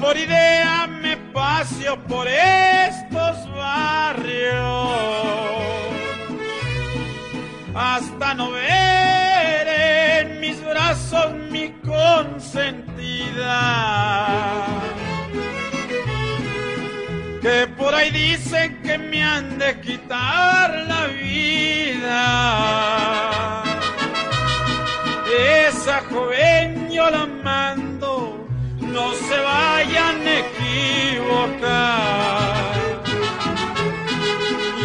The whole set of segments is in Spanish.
por idea me paseo por estos barrios hasta no ver en mis brazos mi consentida, que por ahí dicen que me han de quitar la vida. Esa joven yo la mando, no se vayan a equivocar.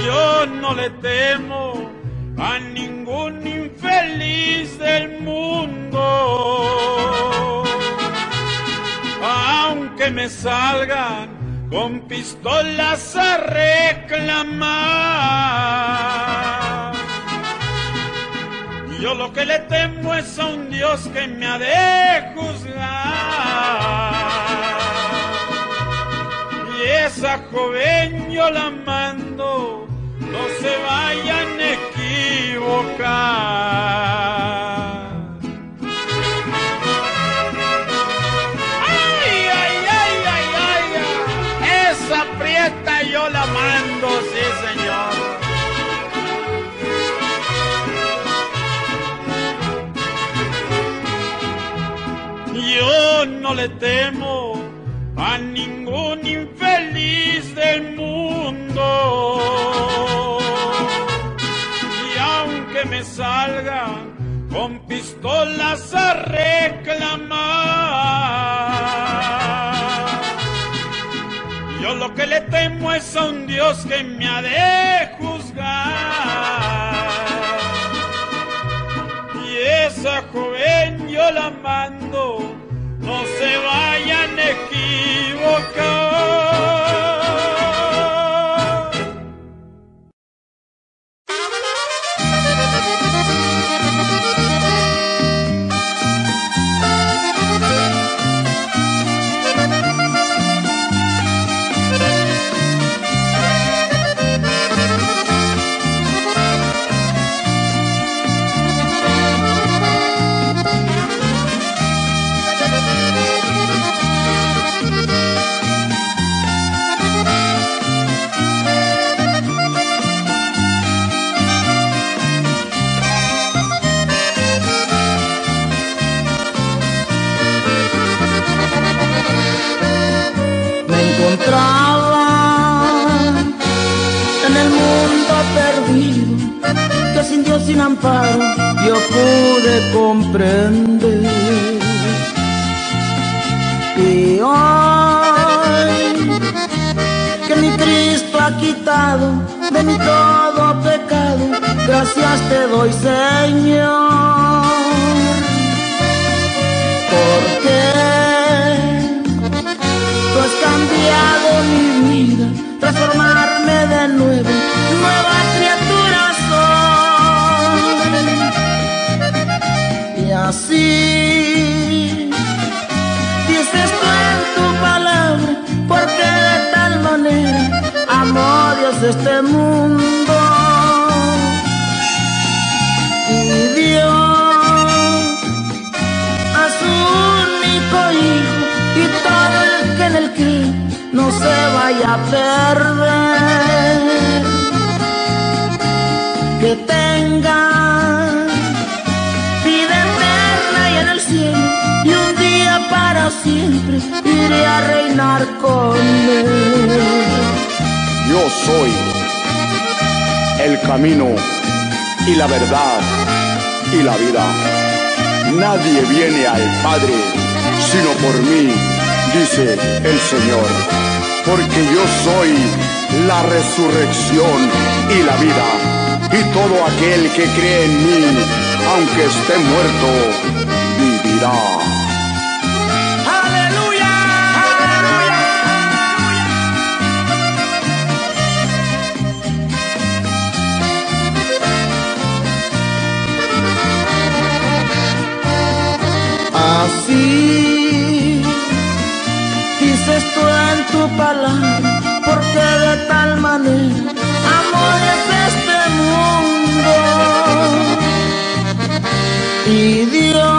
Yo no le temo a ningún infeliz del mundo, aunque me salgan con pistolas a reclamar. Yo lo que le temo es a un Dios que me ha de juzgar. Y esa joven yo la mando, no se vayan a equivocar. Esta yo la mando, sí señor. Yo no le temo a ningún infeliz del mundo, y aunque me salgan con pistolas a reclamar, yo lo que le temo es a un Dios que me ha de juzgar. Y esa joven yo la mando, no se vayan a equivocar. Sin amparo yo pude comprender, y hoy que mi Cristo ha quitado de mí todo pecado, gracias te doy Señor, porque tú has cambiado mi vida, transformarme de nuevo, nueva criatura. Así dices tú en tu palabra, porque de tal manera amó Dios este mundo, y dio a su único hijo, y todo el que en él cree no se vaya a perder, que tenga y un día para siempre iré a reinar con él. Yo soy el camino y la verdad y la vida. Nadie viene al Padre sino por mí, dice el Señor, porque yo soy la resurrección y la vida, y todo aquel que cree en mí, aunque esté muerto, vivirá. Así dices tú en tu palabra, porque de tal manera amor es este mundo, y Dios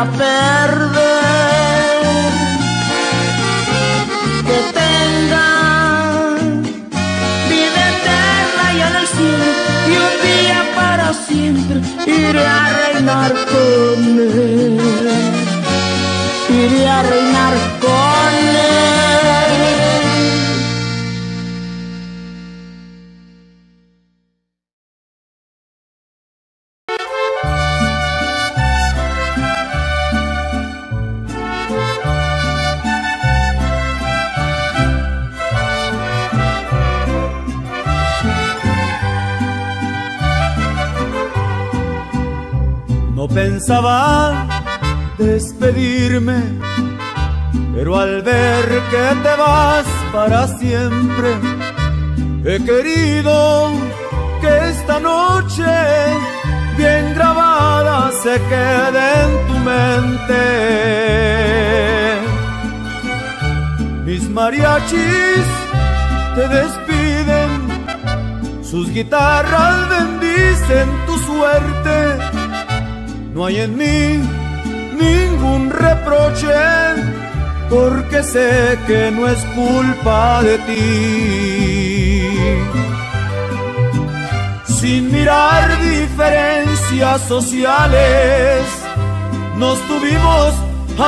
a perder, que tenga vida eterna allá en el cielo, y un día para siempre iré a reinar con él, iré a reinar con él. Pensaba despedirme, pero al ver que te vas para siempre, he querido que esta noche bien grabada se quede en tu mente. Mis mariachis te despiden, sus guitarras bendicen tu suerte. No hay en mí ningún reproche, porque sé que no es culpa de ti. Sin mirar diferencias sociales, nos tuvimos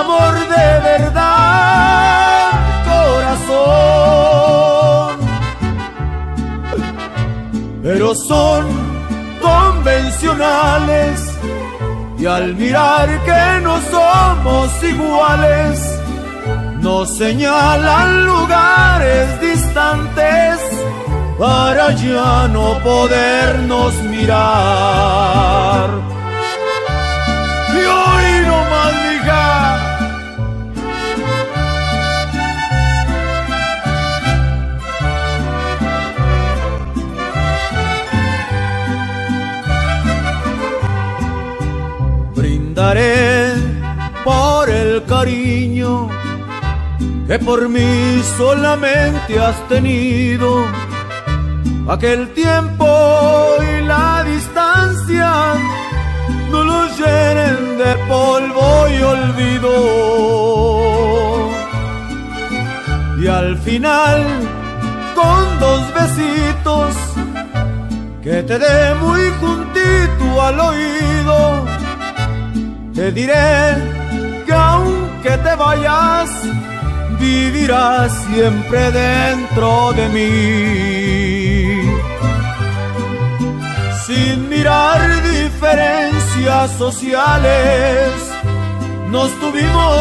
amor de verdad, corazón. Pero son convencionales, y al mirar que no somos iguales, nos señalan lugares distantes para ya no podernos mirar. Y hoy no más, mija, daré por el cariño que por mí solamente has tenido. Aquel tiempo y la distancia no los llenen de polvo y olvido. Y al final, con dos besitos que te dé muy juntito al oído, te diré que aunque te vayas, vivirás siempre dentro de mí. Sin mirar diferencias sociales, nos tuvimos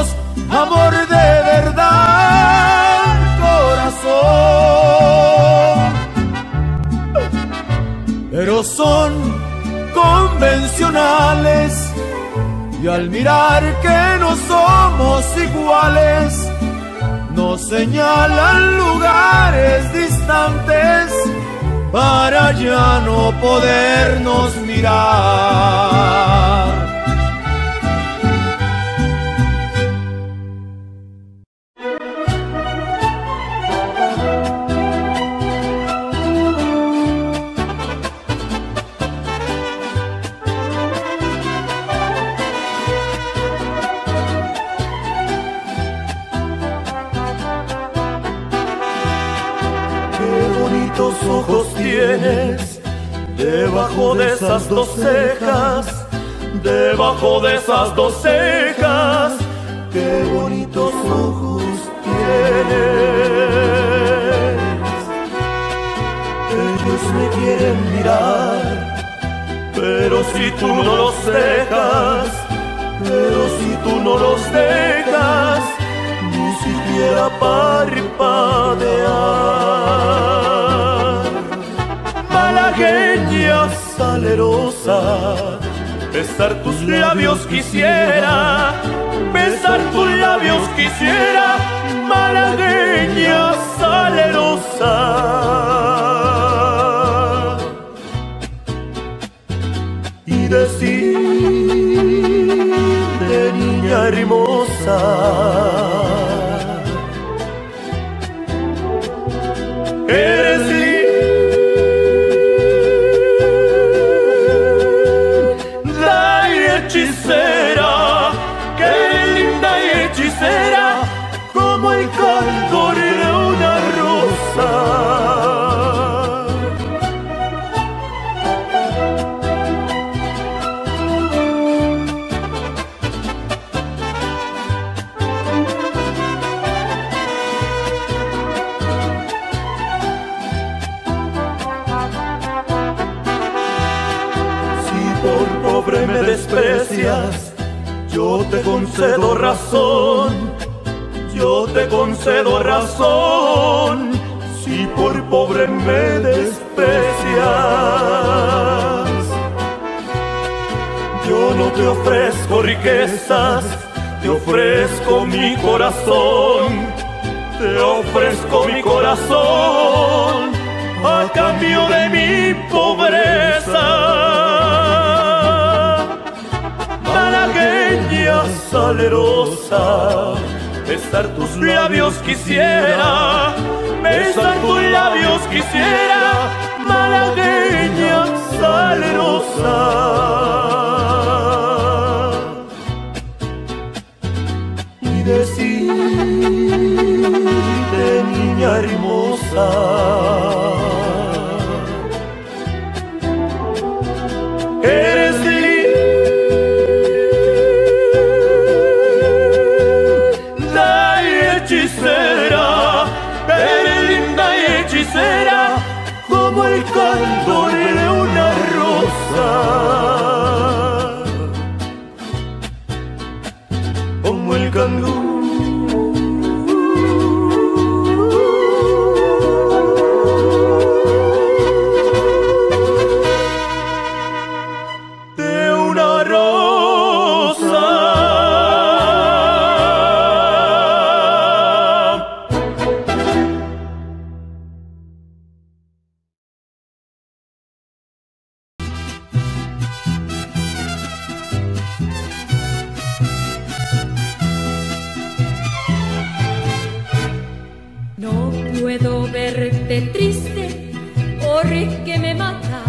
amor de verdad, corazón. Pero son convencionales, y al mirar que no somos iguales, nos señalan lugares distantes para ya no podernos mirar. Debajo de esas dos cejas, debajo de esas dos cejas, qué bonitos ojos tienes. Ellos me quieren mirar, pero si tú no los dejas, pero si tú no los dejas, ni siquiera parpadear. Malagueña salerosa, besar tus labios quisiera, besar tus labios quisiera, malagueña salerosa. Y decirte, niña hermosa, eres libre. quieras, yo te concedo razón, yo te concedo razón, si por pobre me desprecias. Yo no te ofrezco riquezas, te ofrezco mi corazón, te ofrezco mi corazón a cambio de mi pobreza. Malagueña salerosa, besar tus labios quisiera, besar tus labios quisiera, malagueña salerosa. Y decirte, niña hermosa, como el candor de una rosa, como el candor de una rosa. Triste, horrible que me mata,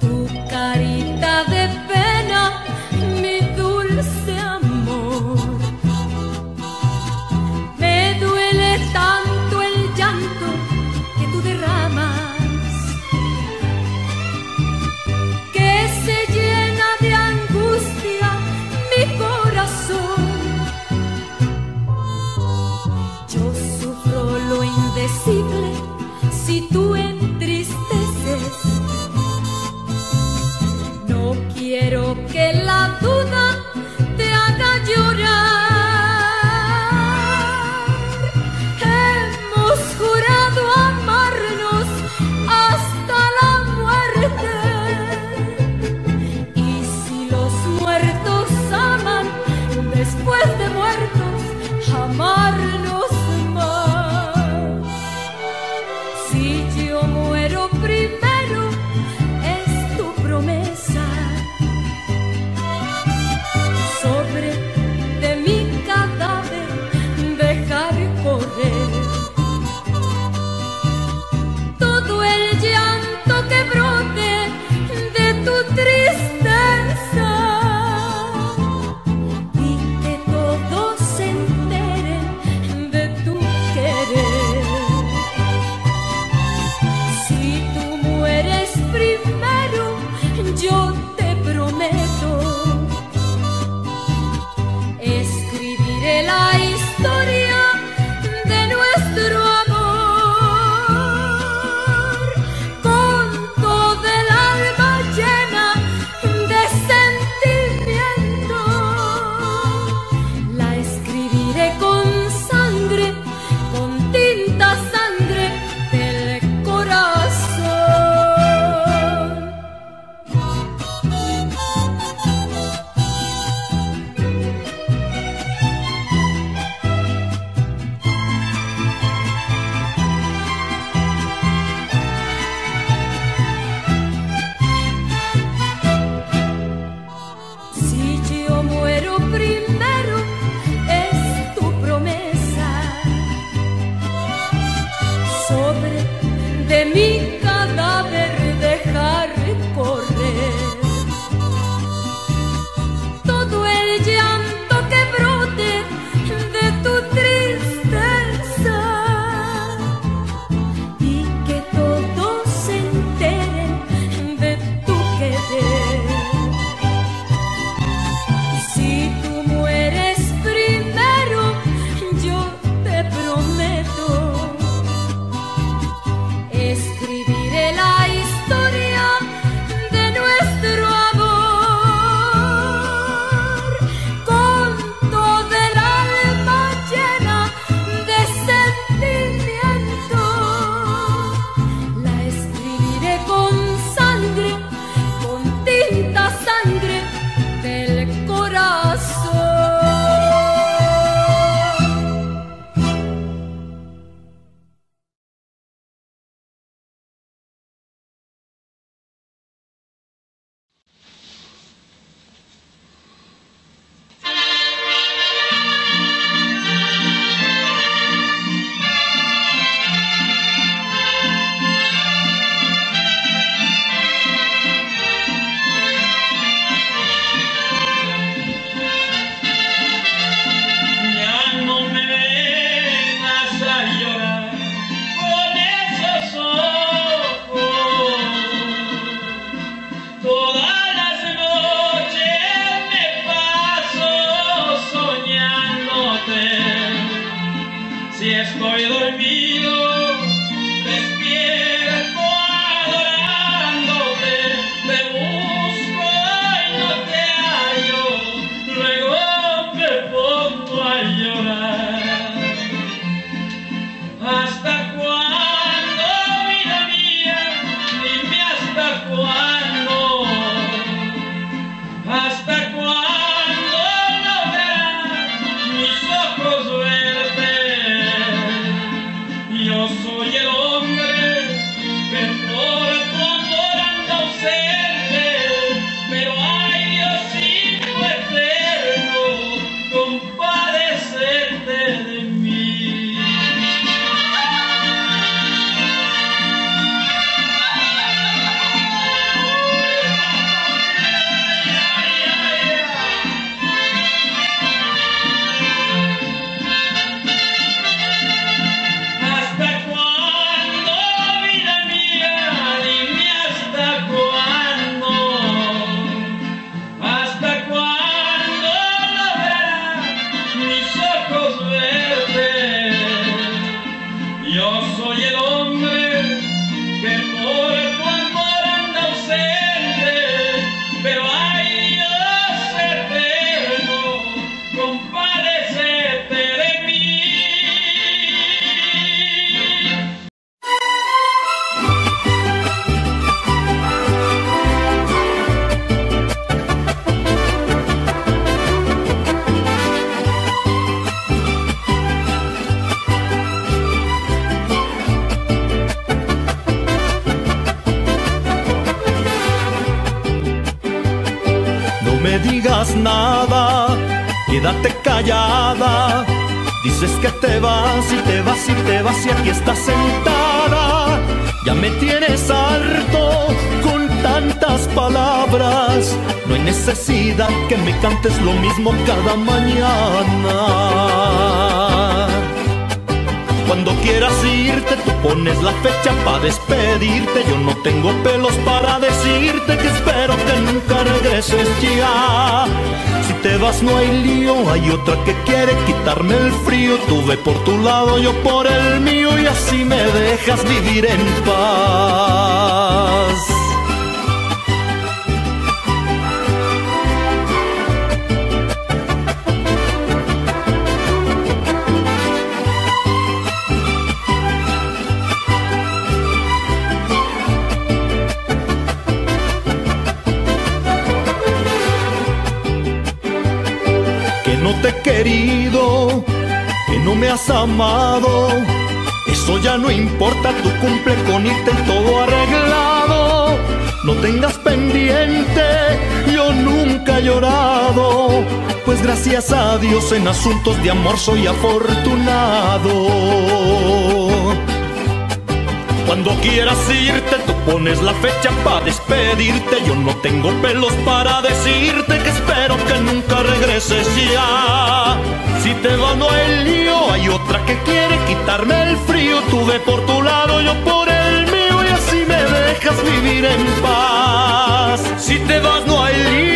tu carita de pena, mi dulce amor. Me duele tanto el llanto que tú derramas, que se llena de angustia mi corazón. Si tú entristeces, no quiero que la duda te haga llorar. Hemos jurado amarnos hasta la muerte, y si los muertos aman después de muertos, amarnos más. Primero es tu promesa sobre de mi cadáver dejar correr todo el llanto que brote de tu tristeza, y que todos se enteren de tu querer. Yo te prometo, escribiré la historia de nuestro amor con toda el alma llena me digas nada, quédate callada. Dices que te vas y te vas y te vas y aquí estás sentada. Ya me tienes harto con tantas palabras. No hay necesidad que me cantes lo mismo cada mañana. Cuando quieras irte, tú pones la fecha para despedirte. Yo no tengo pelos para decirte que espero que nunca regreses ya. Si te vas no hay lío, hay otra que quiere quitarme el frío. Tú ve por tu lado, yo por el mío, y así me dejas vivir en paz. Te he querido, que no me has amado, eso ya no importa, tú cumple con irte en todo arreglado. No tengas pendiente, yo nunca he llorado, pues gracias a Dios en asuntos de amor soy afortunado. Cuando quieras irte, tú pones la fecha para despedirte. Yo no tengo pelos para decirte que espero que nunca regreses ya. Si te va no hay lío, hay otra que quiere quitarme el frío. Tú ve por tu lado, yo por el mío, y así me dejas vivir en paz. Si te vas no hay lío.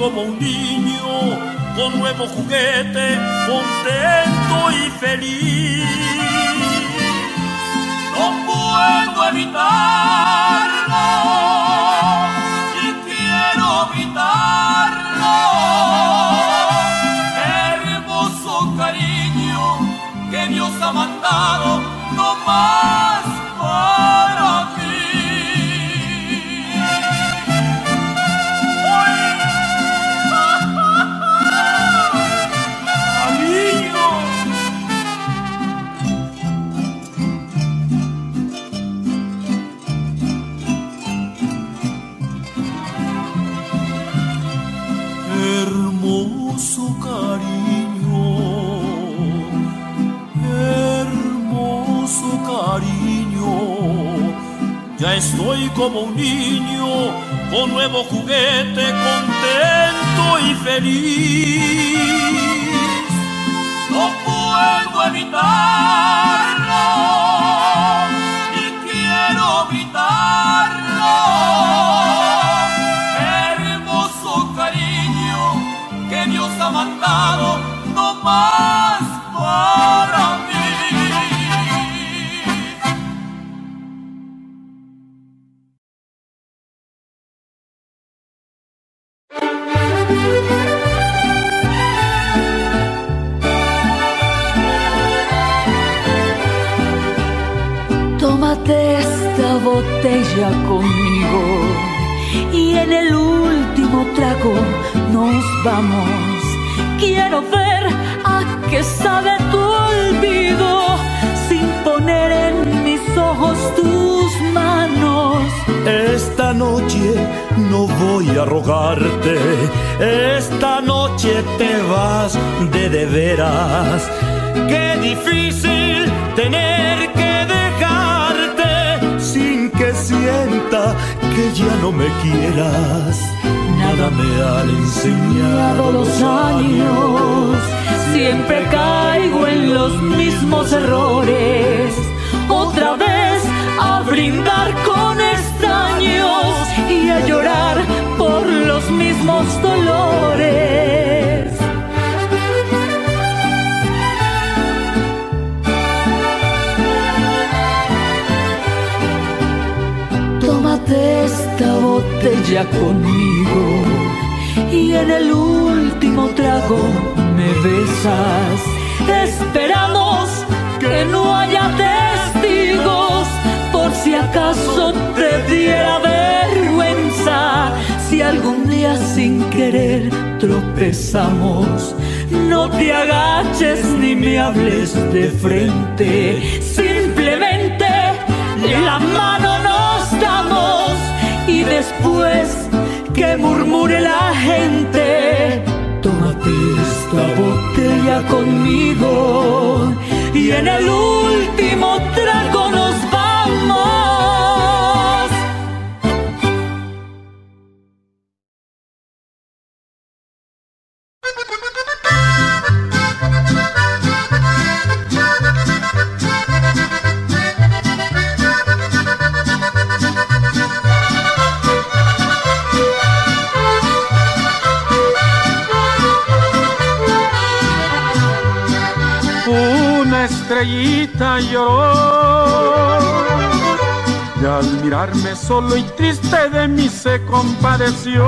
Como un niño, con nuevo juguete, contento y soy feliz. No puedo evitarlo y quiero gritarlo. Qué hermoso cariño que Dios ha mandado, no más para ti. Hermoso cariño, hermoso cariño, ya estoy como un niño con nuevo juguete, contento y feliz. No puedo evitarlo y quiero gritarlo. Hermoso cariño que Dios ha mandado, no más para mí. Tómate esta botella conmigo y en el último trago nos vamos. Quiero ver a qué sabe tu olvido sin poner en mis ojos tus manos. Esta noche no voy a rogarte, esta noche te vas de veras. Qué difícil tener que dejarte sin que sienta que ya no me quieras. Nada me han enseñado los años, siempre caigo en los mismos errores. Otra vez a brindar con extraños y a llorar por los mismos dolores. Tómate esta botella conmigo y en el último trago me besas. Esperamos que no haya testigos por si acaso te diera vergüenza. Si algún día sin querer tropezamos, no te agaches ni me hables de frente. Simplemente la mano nos damos y después que murmure la gente, tómate esta botella conmigo y en el último trago nos vamos. Estrellita lloró y al mirarme solo y triste de mí se compadeció.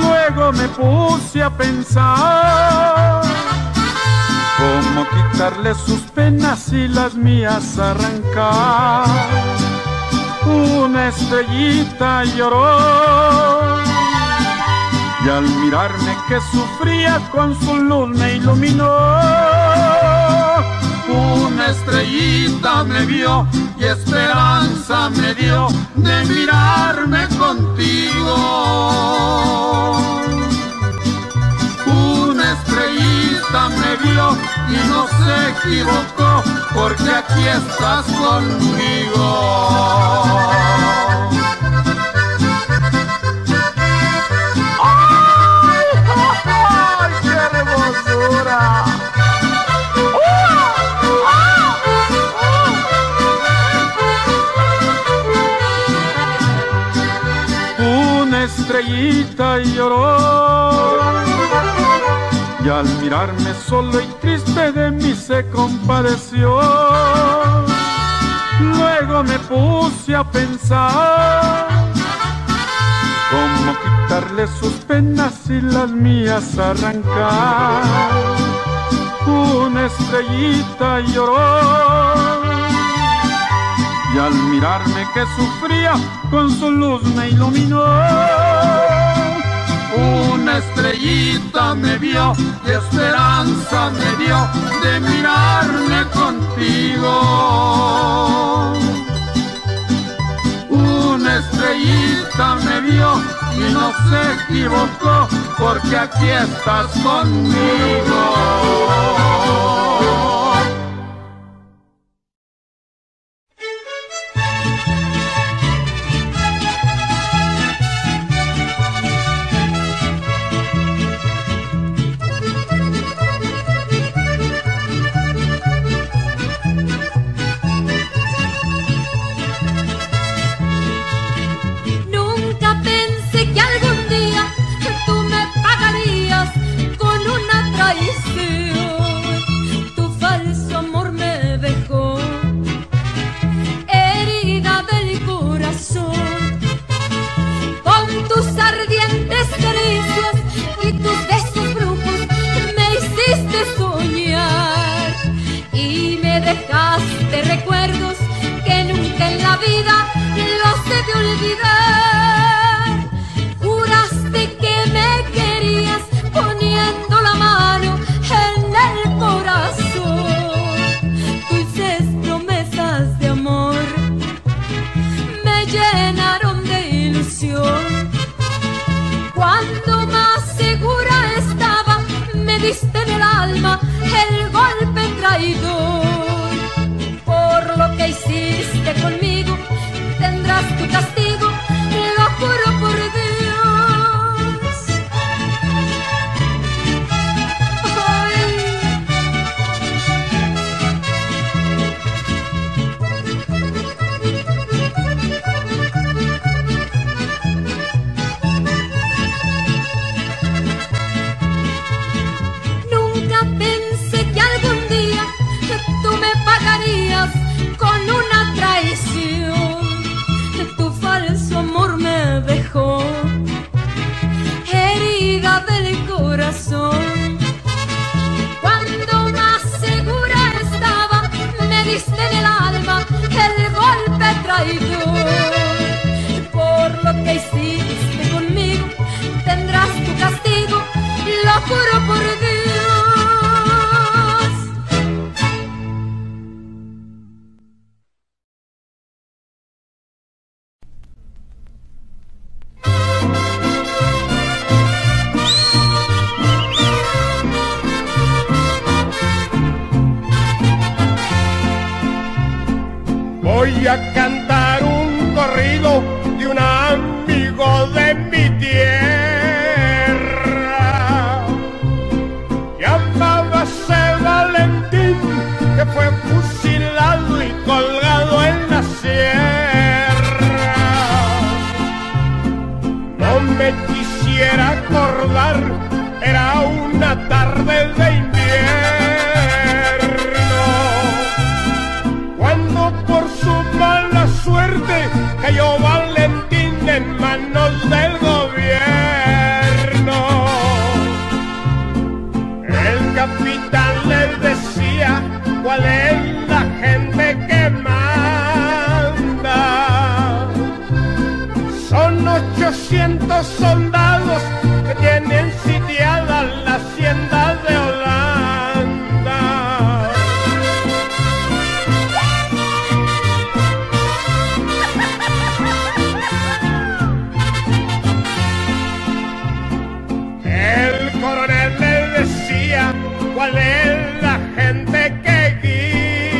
Luego me puse a pensar cómo quitarle sus penas y las mías arrancar. Una estrellita lloró y al mirarme que sufría con su luz me iluminó. Una estrellita me vio y esperanza me dio de mirarme contigo. Una estrellita me vio y no se equivocó porque aquí estás conmigo. ¡Ay, qué hermosura! Una estrellita lloró y y al mirarme solo y triste de mí se compadeció. Luego me puse a pensar cómo quitarle sus penas y las mías arrancar. Una estrellita lloró y al mirarme que sufría con su luz me iluminó. Una estrellita me vio y esperanza me dio de mirarme contigo. Una estrellita me vio y no se equivocó porque aquí estás conmigo. ¿Cuál es la gente que guía?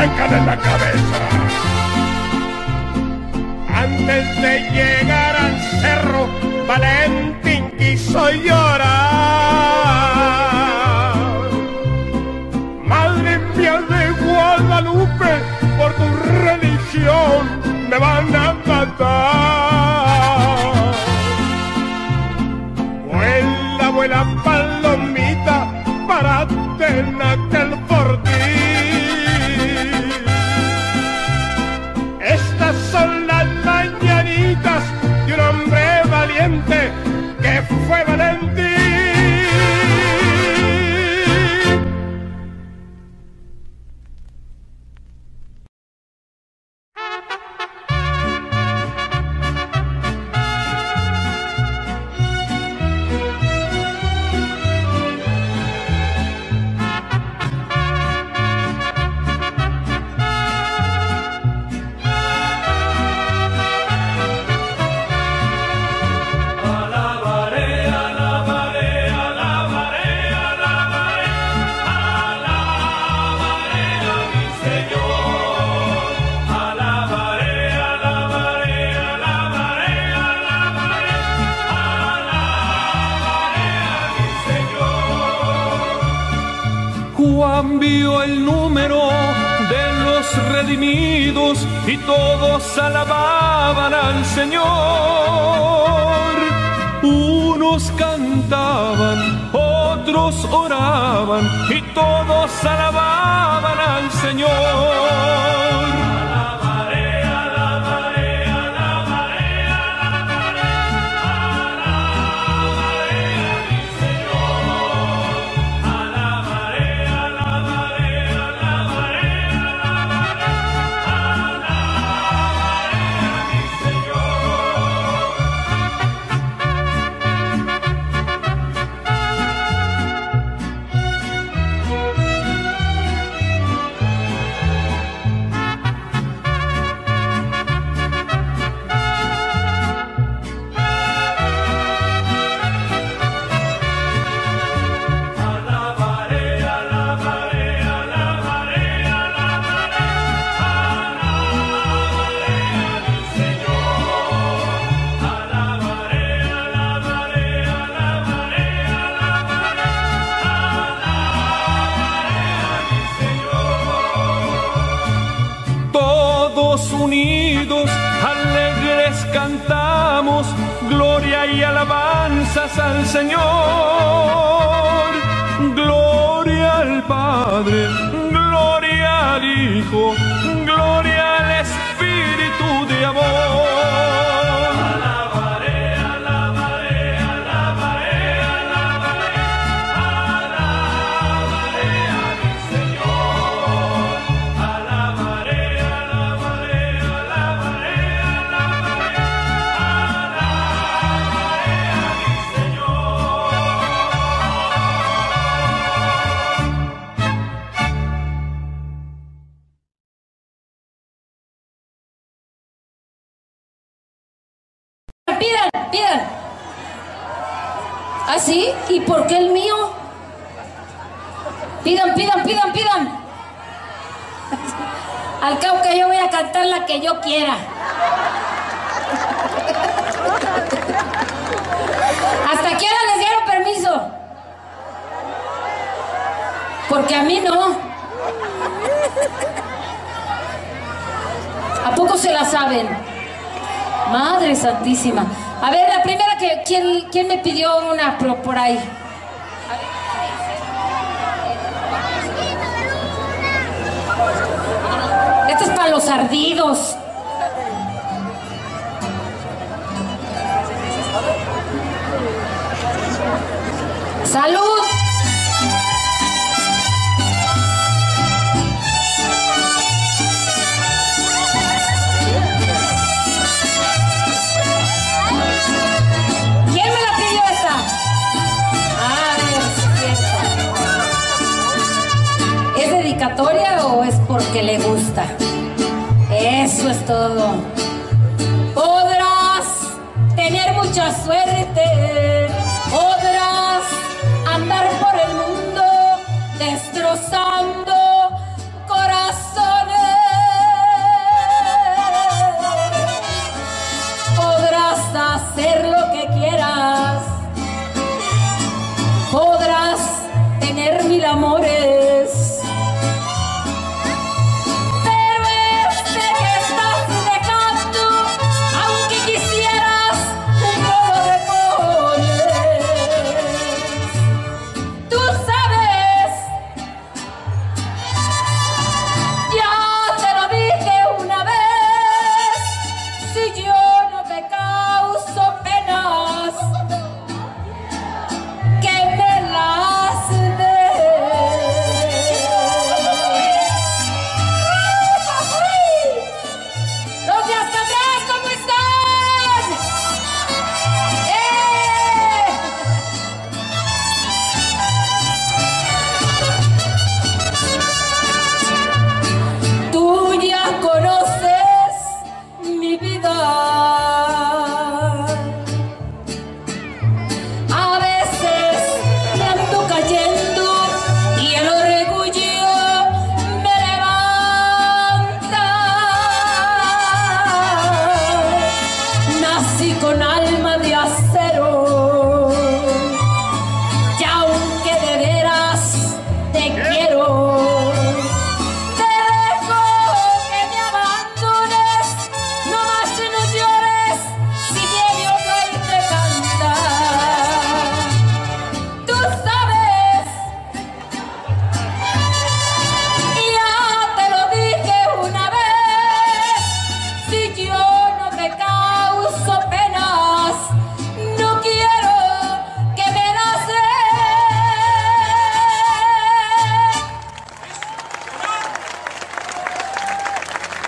arrancan en la cabeza. Antes de llegar al cerro, Valentín quiso llorar. Madre mía de Guadalupe, por tu religión me van a matar. Vuela, vuela palomita, párate en aquel fortín. Estas son las mañanitas de un hombre valiente que fue Valentín. Cambió el número de los redimidos y todos alababan al Señor. Unos cantaban, otros oraban y todos alababan al Señor. Unidos, alegres cantamos, gloria y alabanzas al Señor. Gloria al Padre, gloria al Hijo, gloria al Espíritu de amor. Pidan. ¿Ah, sí? ¿Y por qué el mío? Pidan. Al cabo que yo voy a cantar la que yo quiera. ¿Hasta qué hora les dieron permiso? Porque a mí no. ¿A poco se la saben? Madre Santísima. A ver, la primera que... ¿Quién me pidió una por ahí? Esto es para los ardidos. ¡Salud! ¿O es porque le gusta? Eso es todo. Podrás tener mucha suerte, podrás andar por el mundo destrozando corazones.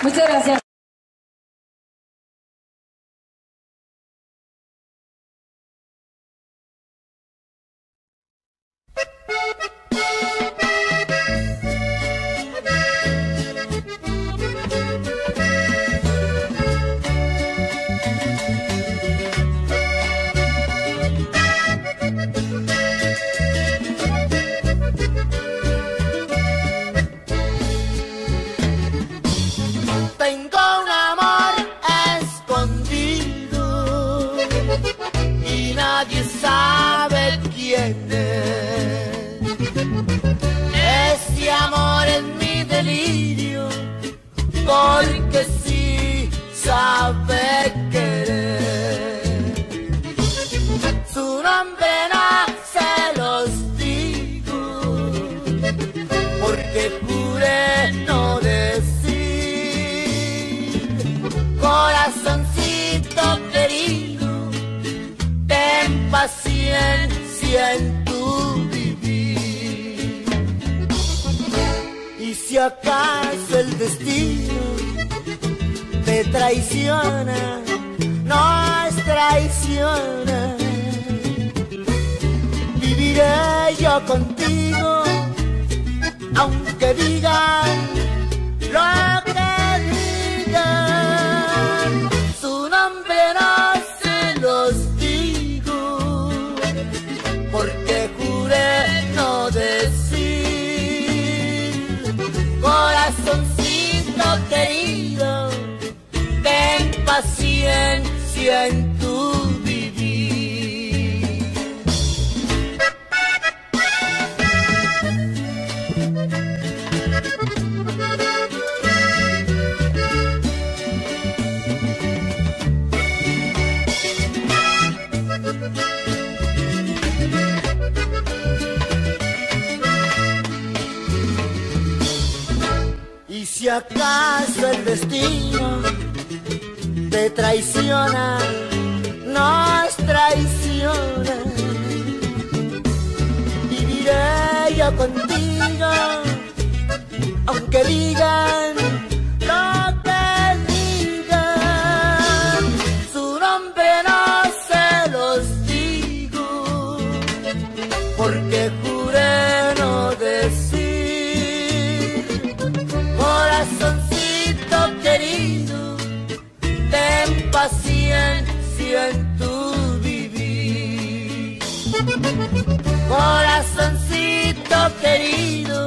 Muchas gracias. Porque sí sabe querer. Su nombre no se los digo, porque juré no decir. Corazoncito querido, ten paciencia en tu vivir. Y si acaso el destino te traiciona, nos traiciona, viviré yo contigo, aunque digan lo que digan. Su nombre no se los digo, porque juré no decir. Corazoncito querido, ten paciencia en tu vivir. Y si acaso el destino te traiciona, nos traiciona, viviré yo contigo, aunque digan lo que digan. Su nombre no se los digo, porque juré no decir. Corazoncito querido, ten paciencia en tu vivir. Corazoncito querido,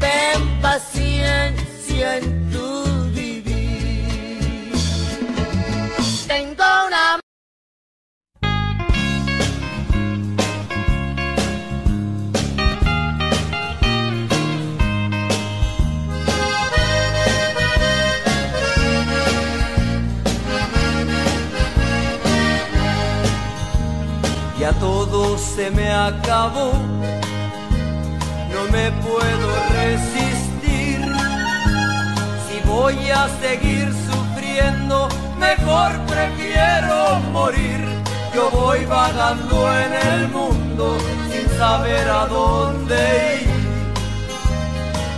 ten paciencia en tu vivir. Tengo una... Ya todo se me acabó, no me puedo resistir. Si voy a seguir sufriendo, mejor prefiero morir. Yo voy vagando en el mundo sin saber a dónde ir.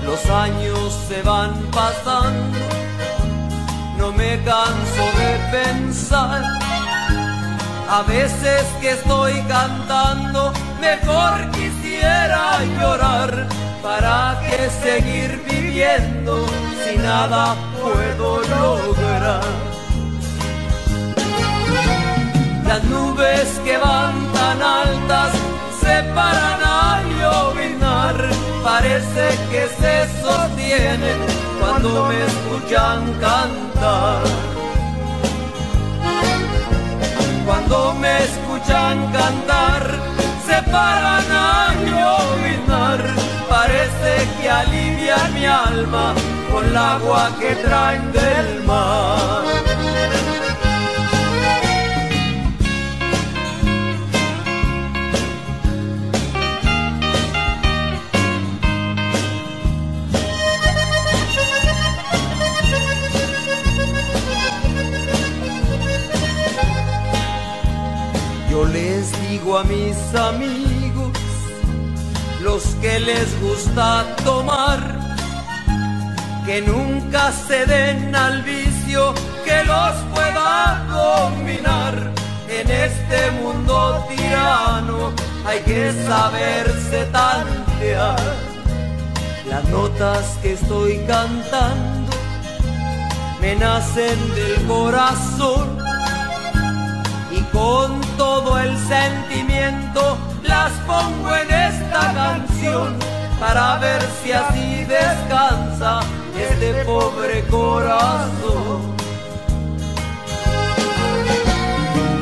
Los años se van pasando, no me canso de pensar. A veces que estoy cantando, mejor quisiera llorar. ¿Para qué seguir viviendo si nada puedo lograr? Las nubes que van tan altas se paran a llovinar. Parece que se sostienen cuando me escuchan cantar. Cuando me escuchan cantar, se paran a llovinar. Parece que alivian mi alma con el agua que traen del mar. Yo les digo a mis amigos, los que les gusta tomar, que nunca se den al vicio que los pueda dominar. En este mundo tirano hay que saberse tantear. Las notas que estoy cantando me nacen del corazón y con todo el sentimiento las pongo en esta canción para ver si así descansa este pobre corazón.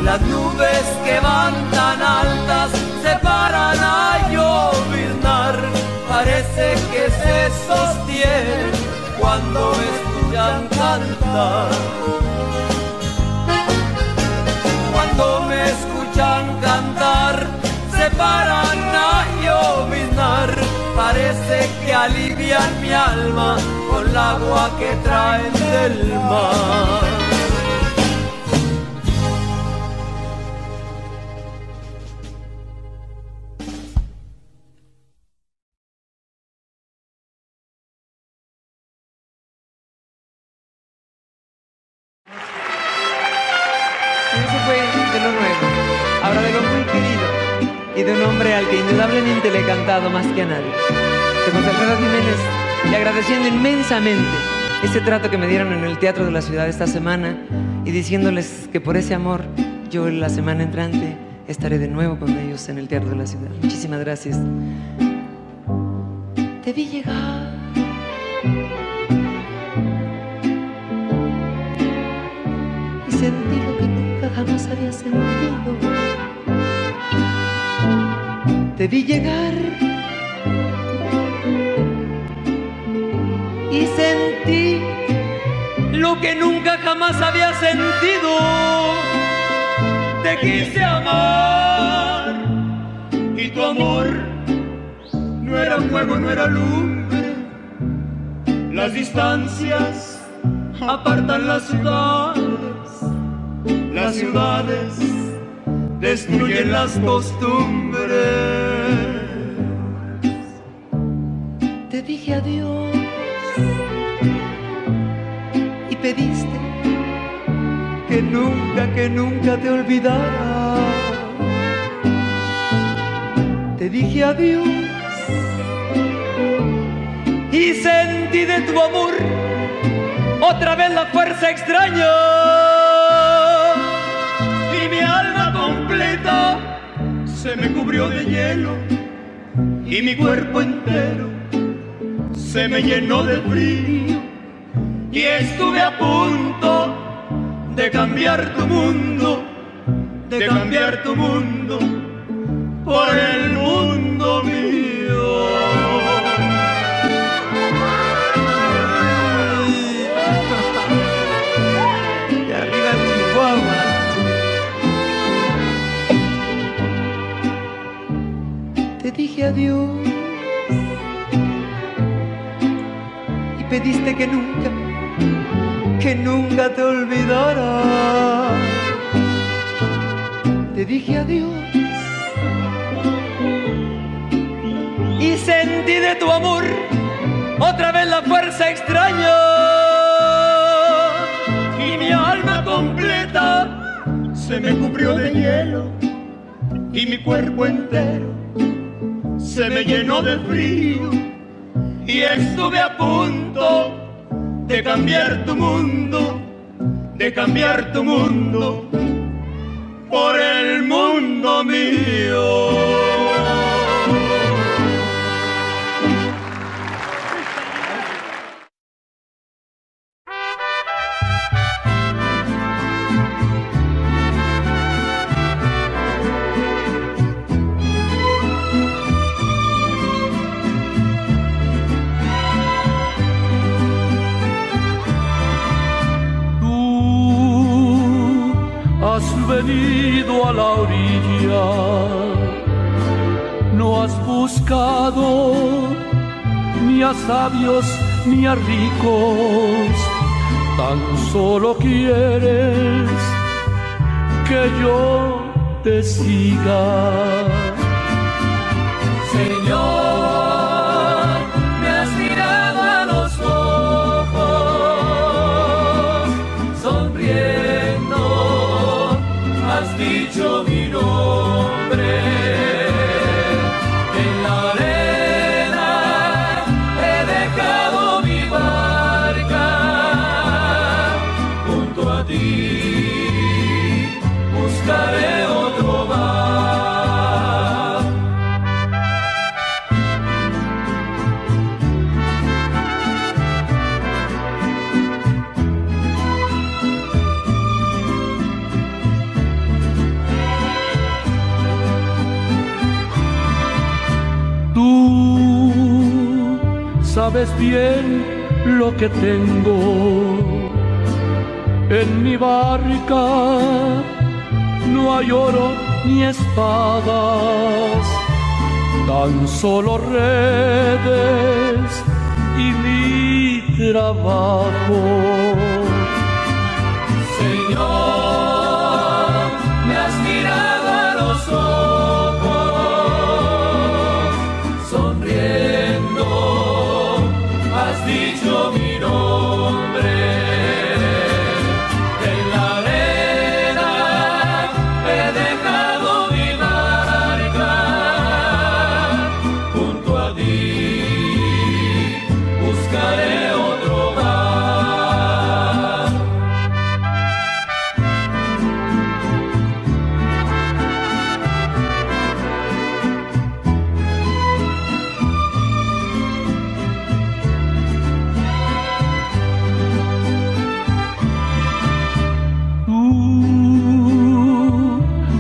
Las nubes que van tan altas se paran a lloviznar, parece que se sostienen cuando escuchan cantar. Cuando me escuchan cantar se paran a lloviznar, parece que alivian mi alma con el agua que traen del mar. Eso fue de lo nuevo, ahora de lo muy querido, y de un hombre al que indudablemente le he cantado más que a nadie, de José Alfredo Jiménez, y agradeciendo inmensamente este trato que me dieron en el Teatro de la Ciudad esta semana, y diciéndoles que por ese amor, yo la semana entrante estaré de nuevo con ellos en el Teatro de la Ciudad. Muchísimas gracias. Te vi llegar, y sentí lo que jamás había sentido. Te vi llegar y sentí lo que nunca jamás había sentido. Te quise amar y tu amor no era fuego, no era lumbre. Las distancias apartan las ciudades. Las ciudades destruyen las costumbres. Te dije adiós y pediste que nunca te olvidara. Te dije adiós y sentí de tu amor otra vez la fuerza extraña. Mi alma completa se me cubrió de hielo y mi cuerpo entero se me llenó de frío, y estuve a punto de cambiar tu mundo, de cambiar tu mundo por el mundo mío. Y arriba el Chihuahua. Te dije adiós y pediste que nunca te olvidara. Te dije adiós y sentí de tu amor otra vez la fuerza extraña, y mi alma completa se me cubrió de hielo y mi cuerpo entero se me llenó de frío, y estuve a punto de cambiar tu mundo, de cambiar tu mundo por el mundo mío. Venido a la orilla, no has buscado ni a sabios ni a ricos, tan solo quieres que yo te siga. Señor, me has mirado a los ojos. sabes bien lo que tengo. En mi barca no hay oro ni espadas, tan solo redes y mi trabajo. Señor, me has mirado a los ojos, sonriendo has dicho mi nombre. En la arena he dejado mi barca, junto a ti buscaré otro mar. Tú,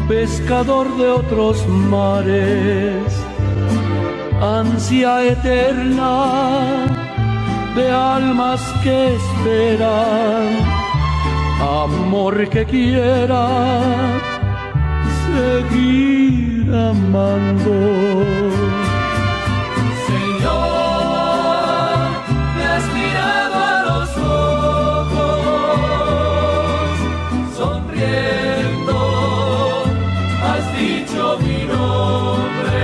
pescador de otros mares, ansia eterna de almas que esperan, amor que quiera seguir amando. Señor, me has mirado a los ojos, sonriendo has dicho mi nombre.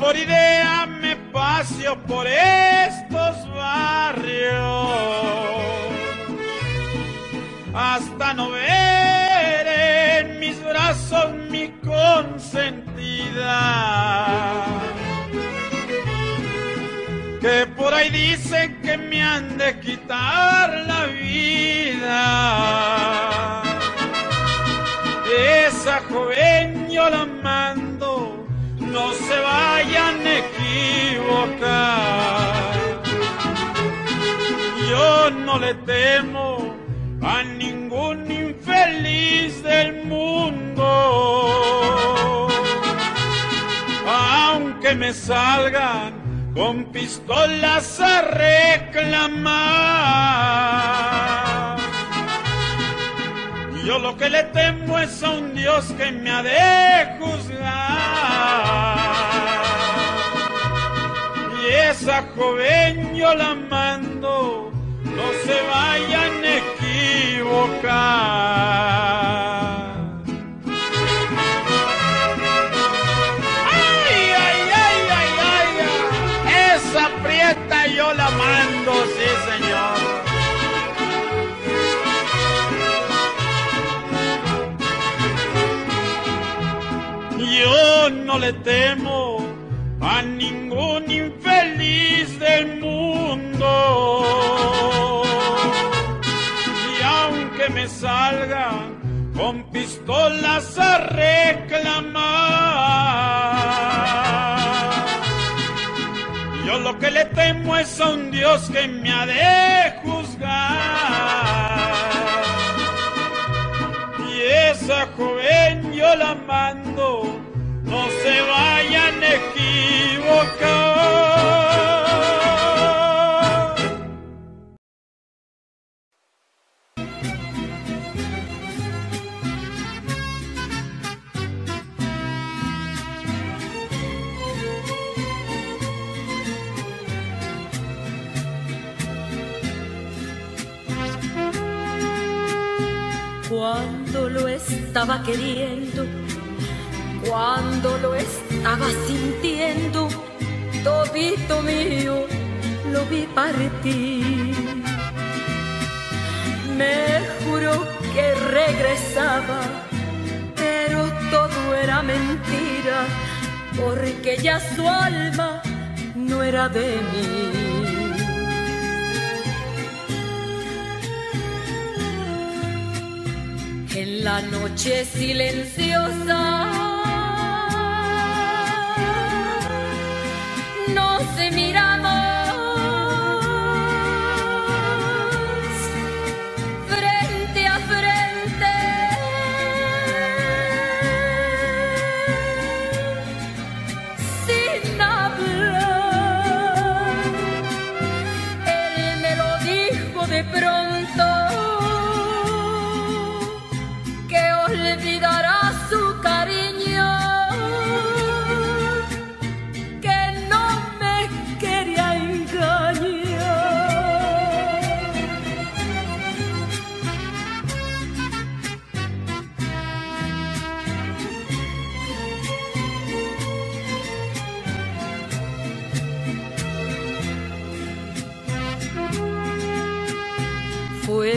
Por idea me paseo por estos barrios hasta no ver en mis brazos mi consentida, que por ahí dicen que me han de quitar la vida. Esa joven yo la mando, no se vayan a equivocar. Yo no le temo a ningún infeliz del mundo, aunque me salgan con pistolas a reclamar. Yo lo que le temo es a un Dios que me ha de juzgar. Y esa joven yo la mando, no se vayan a equivocar. ¡Ay, ay, ay, ay, ay, ay! Esa prieta yo la mando, sí señor. Yo no le temo a ningún infeliz del mundo, y aunque me salgan con pistolas a reclamar, yo lo que le temo es a un Dios que me ha de juzgar. Y esa joven yo la mando, no se vayan a equivocar. Cuando lo estaba queriendo, cuando lo estaba sintiendo, topito mío, lo vi partir. Me juró que regresaba, pero todo era mentira, porque ya su alma no era de mí. En la noche silenciosa nos miramos frente a frente, sin hablar. Él me lo dijo de pronto,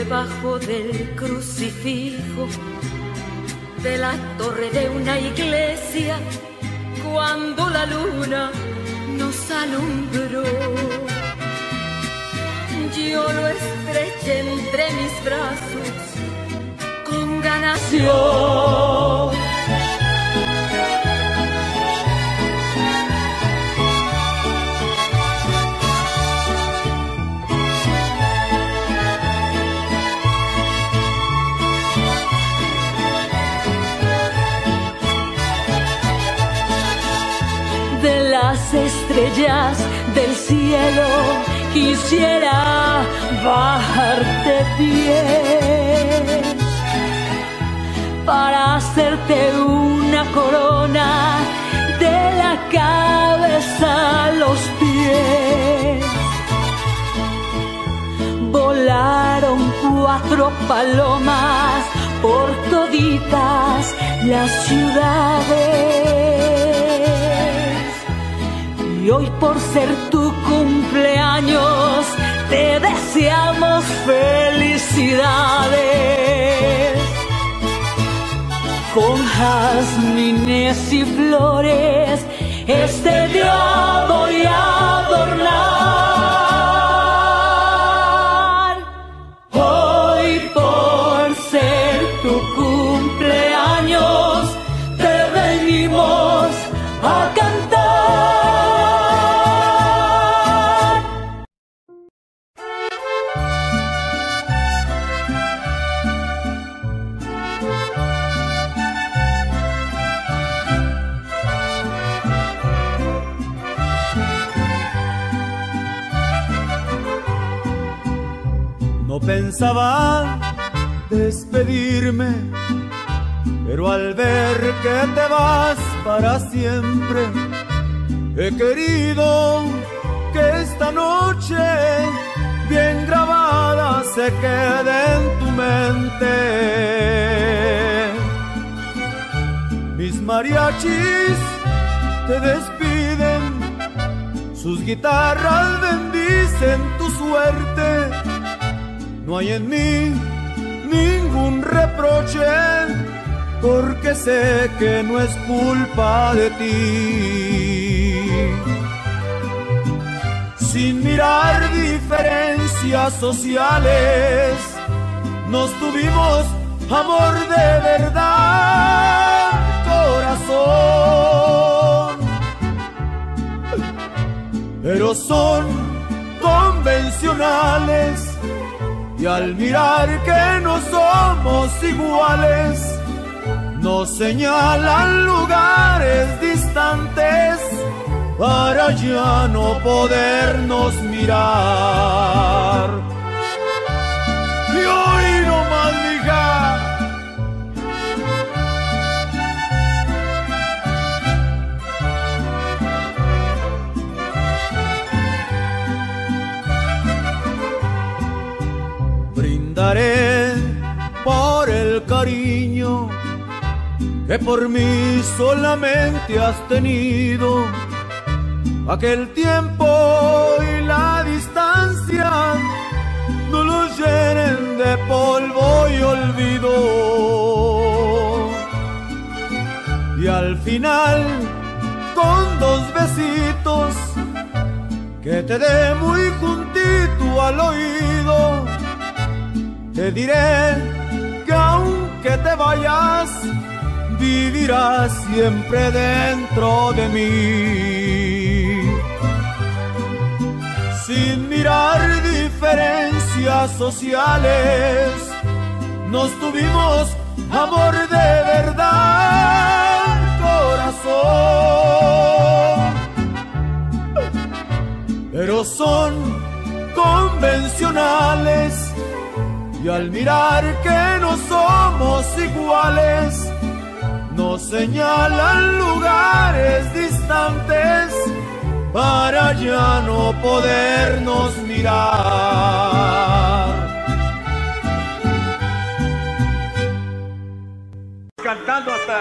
debajo del crucifijo de la torre de una iglesia, cuando la luna nos alumbró. Yo lo estreché entre mis brazos con ganas. Las estrellas del cielo quisiera bajarte pies para hacerte una corona de la cabeza a los pies. Volaron 4 palomas por toditas las ciudades. Y hoy, por ser tu cumpleaños, te deseamos felicidades. Con jazmines y flores, este día voy a adornar. Hoy, por ser tu cumpleaños, te venimos a cantar. Pensaba despedirme, pero al ver que te vas para siempre, he querido que esta noche bien grabada se quede en tu mente. Mis mariachis te despiden, sus guitarras bendicen tu suerte. No hay en mí ningún reproche, porque sé que no es culpa de ti. Sin mirar diferencias sociales, nos tuvimos amor de verdad, corazón. Pero son convencionales, y al mirar que no somos iguales, nos señalan lugares distantes para ya no podernos mirar. Y hoy no más, mija. Daré por el cariño que por mí solamente has tenido. Aquel tiempo y la distancia no los llenen de polvo y olvido. Y al final, con dos besitos que te dé muy juntito al oído, te diré que aunque te vayas, vivirás siempre dentro de mí. Sin mirar diferencias sociales, nos tuvimos amor de verdad, corazón. Pero son convencionales, y al mirar que no somos iguales, nos señalan lugares distantes para ya no podernos mirar. Cantando hasta...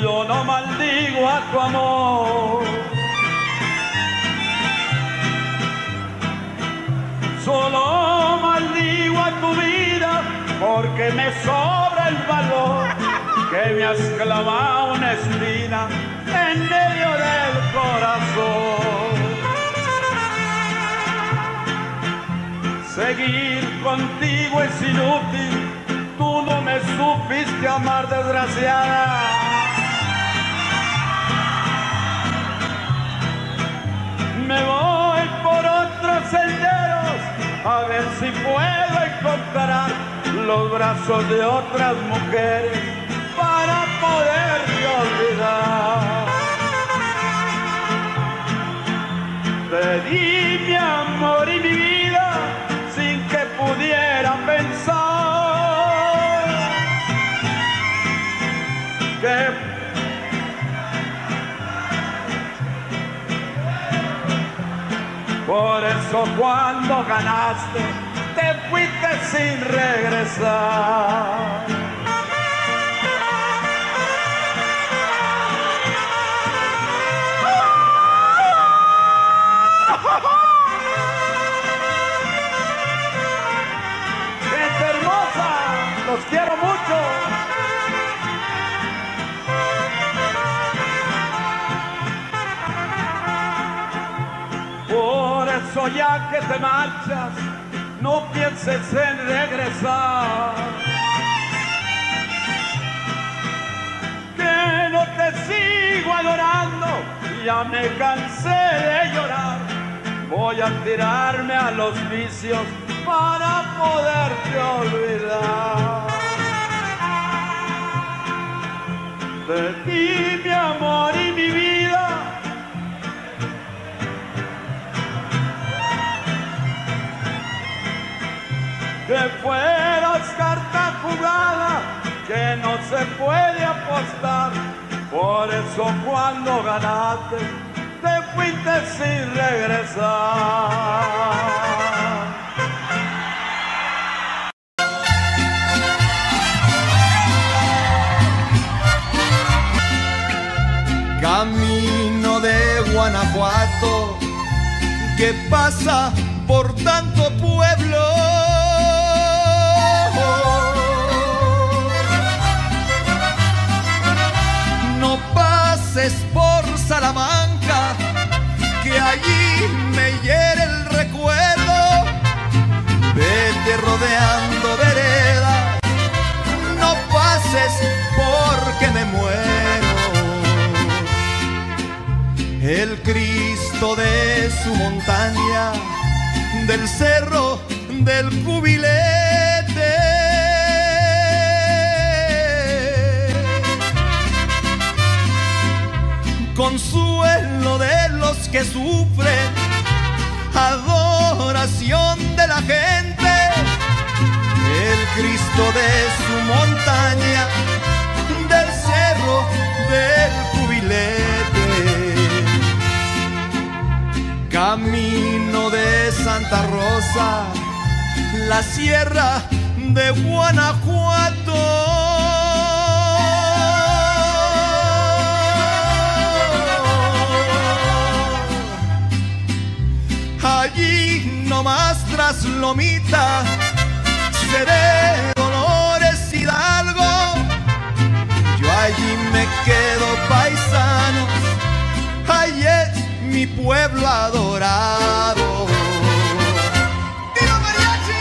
Yo no maldigo a tu amor, solo maldigo a tu vida, porque me sobra el valor que me has clavado una espina en medio del corazón. Seguir contigo es inútil, tú no me supiste amar, desgraciada. Me voy por otros senderos a ver si puedo encontrar los brazos de otras mujeres para poderte olvidar. Te di mi amor y mi vida sin que pudiera pensar que... Por eso cuando ganaste te fuiste sin regresar. Gente hermosa, los quiero mucho. Ya que te marchas, no pienses en regresar, que no te sigo adorando, ya me cansé de llorar, voy a tirarme a los vicios para poderte olvidar. De ti mi amor y mi vida, que fueras carta jugada, que no se puede apostar, por eso cuando ganaste, te fuiste sin regresar. Camino de Guanajuato, que pasa por tanto pueblo, es por Salamanca, que allí me hiere el recuerdo. Vete rodeando vereda, no pases porque me muero. El Cristo de su montaña, del cerro del Cubilete, consuelo de los que sufren, adoración de la gente. del Cristo de su montaña, del cerro del Cubilete. Camino de Santa Rosa, la sierra de Guanajuato. Allí nomás tras Lomita, seré Dolores Hidalgo. Yo allí me quedo, paisanos, ahí es mi pueblo adorado. ¡Tiro mariachi!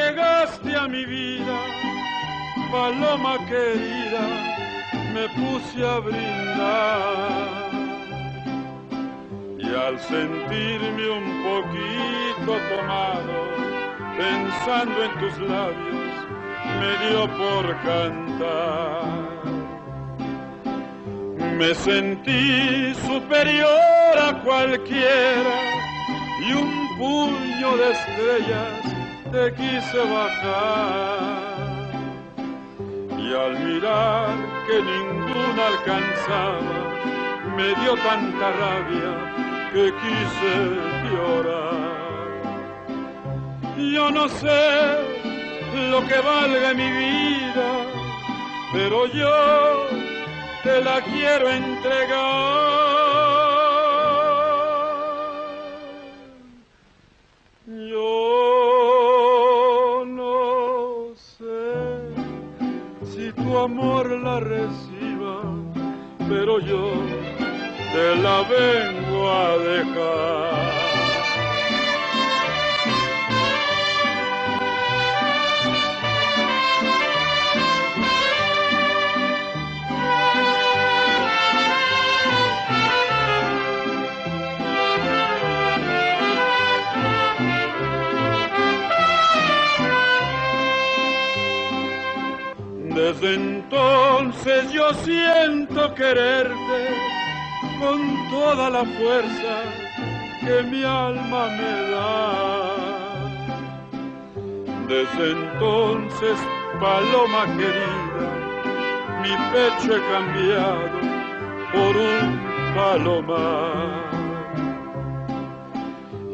Llegaste a mi vida, paloma querida, me puse a brindar. Y al sentirme un poquito tomado, pensando en tus labios, me dio por cantar. Me sentí superior a cualquiera y un puño de estrellas te quise bajar, y al mirar que ninguna alcanzaba, me dio tanta rabia que quise llorar. Yo no sé lo que valga mi vida, pero yo te la quiero entregar. Amor la reciba, pero yo te la vengo a dejar. Desde entonces yo siento quererte con toda la fuerza que mi alma me da. Desde entonces, paloma querida, mi pecho he cambiado por un palomar.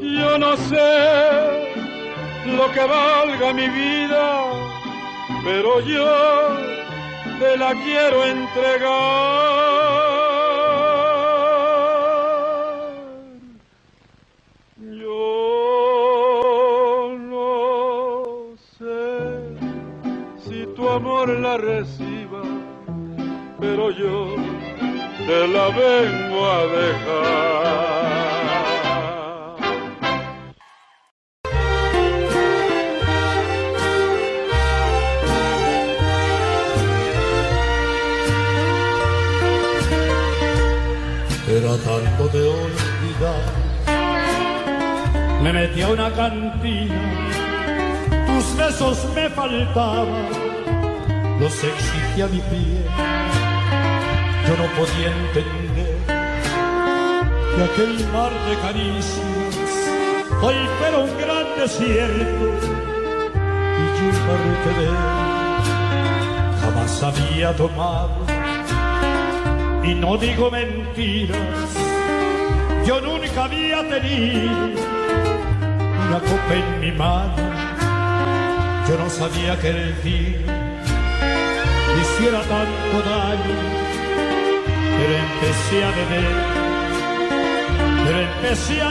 Yo no sé lo que valga mi vida, pero yo te la quiero entregar. Yo no sé si tu amor la reciba, pero yo te la vengo a dejar. Tanto de olvidar, me metí a una cantina, tus besos me faltaban, los exigía mi piel. Yo no podía entender que aquel mar de caricias hoy fuera un gran desierto, y yo el barrote de él jamás había tomado. Y no digo mentiras, yo nunca había tenido una copa en mi mano. Yo no sabía que el vino me hiciera tanto daño, pero empecé a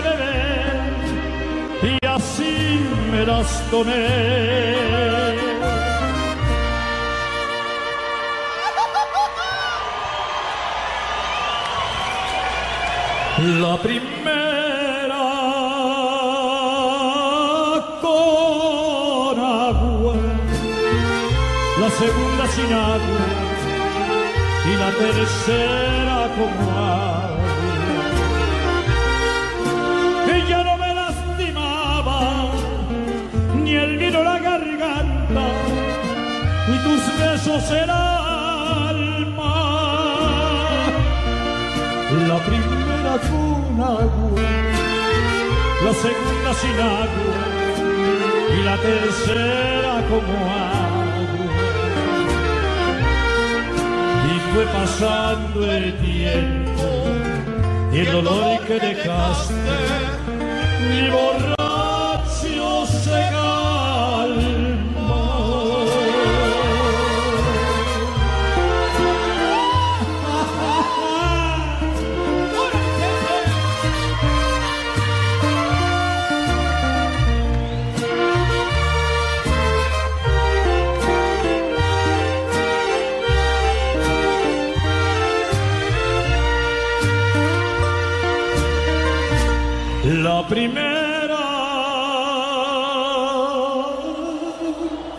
beber, y así me las tomé. La primera con agua, la segunda sin agua y la tercera con agua. Y ya no me lastimaba ni el vino la garganta, ni tus besos el alma. La primera con agua, la segunda sin agua y la tercera como agua. Y fue pasando el tiempo y el dolor que dejaste mi borracho se calmó. La primera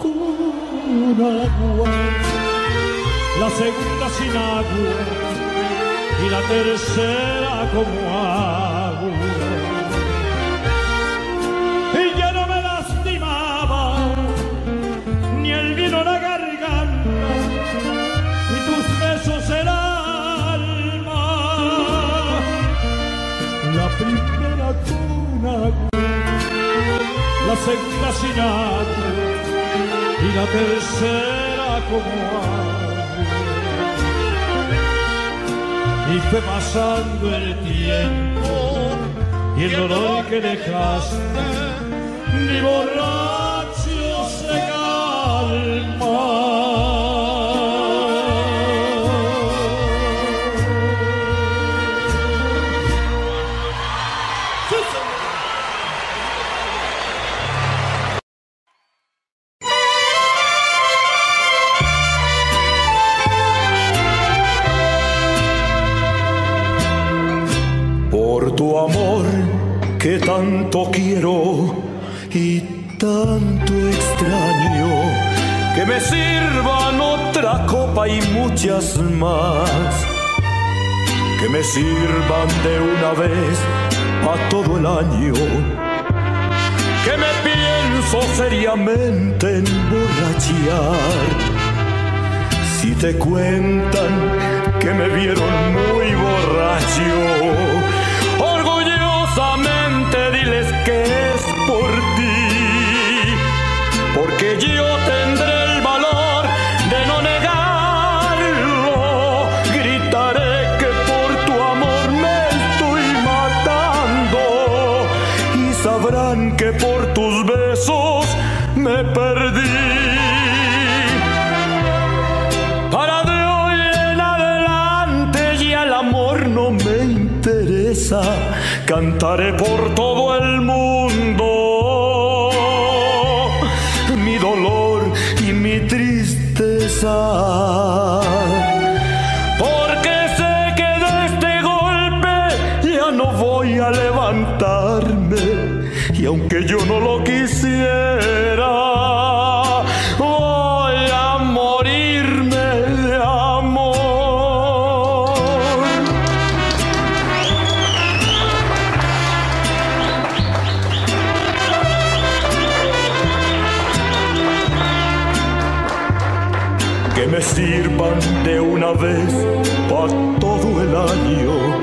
con agua, la segunda sin agua y la tercera como agua. Y ya no me lastimaba ni el vino la garganta, ni tus besos el alma. La primera con agua, la segunda sin agua y la tercera como agua. Y fue pasando el tiempo y el dolor que dejaste mi borracho se calma. Que tanto quiero y tanto extraño, que me sirvan otra copa y muchas más, que me sirvan de una vez a todo el año, que me pienso seriamente emborrachar. Si te cuentan que me vieron muy borracho, diles que es por ti, porque yo tendré el valor de no negarlo. Gritaré que por tu amor me estoy matando y sabrán que por tus besos me perdí. Para de hoy en adelante ya el amor no me interesa. Cantaré por todo el mundo mi dolor y mi tristeza, porque sé que de este golpe ya no voy a levantarme, y aunque yo no lo quisiera, voy a morirme de amor. Que me sirvan de una vez para todo el año,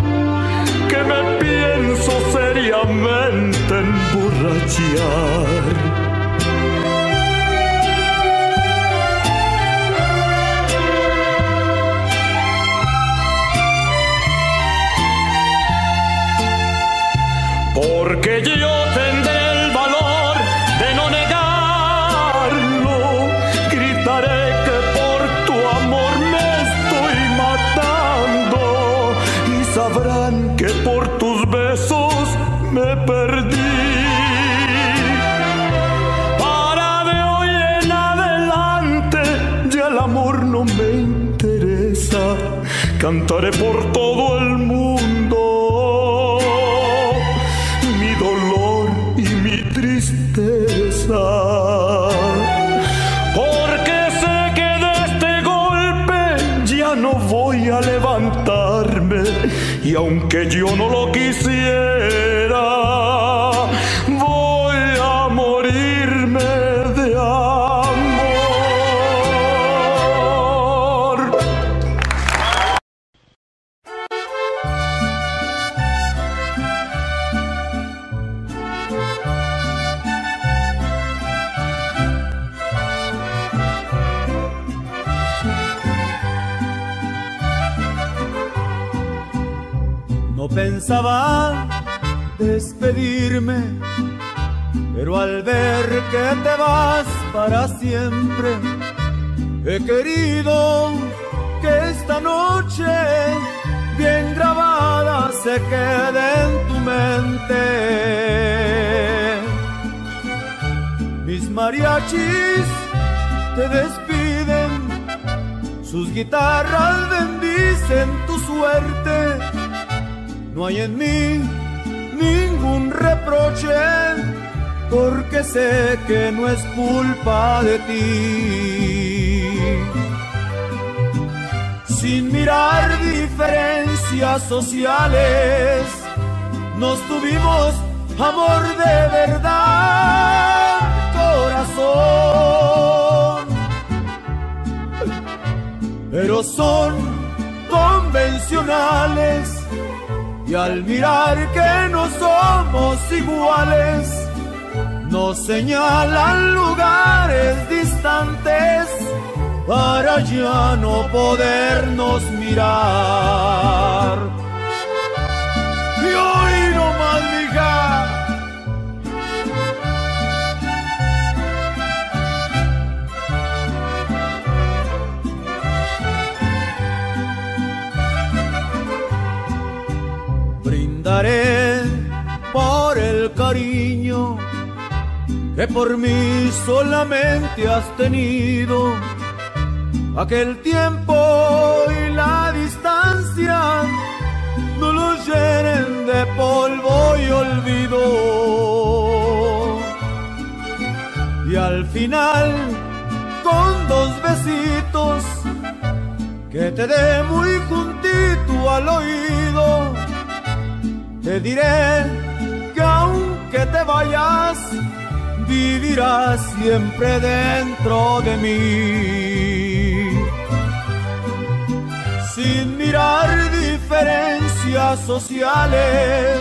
que me pienso seriamente emborrachar. Porque yo tendré el valor de no negarlo, gritaré que por tus besos me perdí. Para de hoy en adelante ya el amor no me interesa. Cantaré por todo el mundo mi dolor y mi tristeza, porque sé que voy a levantarme, y aunque yo no lo quisiera, voy a morirme de amor. No pensaba despedirme, pero al ver que te vas para siempre, he querido que esta noche bien grabada se quede en tu mente. Mis mariachis te despiden, sus guitarras bendicen tu suerte. No hay en mí ningún reproche, porque sé que no es culpa de ti. Sin mirar diferencias sociales, nos tuvimos amor de verdad, corazón. Pero son convencionales, y al mirar que no somos iguales, nos señalan lugares distantes para ya no podernos mirar. Y hoy no más, mija, brindaré por el cariño que por mí solamente has tenido. Aquel tiempo y la distancia no los llenen de polvo y olvido. Y al final, con dos besitos que te dé muy juntito al oído, te diré que aunque te vayas, vivirás siempre dentro de mí. Sin mirar diferencias sociales,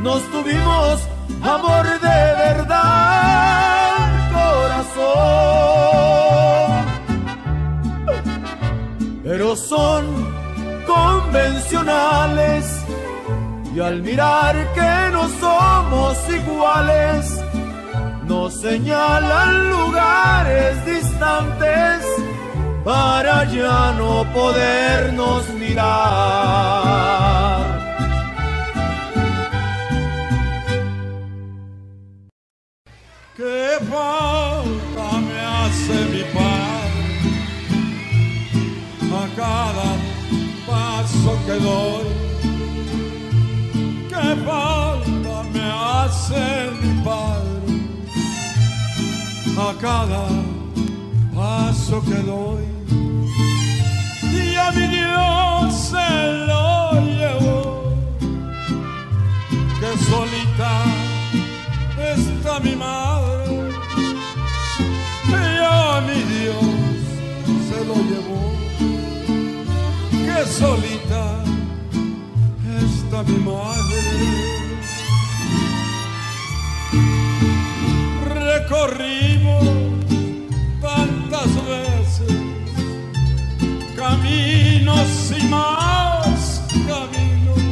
nos tuvimos amor de verdad, corazón. Pero son convencionales, y al mirar que no somos iguales, nos señalan lugares distantes para ya no podernos mirar. ¿Qué falta me hace mi paz a cada paso que doy? ¿Qué falta me hace mi padre a cada paso que doy? Y a mi Dios se lo llevó, que solita está mi madre. Y a mi Dios se lo llevó, que solita está mi madre. Recorrimos tantas veces caminos y más caminos,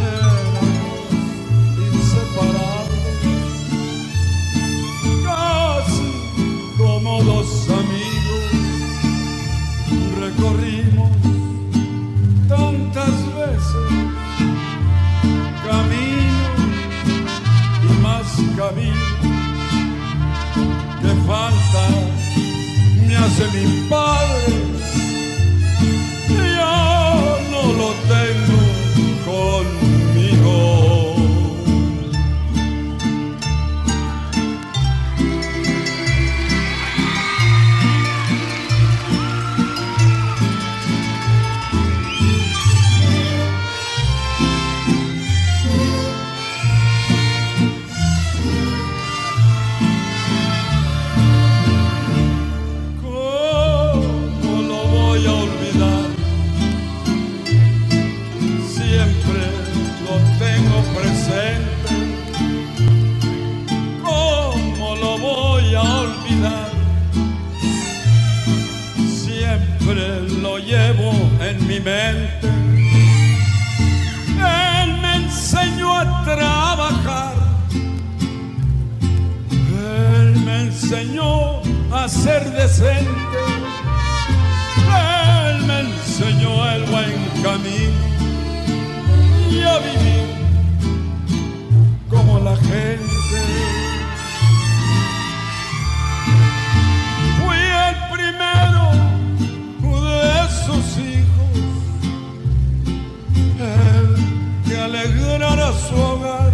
éramos inseparables, casi como dos amigos. Recorrimos tantas veces camino y más camino. Que falta me hace mi padre, yo no lo tengo conmigo. en mi mente. Él me enseñó a trabajar, él me enseñó a ser decente, él me enseñó el buen camino y a vivir como la gente. Alegrar a su hogar,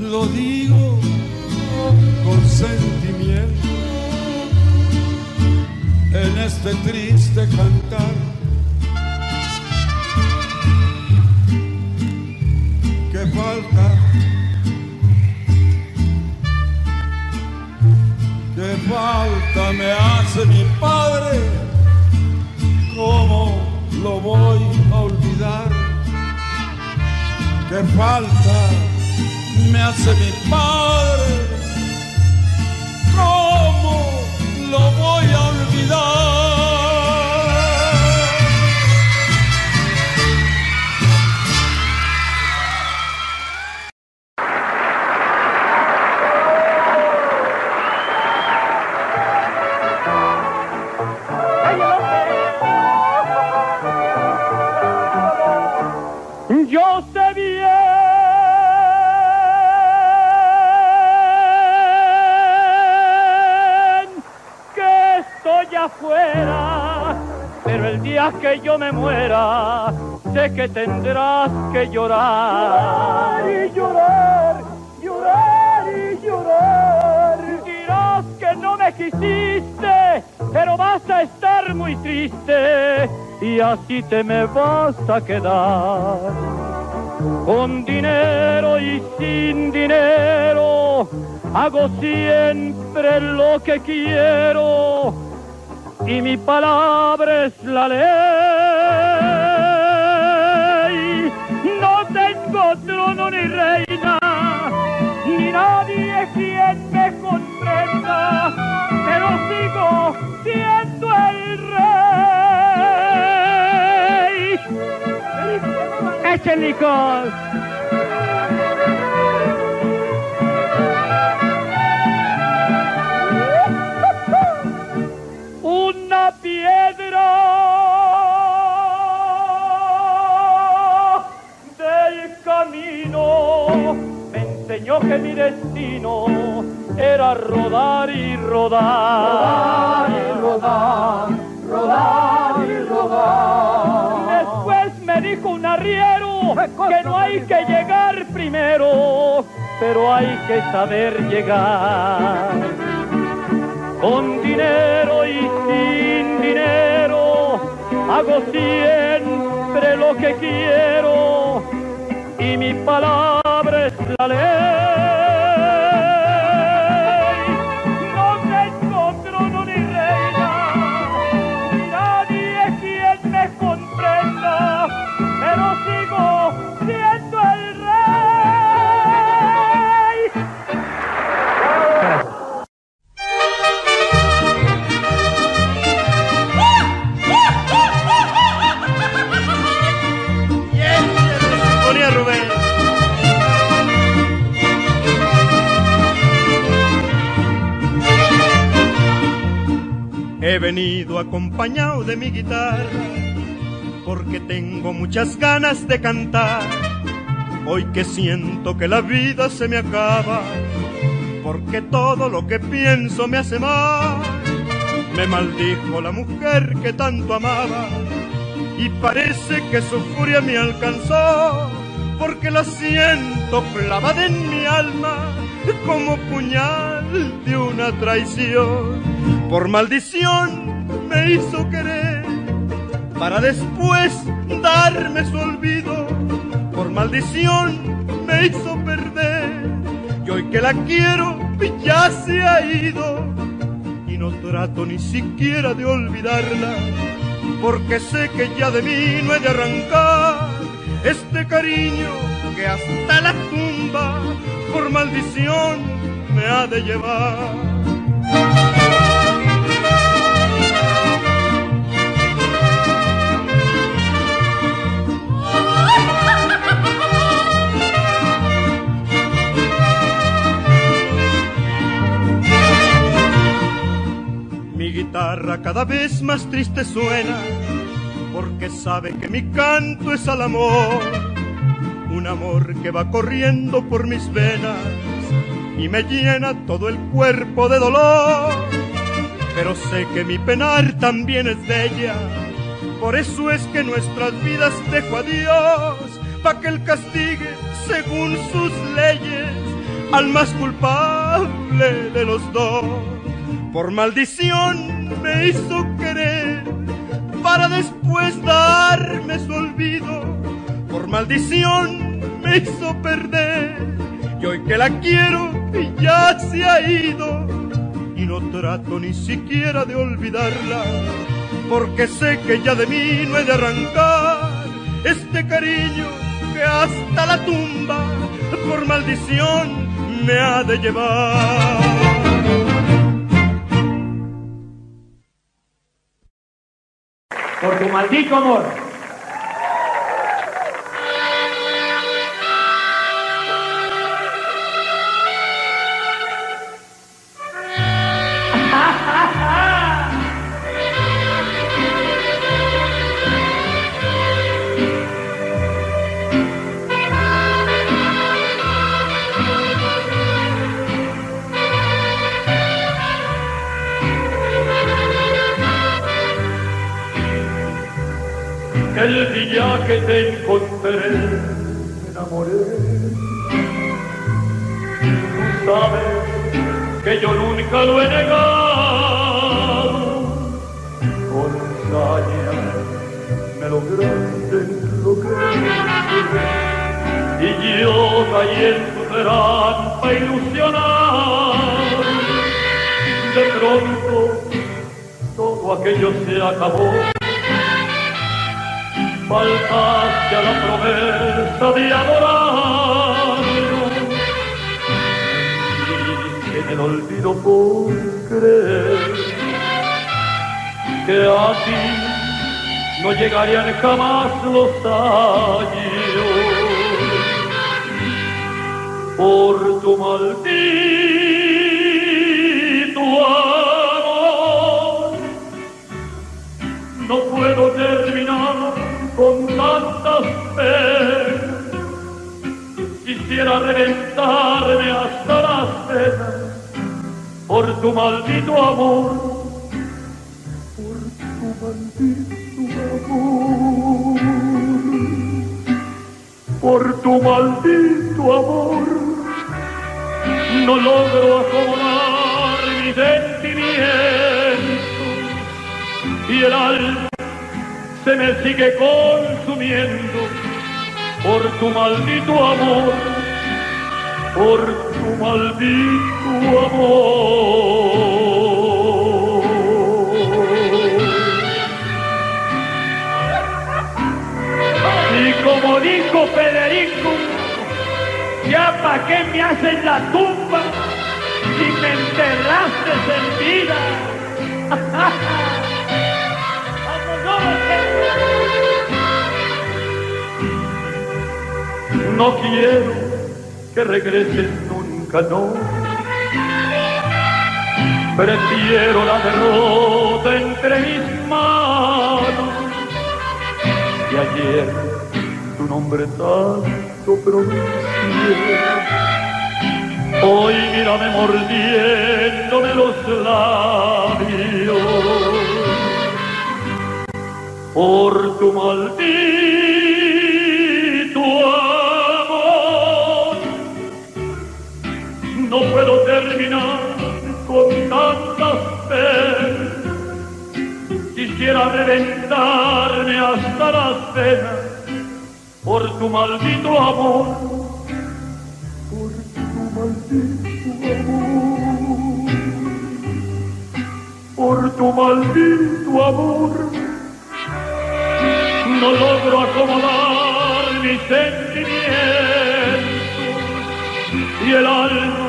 lo digo con sentimiento. En este triste cantar que falta, que falta me hace mi padre, cómo lo voy a olvidar. Qué falta me hace mi padre, ¿cómo lo voy a olvidar? Yo sé bien. Afuera, pero el día que yo me muera, sé que tendrás que llorar, llorar y llorar, llorar y llorar. Dirás que no me quisiste, pero vas a estar muy triste y así te me vas a quedar. Con dinero y sin dinero, hago siempre lo que quiero. Y mi palabra es la ley. No tengo trono ni reina, ni nadie quien me comprenda, pero sigo siendo el rey. ¡Echen licor! Que mi destino era rodar y rodar, rodar y rodar, rodar y rodar. Después me dijo un arriero que no hay que llegar primero, pero hay que saber llegar. Con dinero y sin dinero, hago siempre lo que quiero y mi palabra es la ley. He venido acompañado de mi guitarra porque tengo muchas ganas de cantar. Hoy que siento que la vida se me acaba, porque todo lo que pienso me hace mal. Me maldijo la mujer que tanto amaba y parece que su furia me alcanzó, porque la siento clavada en mi alma como puñal de una traición. Por maldición me hizo querer, para después darme su olvido. Por maldición me hizo perder, y hoy que la quiero ya se ha ido. Y no trato ni siquiera de olvidarla, porque sé que ya de mí no he de arrancar este cariño que hasta la tumba por maldición me ha de llevar. guitarra cada vez más triste suena, porque sabe que mi canto es al amor, un amor que va corriendo por mis venas y me llena todo el cuerpo de dolor. Pero sé que mi penar también es de ella, por eso es que nuestras vidas dejo a Dios, pa' que él castigue según sus leyes al más culpable de los dos. Por maldición me hizo querer para después darme su olvido, por maldición me hizo perder, y hoy que la quiero ya se ha ido, y no trato ni siquiera de olvidarla, porque sé que ya de mí no he de arrancar este cariño que hasta la tumba por maldición me ha de llevar. Por tu maldito amor. El día que te encontré me enamoré. Tú sabes que yo nunca lo he negado. Con saña me lograste enloquecer y yo caí en tu trampa ilusionado. De pronto todo aquello se acabó. Faltaste a la promesa de adorarnos y en el olvido por creer que a ti no llegarían jamás los años por tu maldito amor. No puedo terminar con tantas penas, quisiera reventarme hasta las venas por tu maldito amor, por tu maldito amor, por tu maldito amor. No logro acomodar mis sentimientos y el alma se me sigue consumiendo por tu maldito amor, por tu maldito amor. Y como dijo Federico, ya pa' qué me hacen la tumba si me enterraste en vida. No quiero que regreses nunca, no. Prefiero la derrota entre mis manos. Y ayer tu nombre tanto pronuncié, hoy mírame mordiéndome los labios por tu maldito amor. No puedo terminar con tantas penas, quisiera reventarme hasta las venas por tu maldito amor, por tu maldito amor, por tu maldito amor. No logro acomodar mis sentimientos y el alma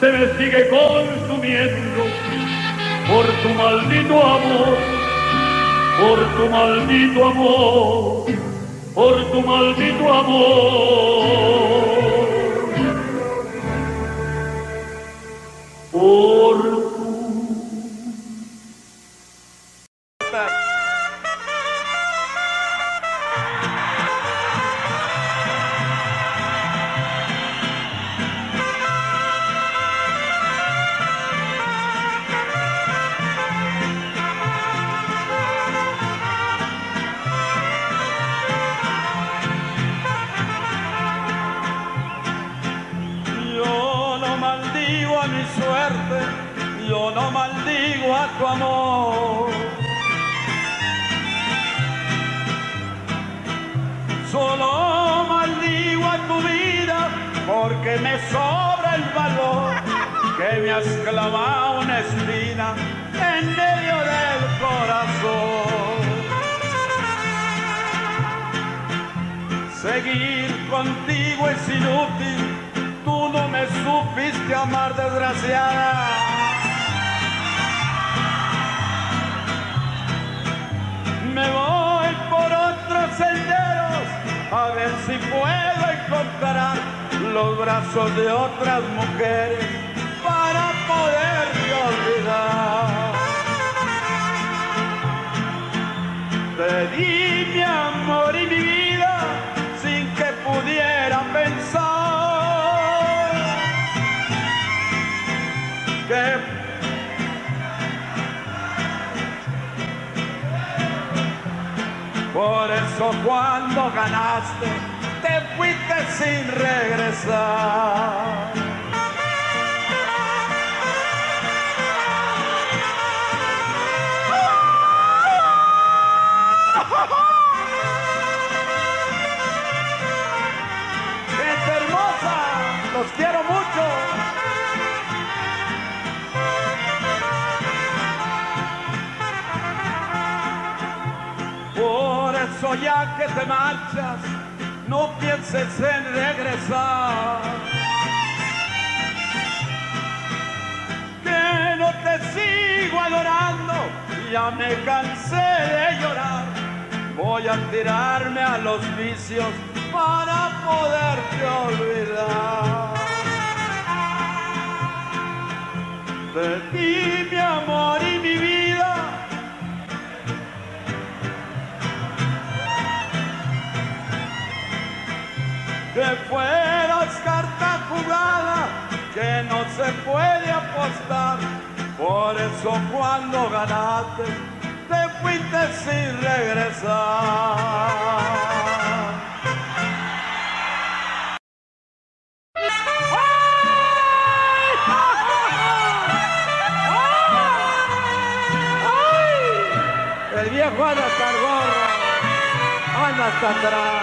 se me sigue consumiendo por tu maldito amor, por tu maldito amor, por tu maldito amor, por tu tu amor. Solo maldigo a tu vida porque me sobra el valor, que me has clavado una espina en medio del corazón. Seguir contigo es inútil, tú no me supiste amar, desgraciada. Me voy por otros senderos, a ver si puedo encontrar los brazos de otras mujeres para poderte olvidar. Te di mi amor y mi vida sin que pudiera pensar que... Por eso cuando ganaste te fuiste sin regresar. Gente hermosa, los quiero mucho. Ya que te marchas, no pienses en regresar, que no te sigo adorando, ya me cansé de llorar. Voy a tirarme a los vicios para poderte olvidar. De ti mi amor y mi vida, que fueras carta jugada, que no se puede apostar. Por eso cuando ganaste, te fuiste sin regresar. ¡Ay! El viejo anda hasta el gorro, anda hasta atrás.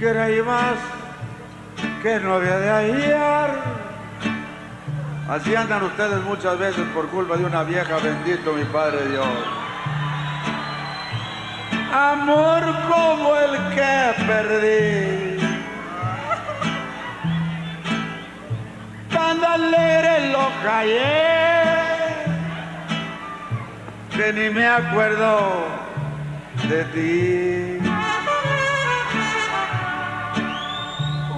Creí más que novia de ayer. Así andan ustedes muchas veces por culpa de una vieja, bendito mi Padre Dios. Amor como el que perdí, tan alegre lo callé, que ni me acuerdo de ti.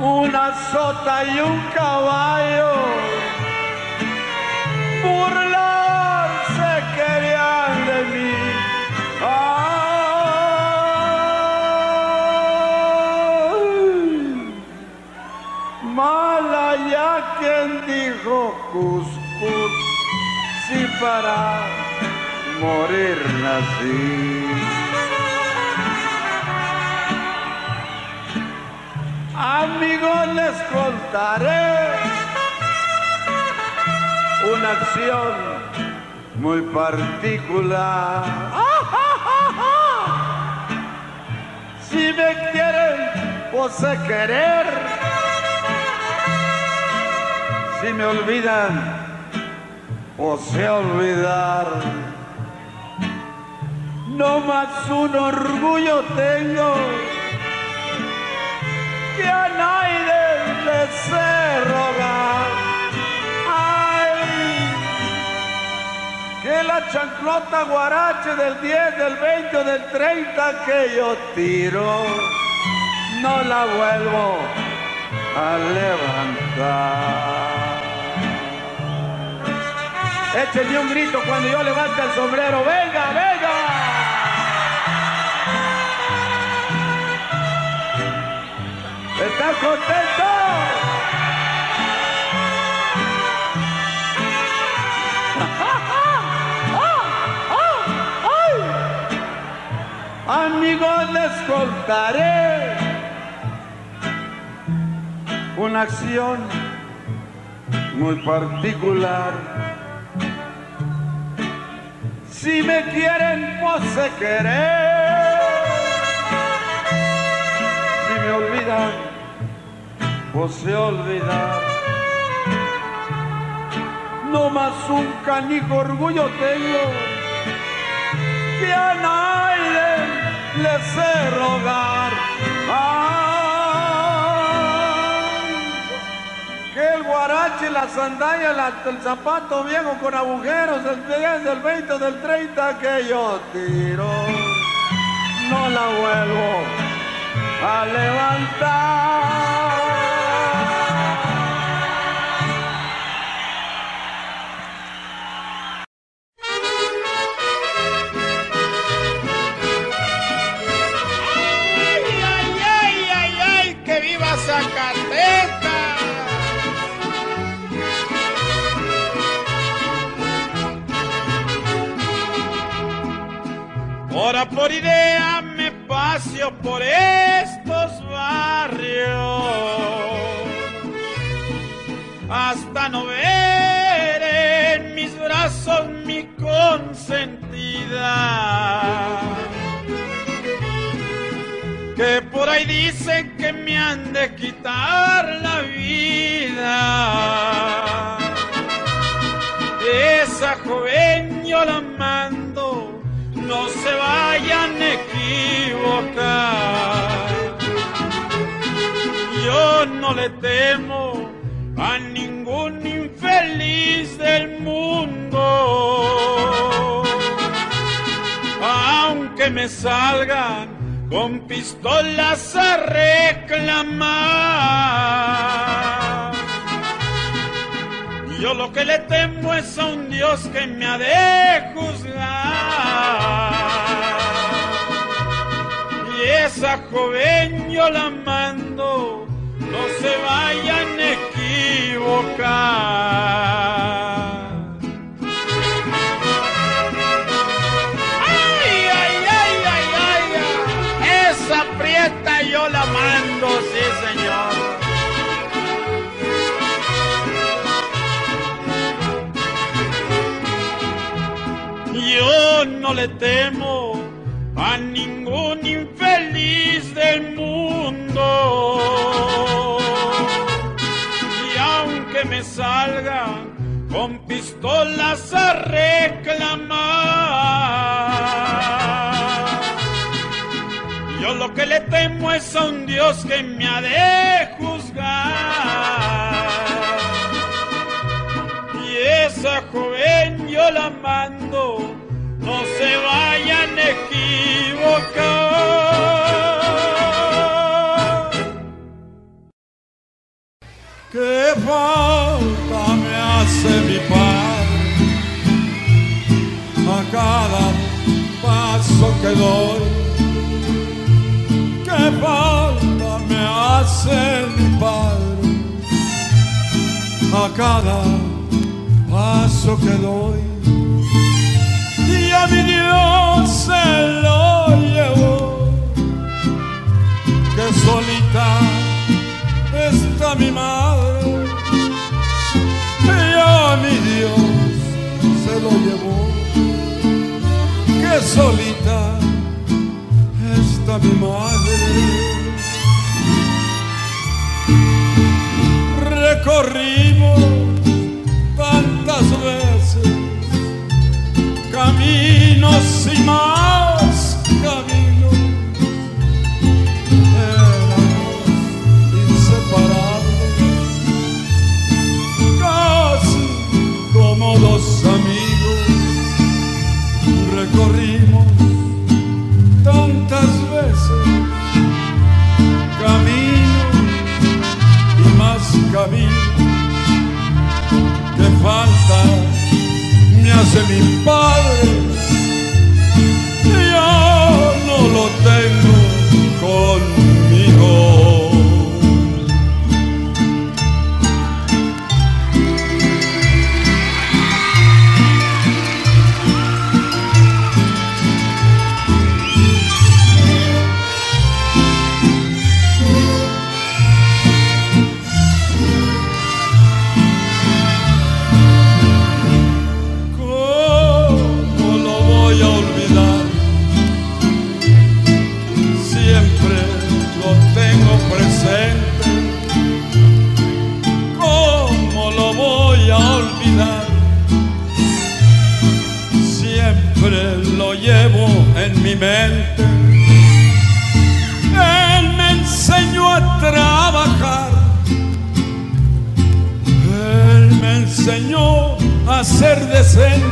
Una sota y un caballo burlarse querían de mí. ¡Ay! Mala ya quien dijo cuscús, si para morir nací. Amigos, les contaré una acción muy particular. Si me quieren, pues sé querer. Si me olvidan, pues sé olvidar. No más un orgullo tengo, que a nadie le sé rogar. Ay, que la chanclota guarache del 10, del 20 o del 30 que yo tiro, no la vuelvo a levantar. Échenme un grito cuando yo levante el sombrero. ¡Venga, venga! ¿Están contentos? Amigos, les contaré una acción muy particular. Si me quieren, no sé querer. Si me olvidan, no sé olvidar. No más un canijo orgullo tengo, que a nadie le sé rogar. Que el guarache, la sandalla, el zapato viejo con agujeros, el 10, del 20, del 30 que yo tiro, no la vuelvo a levantar. Ahora por idea me paseo por estos barrios hasta no ver en mis brazos mi consentida, que por ahí dicen que me han de quitar la vida. Esa joven yo la mando, no se vayan a equivocar. Yo no le temo a ningún infeliz del mundo, aunque me salgan con pistolas a reclamar. Yo lo que le temo es a un Dios que me ha de juzgar. Y esa joven yo la mando, no se vayan a equivocar. ¡Ay, ay, ay, ay, ay, ay! Esa prieta yo la mando, sí señor. Yo no le temo a ningún infeliz del mundo, y aunque me salgan con pistolas a reclamar, yo lo que le temo es a un Dios que me ha de juzgar. Y esa joven yo la mando, no se vayan a equivocar. Qué falta me hace mi padre a cada paso que doy. Qué falta me hace mi padre a cada paso que doy. Y a mi Dios se lo llevó, que solita está mi madre. Y a mi Dios se lo llevó, que solita está mi madre. Recorrimos tantas veces caminos y más caminos, éramos inseparables, casi como dos amigos. Recorrimos tantas veces caminos y más caminos, que falta me hace mi padre. Yo no lo tengo conmigo. siempre lo llevo en mi mente. Él me enseñó a trabajar, él me enseñó a ser decente,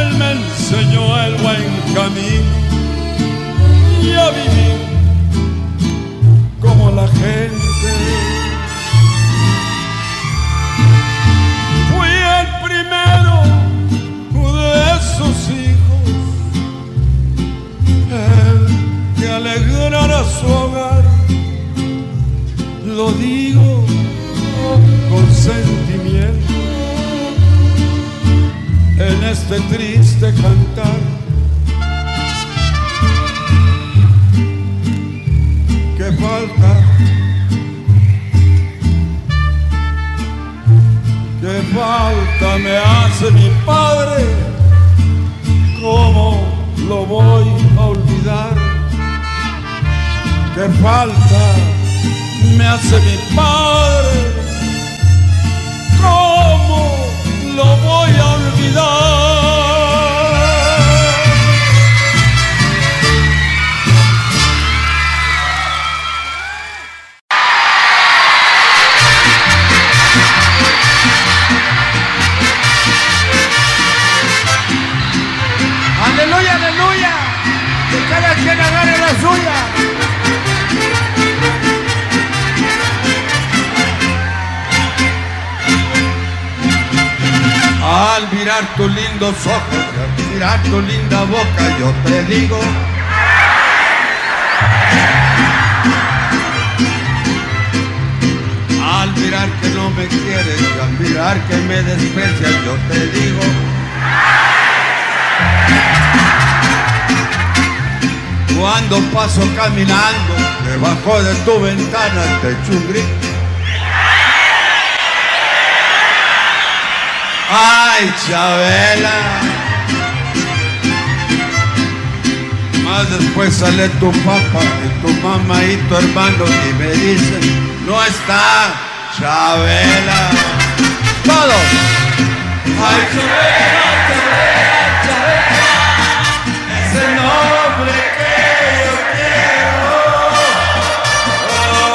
él me enseñó el buen camino y a vivir como la gente. Alegrar a su hogar, lo digo con sentimiento. En este triste cantar que falta, que falta me hace mi padre, ¿cómo lo voy a olvidar? Qué falta me hace mi padre, ¿cómo lo voy a olvidar? Aleluya, aleluya, que cada quien agarre la suya. Al mirar tus lindos ojos, al mirar tu linda boca, yo te digo. Al mirar que no me quieres, y al mirar que me desprecias, yo te digo. Cuando paso caminando debajo de tu ventana, te echo un grito. ¡Ay, Chabela! Más después sale tu papá y tu mamá y tu hermano y me dicen, no está Chabela. ¡Todos! ¡Ay, Chabela, Chabela, Chabela! ¡Es el nombre que yo quiero! Oh,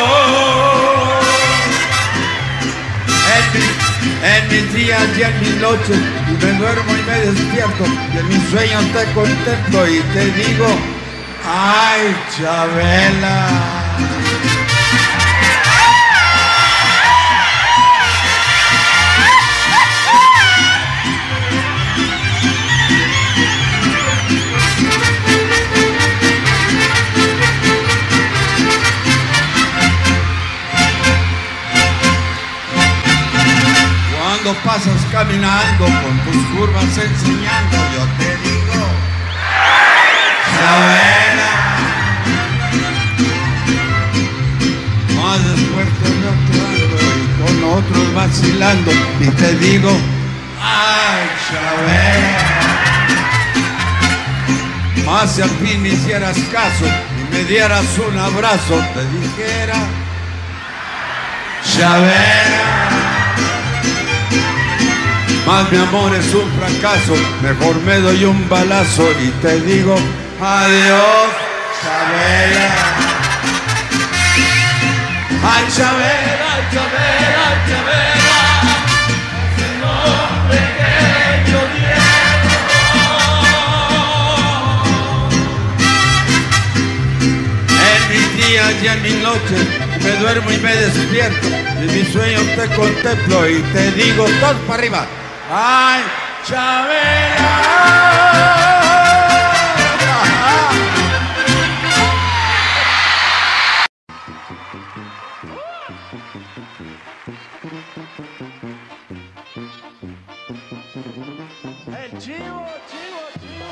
oh, oh, oh. En mis días y en mis noches, y me duermo y me despierto, y en mis sueños te contemplo y te digo, ¡ay, Chabela! Cuando pasas caminando con tus curvas enseñando, yo te digo, Chabela. Más después te veo y con otros vacilando y te digo, ay, Chabela. Más si al fin me hicieras caso y me dieras un abrazo, te dijera, Chabela. Más mi amor es un fracaso, mejor me doy un balazo y te digo, adiós, Chabela. Ay, Chabela, Chabela, Chabela, es el nombre que yo quiero. En mis días y en mis noches, me duermo y me despierto, y en mis sueños te contemplo y te digo, todos para arriba. ¡Ay, Chabela! ¡El chivo, chivo, chivo!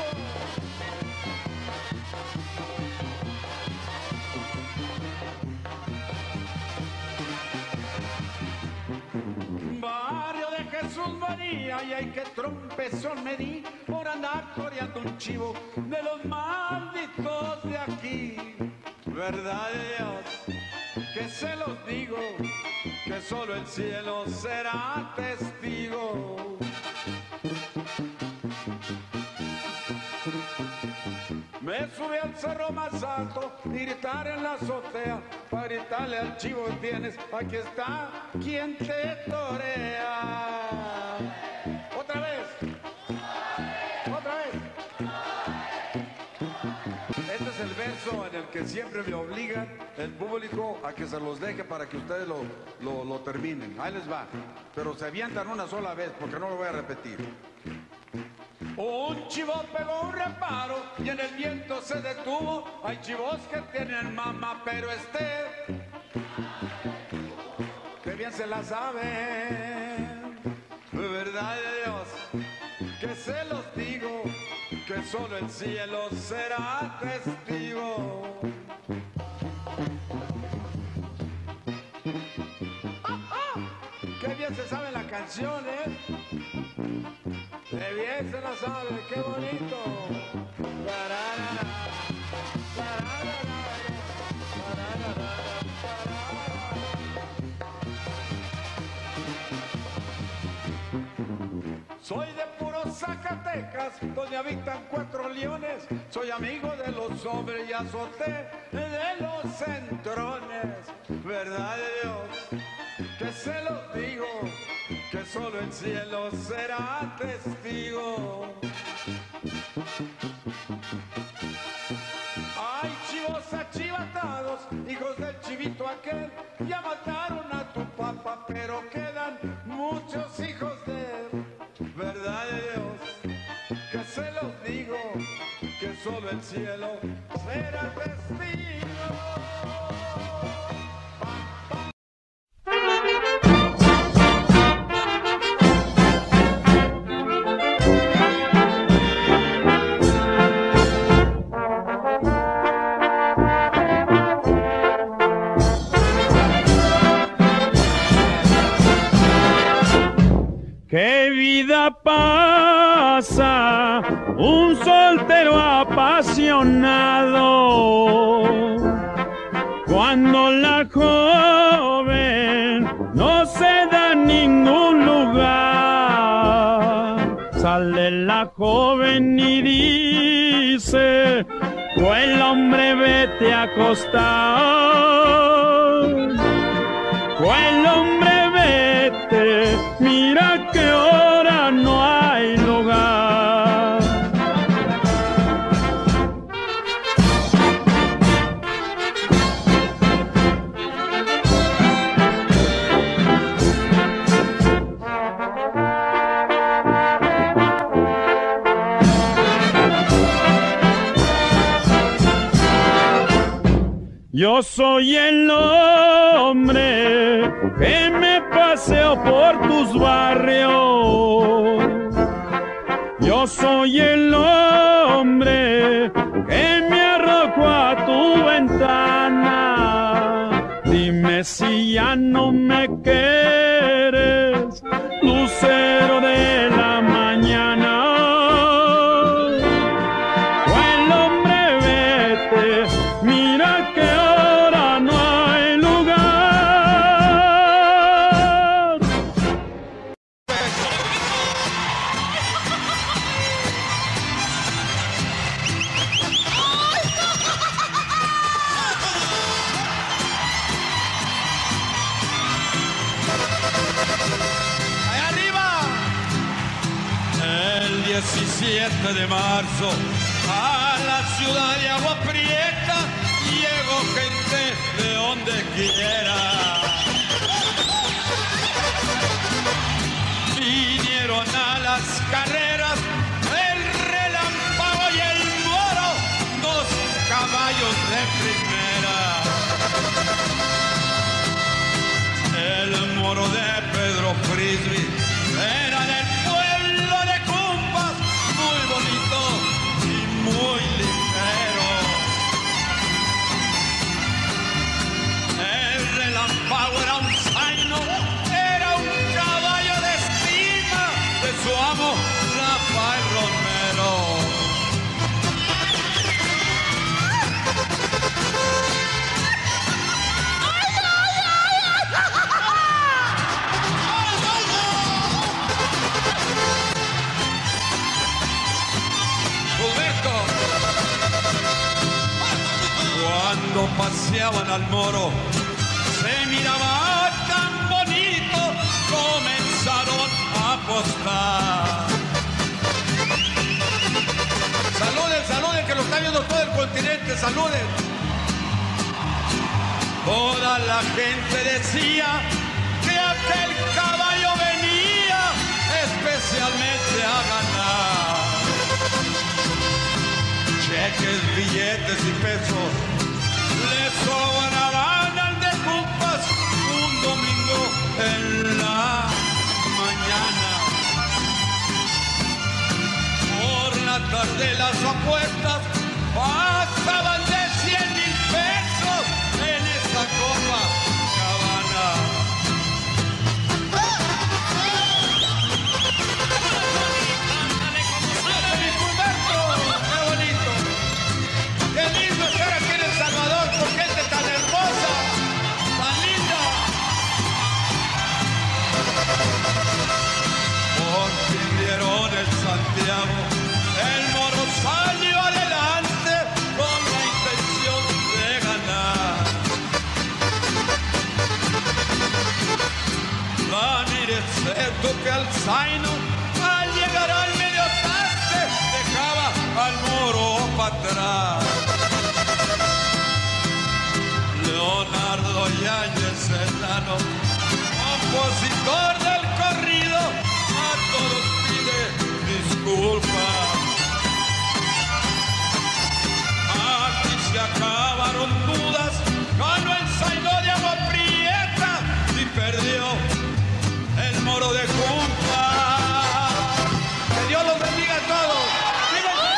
Barrio de Jesús María, ay, ay, qué trompezón me di por andar coreando un chivo de los malditos de aquí. Verdad de Dios, que se los digo, que solo el cielo será testigo. Me subí al cerro más alto, gritar en la azotea, para gritarle al chivo tienes, aquí está quien te torea. Otra vez, otra vez. Este es el verso en el que siempre me obligan el público a que se los deje para que ustedes lo terminen. Ahí les va, pero se avientan una sola vez porque no lo voy a repetir. Un chivo pegó un reparo y en el viento se detuvo. Hay chivos que tienen mamá, pero este que bien se la sabe. Verdad de Dios, que se los digo, que solo el cielo será testigo. Que bien se sabe la canción, ¿eh? ¡Qué bien se la sabe! ¡Qué bonito! Soy de puro Zacatecas, donde habitan 4 leones. Soy amigo de los hombres y azote de los centrones. Verdad de Dios, que se los digo, que solo el cielo será testigo. Hay chivos achivatados, hijos del chivito aquel, ya mataron a tu papá, pero quedan muchos hijos de él. Verdad de Dios, que se los digo, que solo el cielo será testigo. ¡Qué vida pasa un soltero apasionado! Cuando la joven no se da ningún lugar, sale la joven y dice: tú el hombre vete a acostar, tú el hombre vete, mira que ahora no hay lugar. Yo soy el hombre que me paseo por tus barrios. Yo soy el hombre que me arrojo a tu ventana. Dime si ya no me quieres, lucero de la mañana. De marzo a la ciudad de Agua Prieta llegó gente de donde quiera. Vinieron a las carreras el Relámpago y el Moro, 2 caballos de primera. El Moro de Pedro Frisby era del pueblo de Cumpas, muy bonito y muy ligero. El Relámpago era un zaino, era un caballo de estima de su amo Rafael Romero. ¡Ay, ay, ay! ¡Ay, ay, ay! paseaban al moro, se miraba tan bonito, comenzaron a apostar. Saluden, saluden, que lo está viendo todo el continente, saluden. Toda la gente decía que hasta el caballo venía especialmente a ganar. Cheques, billetes y pesos le sobraban al de compas un domingo en la mañana. Por la tarde las apuestas pasaban de 100,000 pesos en esta Copacabana. El moro salió adelante con la intención de ganar. Van a ir excepto que al zaino, al llegar al medio tarde, dejaba al moro para atrás. Leonardo Yáñez Serrano, compositor del corrido, a todos pide disculpa. Aquí se acabaron dudas, ganó el zaino de Agua Prieta y perdió el moro de Cumpa. Que Dios los bendiga a todos. ¡Dios mágico!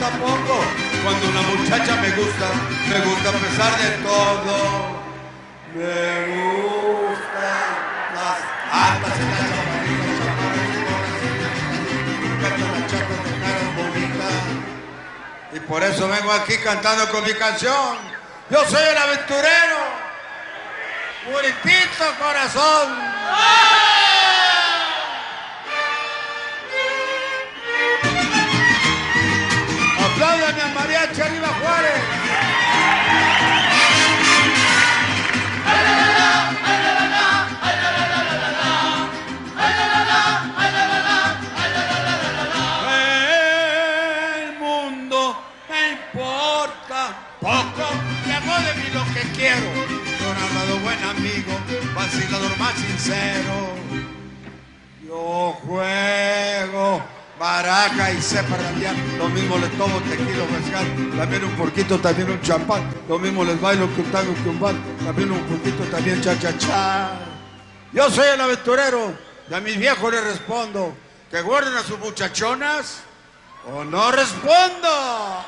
Tampoco. Cuando una muchacha me gusta a pesar de todo. Me gustan las altas y las amarillas, chaparras y me encantan las chacas de cara bonitas. Y por eso vengo aquí cantando con mi canción. Yo soy el aventurero, puripito corazón. ¡Apláudame a mariachi arriba Juárez! El mundo me importa poco, que hago de mí lo que quiero. Yo he hablado buen amigo, vacilador más sincero. Yo juego baraja y sepa rabiar, lo mismo les tomo tequila mezcal, también un porquito, también un champán, lo mismo les bailo que un tango, que un bar, también un porquito, también cha-cha-cha. Yo soy el aventurero, y a mis viejos les respondo, que guarden a sus muchachonas o no respondo.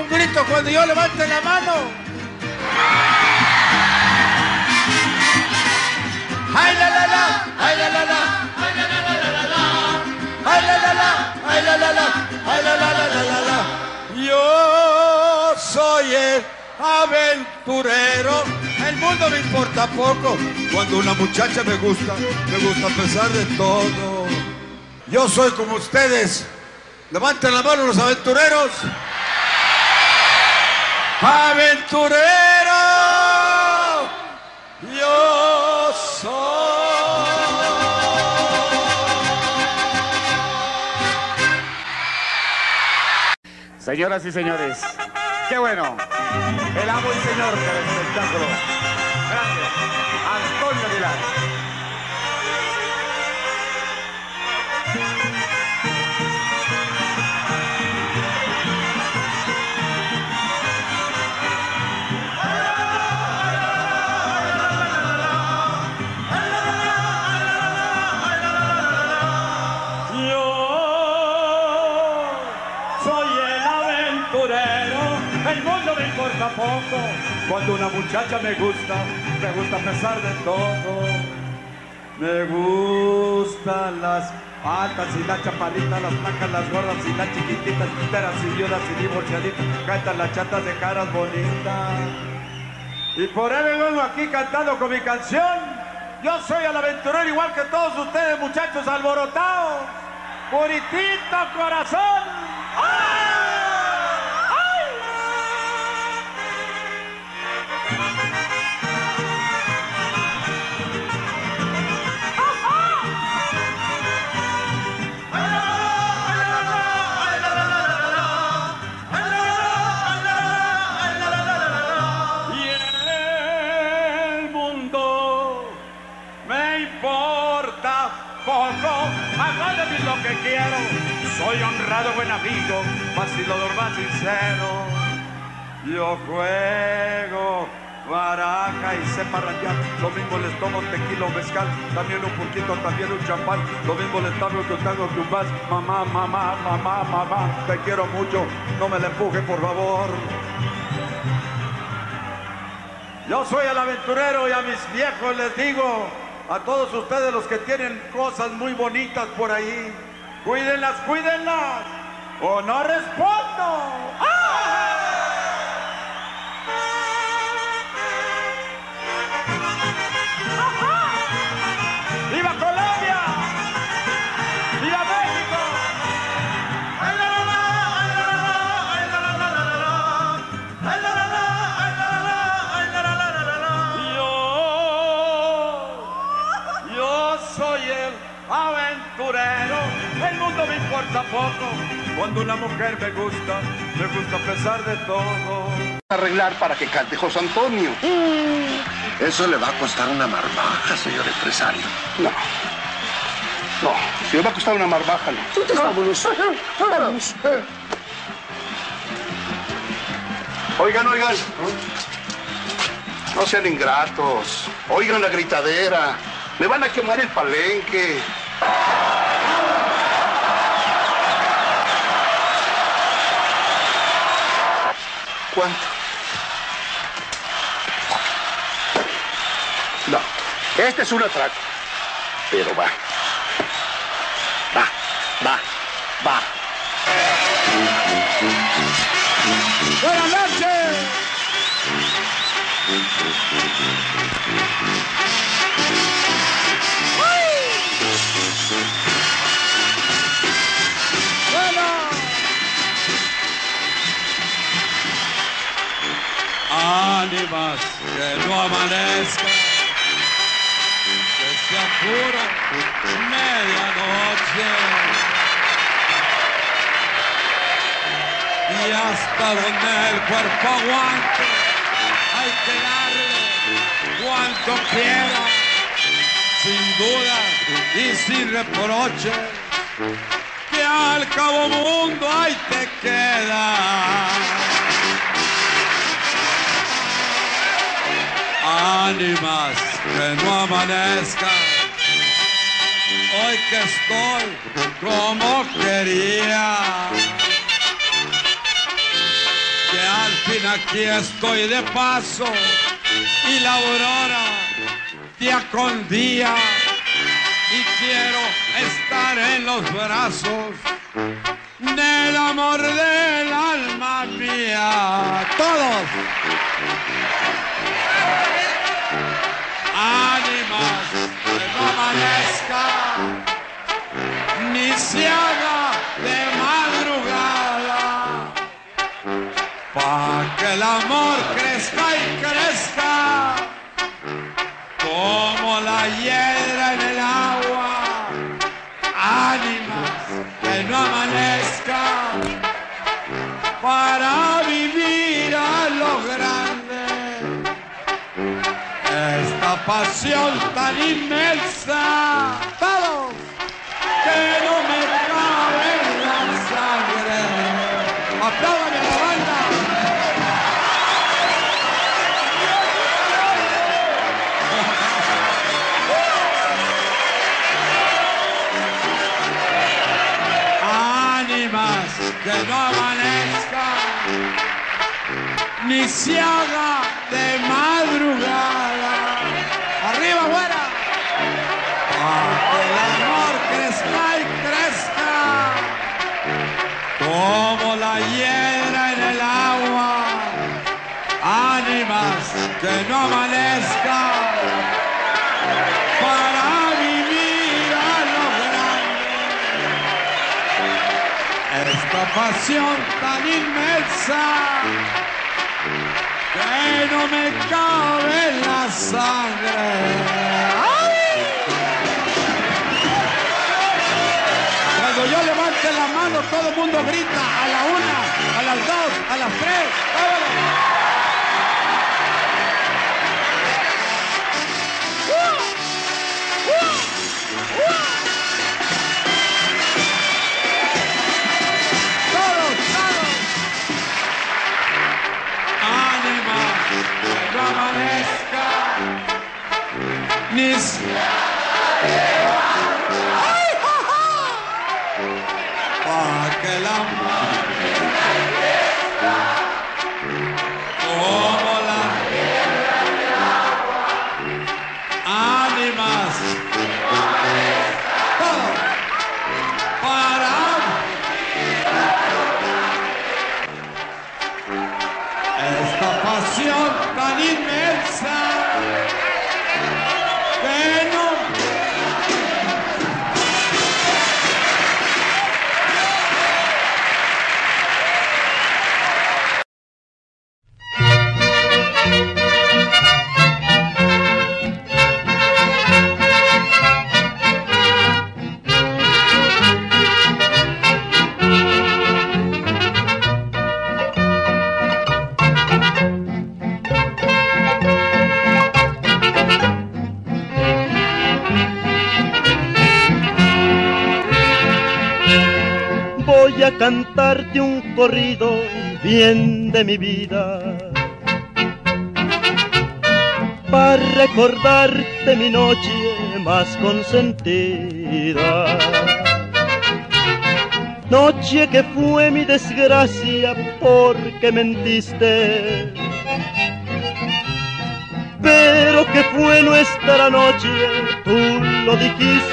Un grito cuando yo levante la mano. ¡Ay, la, la, la! ¡Ay, la, la, la! ¡Ay, la, la, la, la, la! ¡Ay, la, la, la! ¡Ay, la, la, la! ¡Ay, la, la, la, la, la! Yo soy el aventurero, el mundo me importa poco, cuando una muchacha me gusta a pesar de todo. Yo soy como ustedes, levanten la mano los aventureros. ¡Aventurero! Yo señoras y señores, qué bueno, el amo y señor del espectáculo. Gracias, Antonio Aguilar. poco. Cuando una muchacha me gusta a pesar de todo. Me gustan las altas y las chaparritas, las blancas, las gordas y las chiquititas, enteras y viudas y divorciaditas, cantan las chatas de caras bonitas. Y por ahí vengo aquí cantando con mi canción. Yo soy el aventurero igual que todos ustedes, muchachos alborotados. Puritito corazón. ¡Ay! ¡Ay! Y en el mundo me importa poco. Háganme lo que quiero, soy honrado, buen amigo, vacilador más sincero. Yo juego baraja y sé parrandear, lo mismo les tomo tequila o mezcal, también un poquito, también un champán, lo mismo les tomo que un tango que un vals. Mamá, mamá, mamá, mamá, te quiero mucho, no me la empuje, por favor. Yo soy el aventurero y a mis viejos les digo, a todos ustedes los que tienen cosas muy bonitas por ahí, cuídenlas, cuídenlas, o no respondo. ¡Ah! El mundo me importa poco, cuando una mujer me gusta a pesar de todo. Arreglar para que cante José Antonio. Eso le va a costar una marmaja, señor empresario. No, no, si le va a costar una marmaja, no. Vámonos, vámonos. Oigan, oigan, no sean ingratos, oigan la gritadera, me van a quemar el palenque. ¿Cuánto? No, este es un atraco. Pero va. Va, va, va. ¡Buenas noches! Ánimas que no amanezca, que sea pura medianoche. Y hasta donde el cuerpo aguante, hay que darle cuanto quiera, sin duda y sin reproche, que al cabo mundo ahí te queda. Ánimas que no amanezca, hoy que estoy como quería, que al fin aquí estoy de paso y la aurora día con día, y quiero estar en los brazos del amor del alma mía. Todos. Ánimas que no amanezca, ni se haga de madrugada, pa' que el amor crezca y crezca, como la hiedra en el agua. Ánimas que no amanezca, para vivir a lo grande. Esta pasión tan inmensa, todos, que no me cabe en la sangre. ¡Apláudame la banda! Ánimas que no amanezcan, ni se haga de madrugada. ¡Arriba, güera! ¡Que el amor crezca y crezca! Como la hiedra en el agua, ánimas que no amanezcan, para vivir a lo grande. Esta pasión tan inmensa que no me cabe en la sangre. ¡Ay! Cuando yo levante la mano, todo el mundo grita a la 1, a las 2, a las 3. Nis. ¡Ay, ja, ja! Para que el amor crezca como la piedra de agua, ánimas para esta pasión tan inmensa. Voy a cantarte un corrido bien de mi vida, para recordarte mi noche más consentida, noche que fue mi desgracia porque mentiste, pero que fue nuestra noche, tú lo dijiste.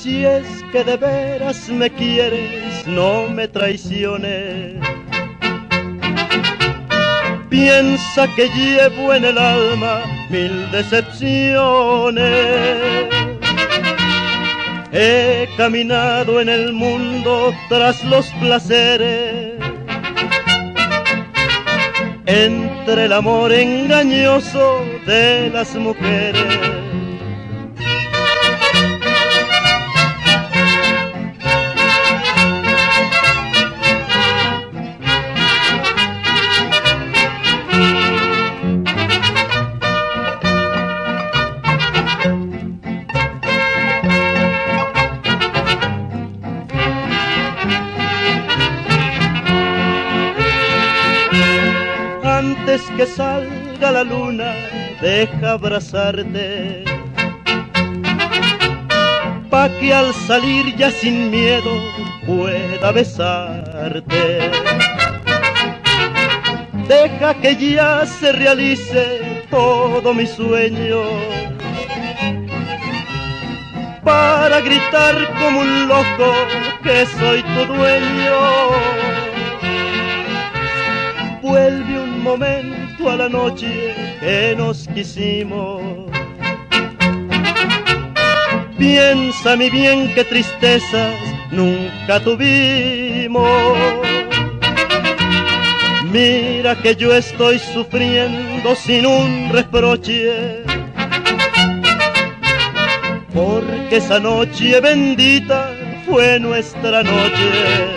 Si es que de veras me quieres, no me traiciones. Piensa que llevo en el alma mil decepciones. He caminado en el mundo tras los placeres, entre el amor engañoso de las mujeres. Antes que salga la luna, deja abrazarte, pa' que al salir ya sin miedo pueda besarte. Deja que ya se realice todo mi sueño, para gritar como un loco que soy tu dueño. Vuelve un momento a la noche que nos quisimos. Piensa, mi bien, que tristezas nunca tuvimos. Mira que yo estoy sufriendo sin un reproche, porque esa noche bendita fue nuestra noche.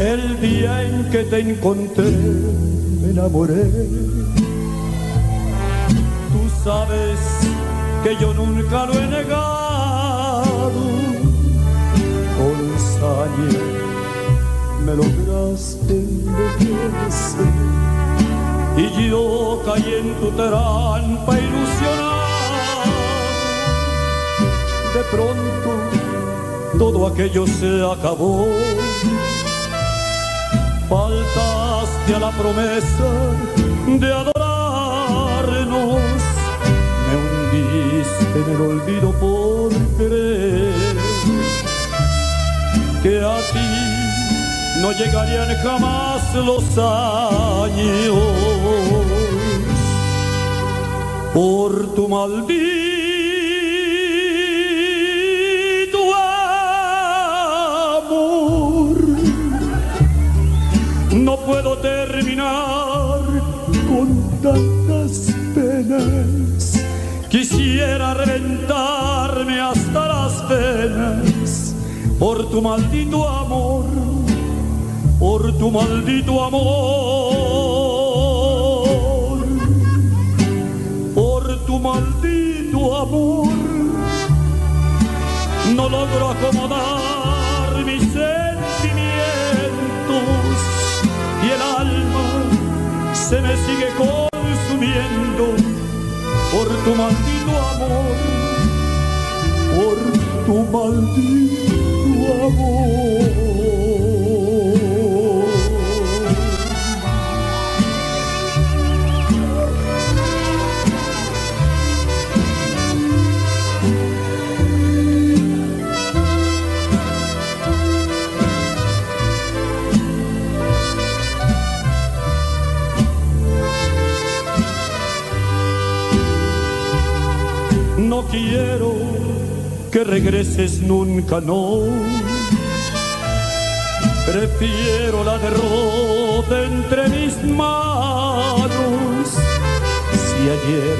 El día en que te encontré me enamoré. Tú sabes que yo nunca lo he negado, con saña me lograste enloquecer, y yo caí en tu trampa ilusionada. De pronto todo aquello se acabó, faltaste a la promesa de adorarnos, me hundiste en el olvido por creer que a ti no llegarían jamás los años por tu maldito. No puedo terminar con tantas penas, quisiera reventarme hasta las venas por tu maldito amor, por tu maldito amor, por tu maldito amor. No logro acomodar mis sentimientos, el alma se me sigue consumiendo por tu maldito amor, por tu maldito amor. No quiero que regreses nunca, no. Prefiero la derrota entre mis manos. Si ayer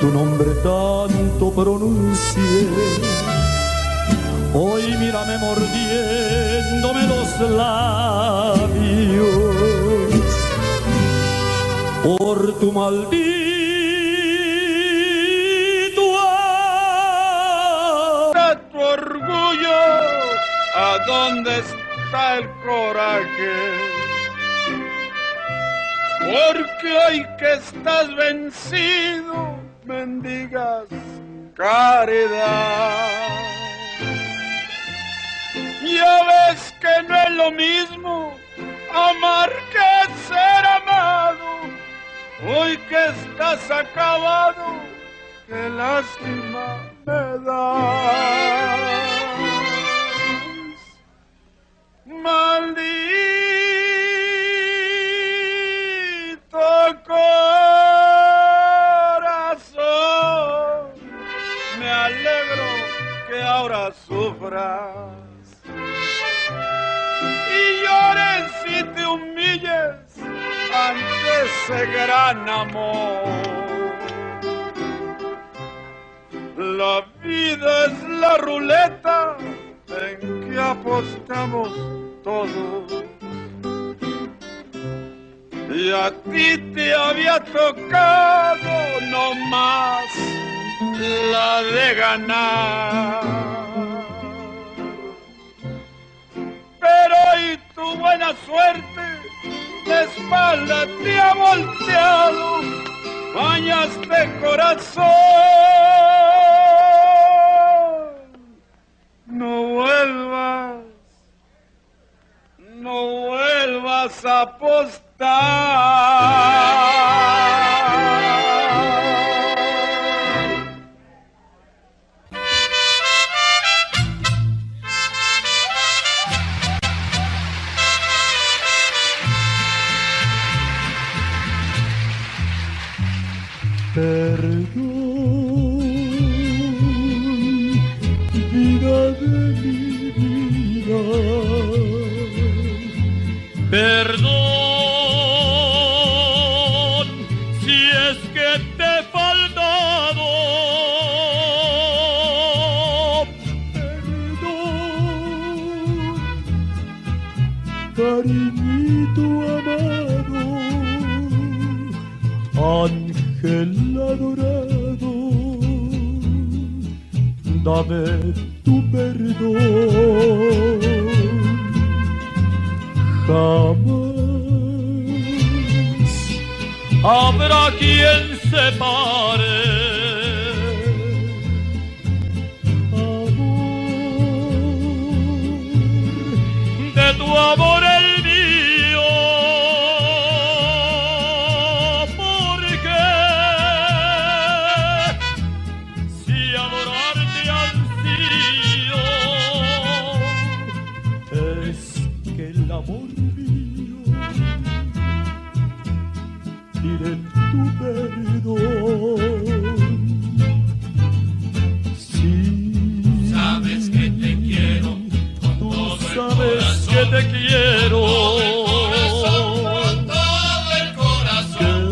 tu nombre tanto pronuncié, hoy mírame mordiéndome los labios por tu maldito. ¿A dónde está el coraje? Porque hoy que estás vencido, mendigas caridad. Ya ves que no es lo mismo amar que ser amado. Hoy que estás acabado, qué lástima me da. Maldito corazón, me alegro que ahora sufras y llores y te humilles ante ese gran amor. La vida es la ruleta en que apostamos todo. Y a ti te había tocado no más la de ganar, pero hoy tu buena suerte de espalda te ha volteado, bañaste corazón. No vuelvas, no vuelvas a apostar. Perdón, vida de mi vida. Perdón si es que te he faltado. Perdón, cariñito amado. ángel adorado, dame tu perdón. Jamás habrá quien se pare. Tu amor el mío, porque si adorarte ansío, es que el amor mío tiene tu perdón. Sí, sabes que te quiero, tú sabes que te quiero con todo el corazón,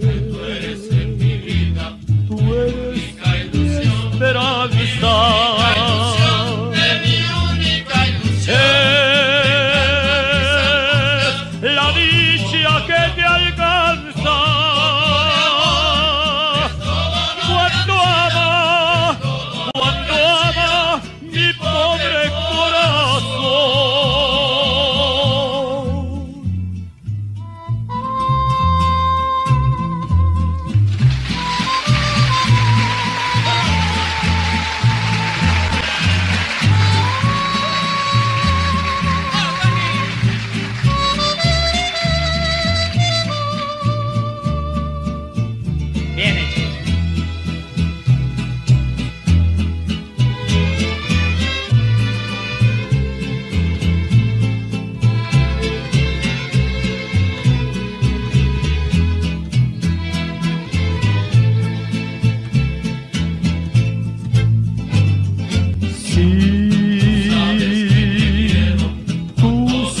que tú eres en mi vida, tú eres mi única ilusión, la dicha que te alcanza cuando ama mi pobre corazón.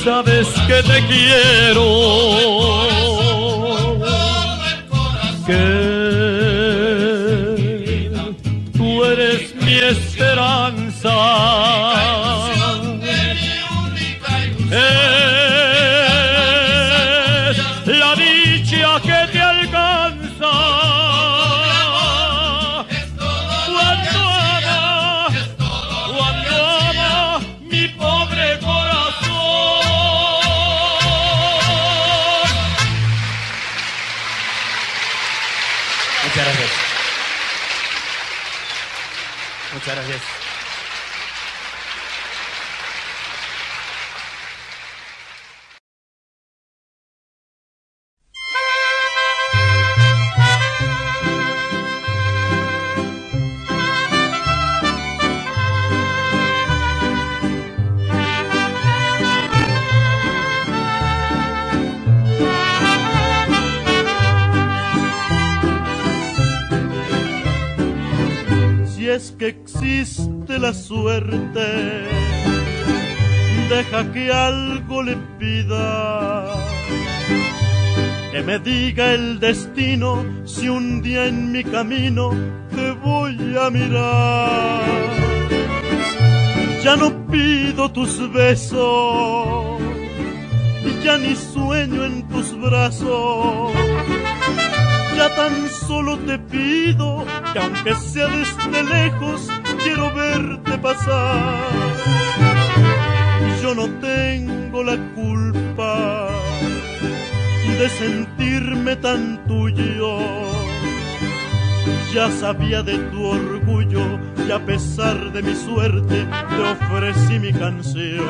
Sabes que te quiero, que tú eres mi esperanza, es la dicha que te alcanza cuando ama mi pobre corazón. Muchas gracias. Muchas gracias. Es que existe la suerte, deja que algo le pida, que me diga el destino si un día en mi camino te voy a mirar. Ya no pido tus besos, ya ni sueño en tus brazos, ya tan solo te pido que aunque sea desde lejos quiero verte pasar. Yo no tengo la culpa de sentirme tan tuyo, ya sabía de tu orgullo y a pesar de mi suerte te ofrecí mi canción.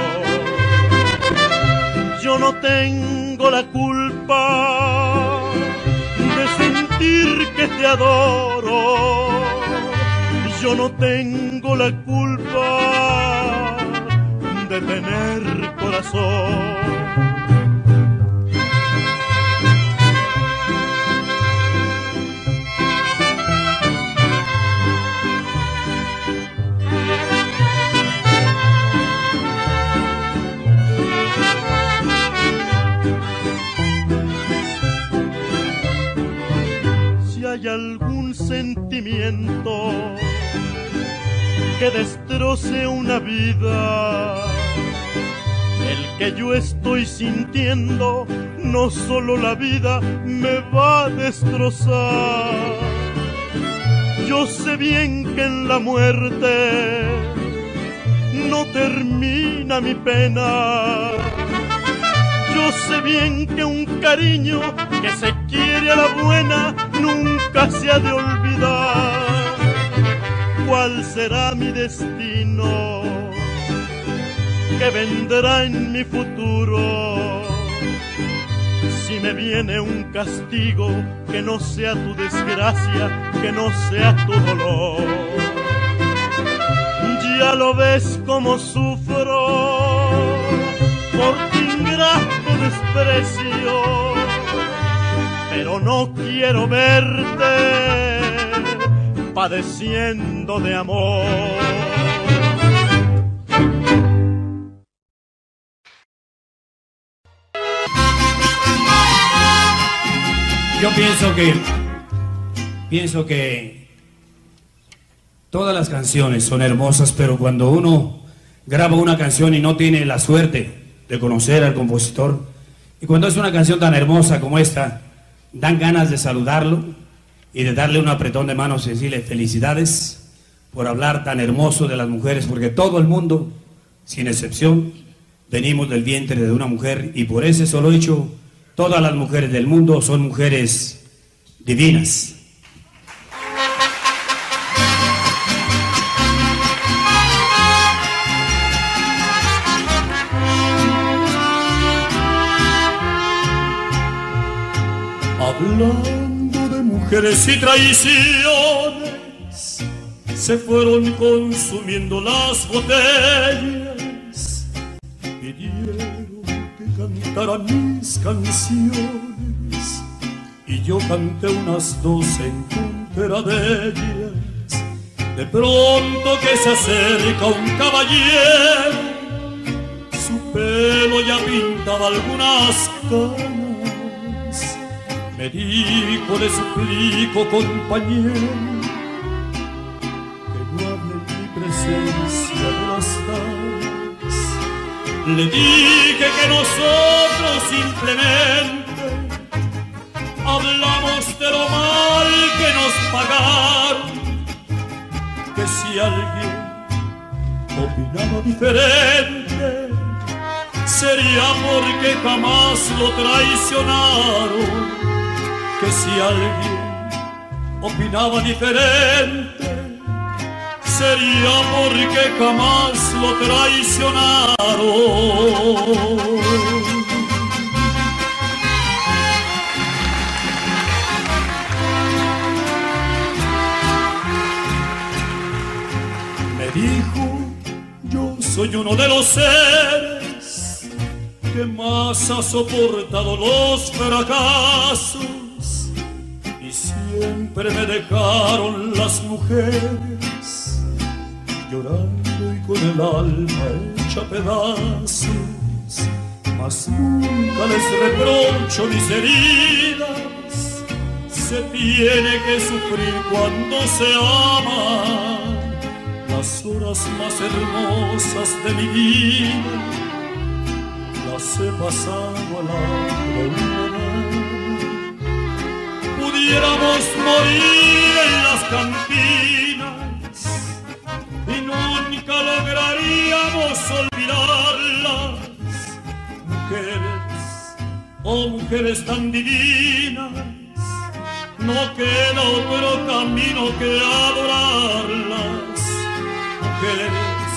Yo no tengo la culpa de sentir que te adoro, yo no tengo la culpa de tener corazón. Hay algún sentimiento que destroce una vida, el que yo estoy sintiendo no solo la vida me va a destrozar. Yo sé bien que en la muerte no termina mi pena. Yo sé bien que un cariño que se quiere a la buena nunca se ha de olvidar. ¿Cuál será mi destino que vendrá en mi futuro? Si me viene un castigo, que no sea tu desgracia, que no sea tu dolor. Ya lo ves como sufro por tu ingrato desprecio, pero no quiero verte padeciendo de amor. Yo pienso que todas las canciones son hermosas, pero cuando uno graba una canción y no tiene la suerte de conocer al compositor, y cuando es una canción tan hermosa como esta, dan ganas de saludarlo y de darle un apretón de manos y decirle felicidades por hablar tan hermoso de las mujeres, porque todo el mundo, sin excepción, venimos del vientre de una mujer, y por ese solo hecho, todas las mujeres del mundo son mujeres divinas. Hablando de mujeres y traiciones, se fueron consumiendo las botellas, pidieron que cantara mis canciones, y yo canté unas 12 en contra de ellas. De pronto que se acerca un caballero, su pelo ya pintaba algunas canas. Me dijo, le suplico compañero, que no hable en mi presencia de las damas. Le dije que nosotros simplemente hablamos de lo mal que nos pagaron, que si alguien opinaba diferente sería porque jamás lo traicionaron, que si alguien opinaba diferente sería porque jamás lo traicionaron. Me dijo, yo soy uno de los seres que más ha soportado los fracasos, y siempre me dejaron las mujeres llorando y con el alma hecha pedazos, mas nunca les reprocho mis heridas. Se tiene que sufrir cuando se ama. Las horas más hermosas de mi vida las he pasado a la crueldad. Pudiéramos morir en las cantinas y nunca lograríamos olvidarlas. Mujeres, oh mujeres tan divinas, no queda otro camino que adorarlas. Mujeres,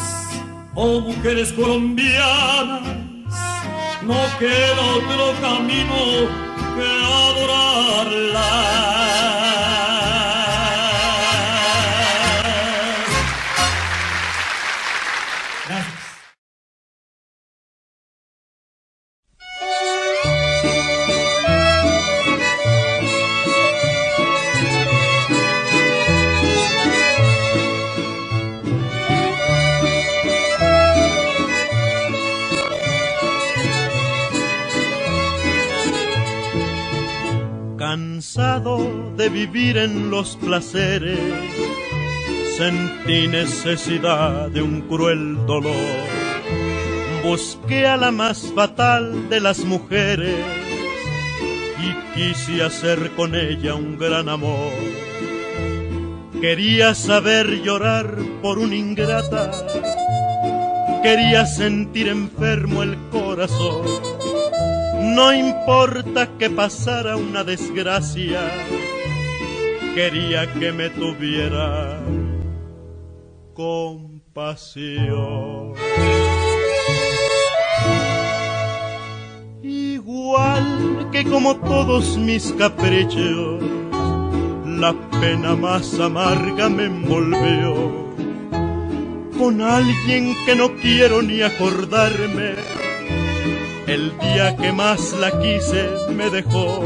oh mujeres colombianas, no queda otro camino que adorarlas. Cansado de vivir en los placeres, sentí necesidad de un cruel dolor. Busqué a la más fatal de las mujeres y quise hacer con ella un gran amor. Quería saber llorar por una ingrata, quería sentir enfermo el corazón. No importa que pasara una desgracia, quería que me tuviera compasión. Igual que como todos mis caprichos, la pena más amarga me envolvió, con alguien que no quiero ni acordarme. El día que más la quise me dejó,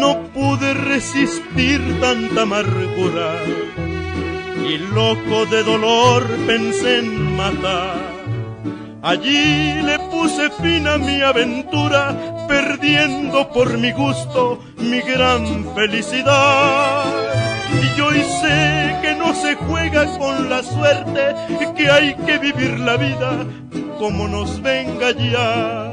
no pude resistir tanta amargura y loco de dolor pensé en matar. Allí le puse fin a mi aventura, perdiendo por mi gusto mi gran felicidad. Y hoy sé que no se juega con la suerte, que hay que vivir la vida como nos venga ya.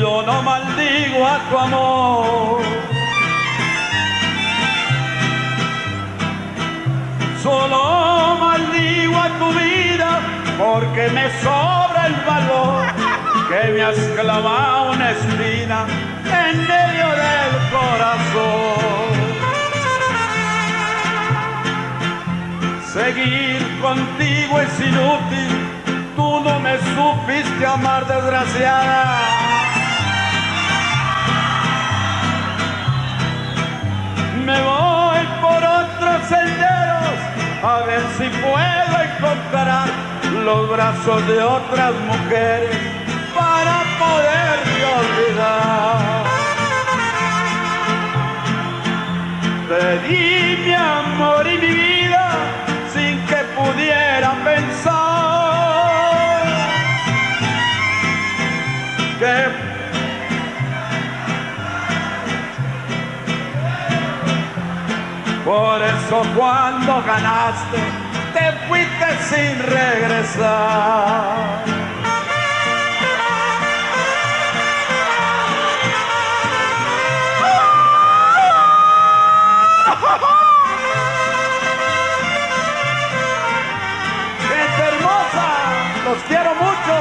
Yo no maldigo a tu amor, solo maldigo a tu vida, porque me sobra el valor que me has clavado una espina en medio del corazón. Seguir contigo es inútil, tú no me supiste amar, desgraciada. Me voy por otros senderos, a ver si puedo encontrar los brazos de otras mujeres para poderte olvidar. Te di mi amor y mi vida sin que pudiera pensar que... Por eso cuando ganaste te fuiste sin regresar. Gente hermosa, los quiero mucho.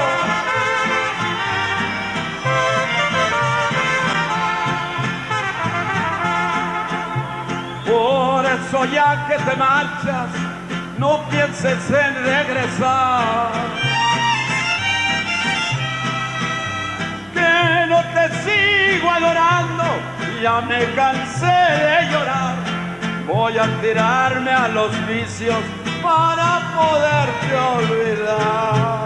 Por eso ya que te marchas, no pienses en regresar, que no te sigo adorando, ya me cansé de llorar. Voy a tirarme a los vicios para poderte olvidar.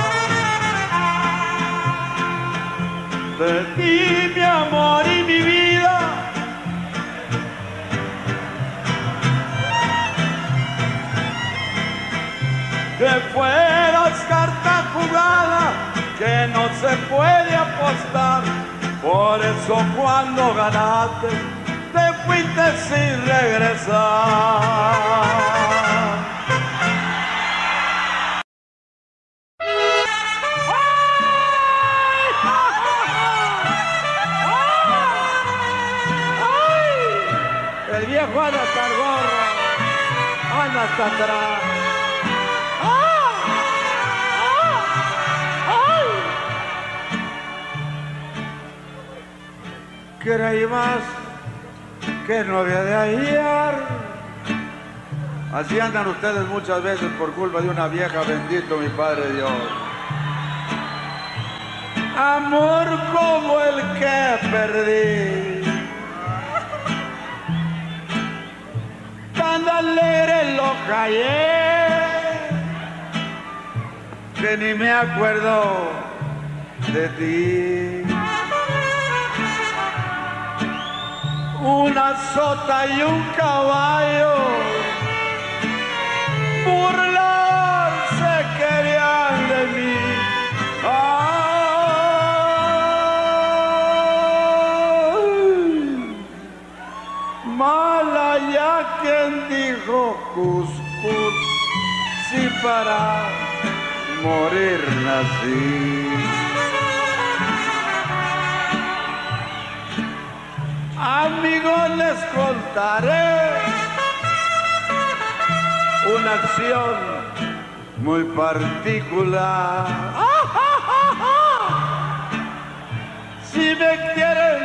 De ti mi amor y mi vida, que fueras carta jugada, que no se puede apostar. Por eso cuando ganaste, te fuiste sin regresar. ¡Ay! El viejo anda hasta el gorro, anda hasta atrás. Creí más que novia de ayer. Así andan ustedes muchas veces por culpa de una vieja, bendito mi Padre Dios. Amor como el que perdí, tan alegre lo callé. que ni me acuerdo de ti. Una sota y un caballo burlarse querían de mí. ¡Ay! Mala ya quien dijo cuscús, si para morir nací. Amigos, les contaré una acción muy particular. Si me quieren,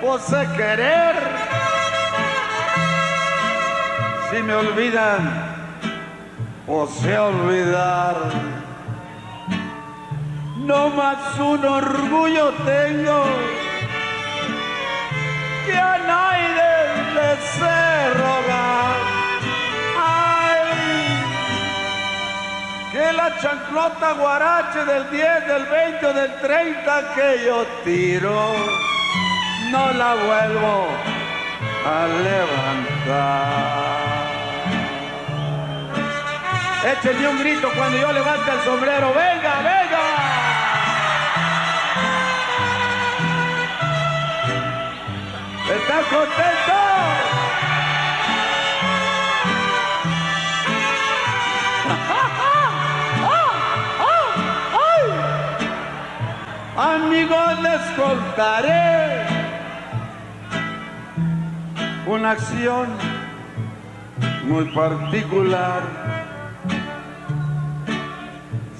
pues sé querer. Si me olvidan, pues sé olvidar. No más un orgullo tengo que a nadie le sé rogar. Ay, que la chanclota guarache del 10, del 20 o del 30 que yo tiro, no la vuelvo a levantar. Échenme un grito cuando yo levante el sombrero. ¡Venga, venga! ¿Estás contento? Amigos, les contaré una acción muy particular.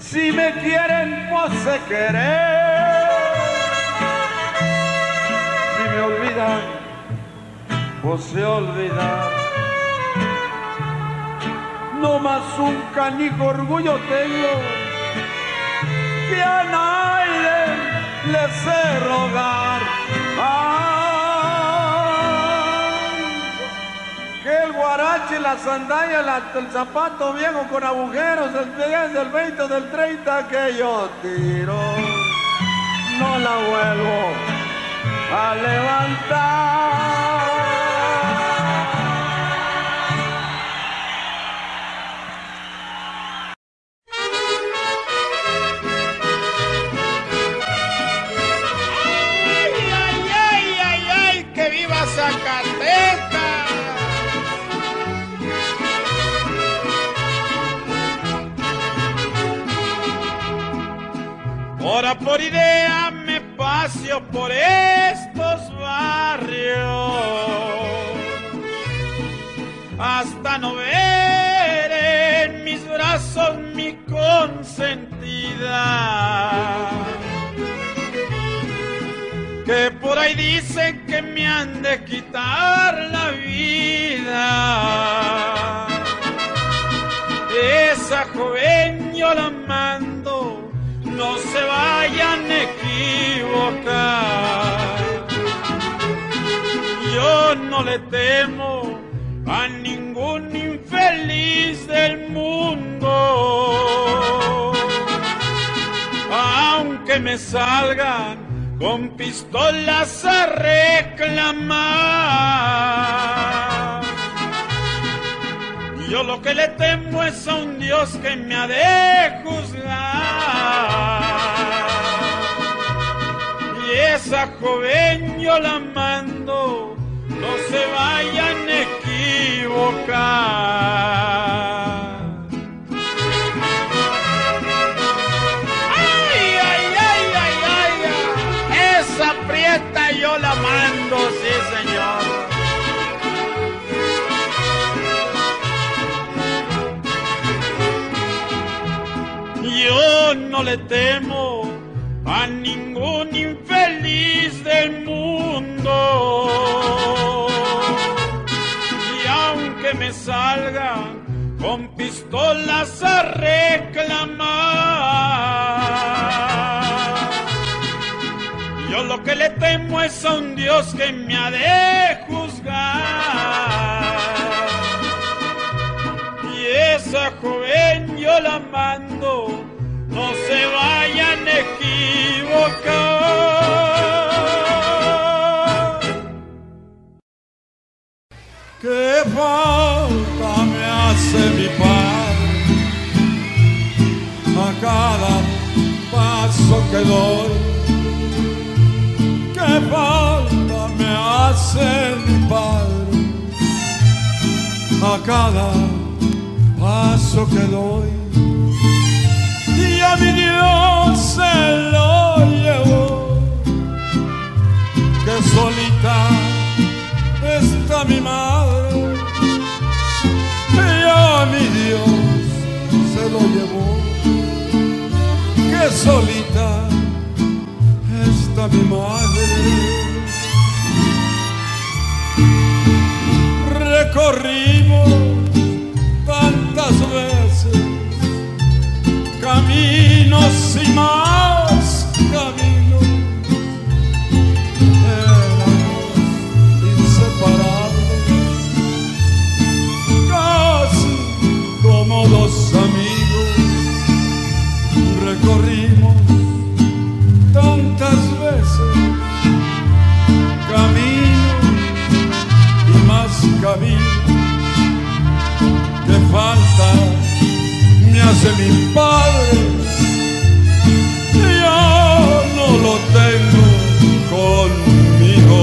Si me quieren, pues sé querer. Si me olvidan, pues se olvidar. No más un canijo orgullo tengo que a nadie le sé rogar. Ay, que el guarache, la sandalla, el zapato viejo con agujeros, el 10, del 20, del 30 que yo tiro, no la vuelvo a levantar. Ahora por idea me paseo por estos barrios hasta no ver en mis brazos mi consentida, que por ahí dicen que me han de quitar la vida. Esa joven yo la mando, no se vayan a equivocar. Yo no le temo a ningún infeliz del mundo, aunque me salgan con pistolas a reclamar. Yo lo que le temo es a un Dios que me ha de juzgar. Y esa joven yo la mando, no se vayan a equivocar. ¡Ay, ay, ay, ay, ay, ay! Esa prieta yo la mando, sí señor. Yo no le temo a ningún infeliz del mundo, y aunque me salgan con pistolas a reclamar, yo lo que le temo es a un Dios que me ha de juzgar. Y esa joven yo la mando, no sé. se vayan a equivocar. Qué falta me hace mi padre a cada paso que doy. Qué falta me hace mi padre a cada paso que doy. Y a mi Dios se lo llevó, que solita está mi madre. Y a mi Dios se lo llevó, que solita está mi madre. Recorrimos tantas veces caminos y más caminos, éramos inseparables, casi como dos amigos. Recorrimos tantas veces caminos y más caminos, que falta me hace mi padre, yo no lo tengo conmigo.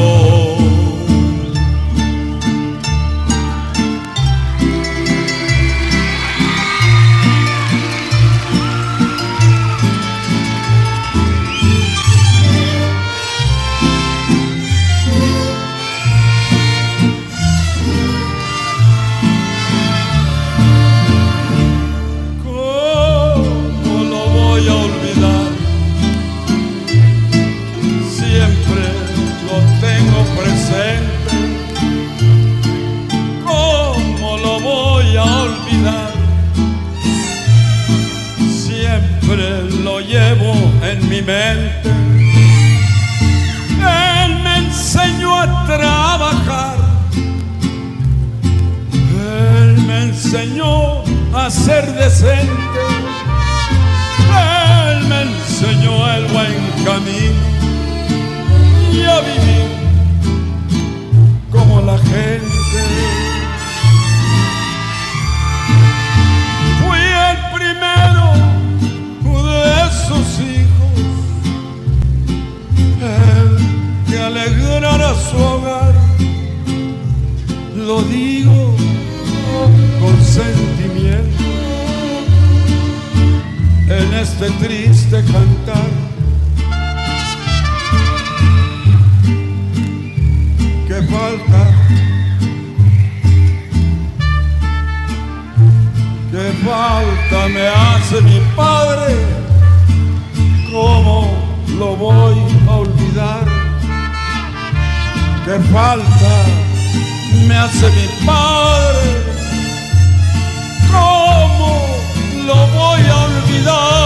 En mi mente, él me enseñó a trabajar, él me enseñó a ser decente, él me enseñó el buen camino y a vivir como la gente. Fui el primero de sus hijos, el que alegrará su hogar, lo digo con sentimiento. En este triste cantar que falta, que falta me hace mi padre, como lo voy a olvidar. Qué falta me hace mi padre, ¿cómo lo voy a olvidar?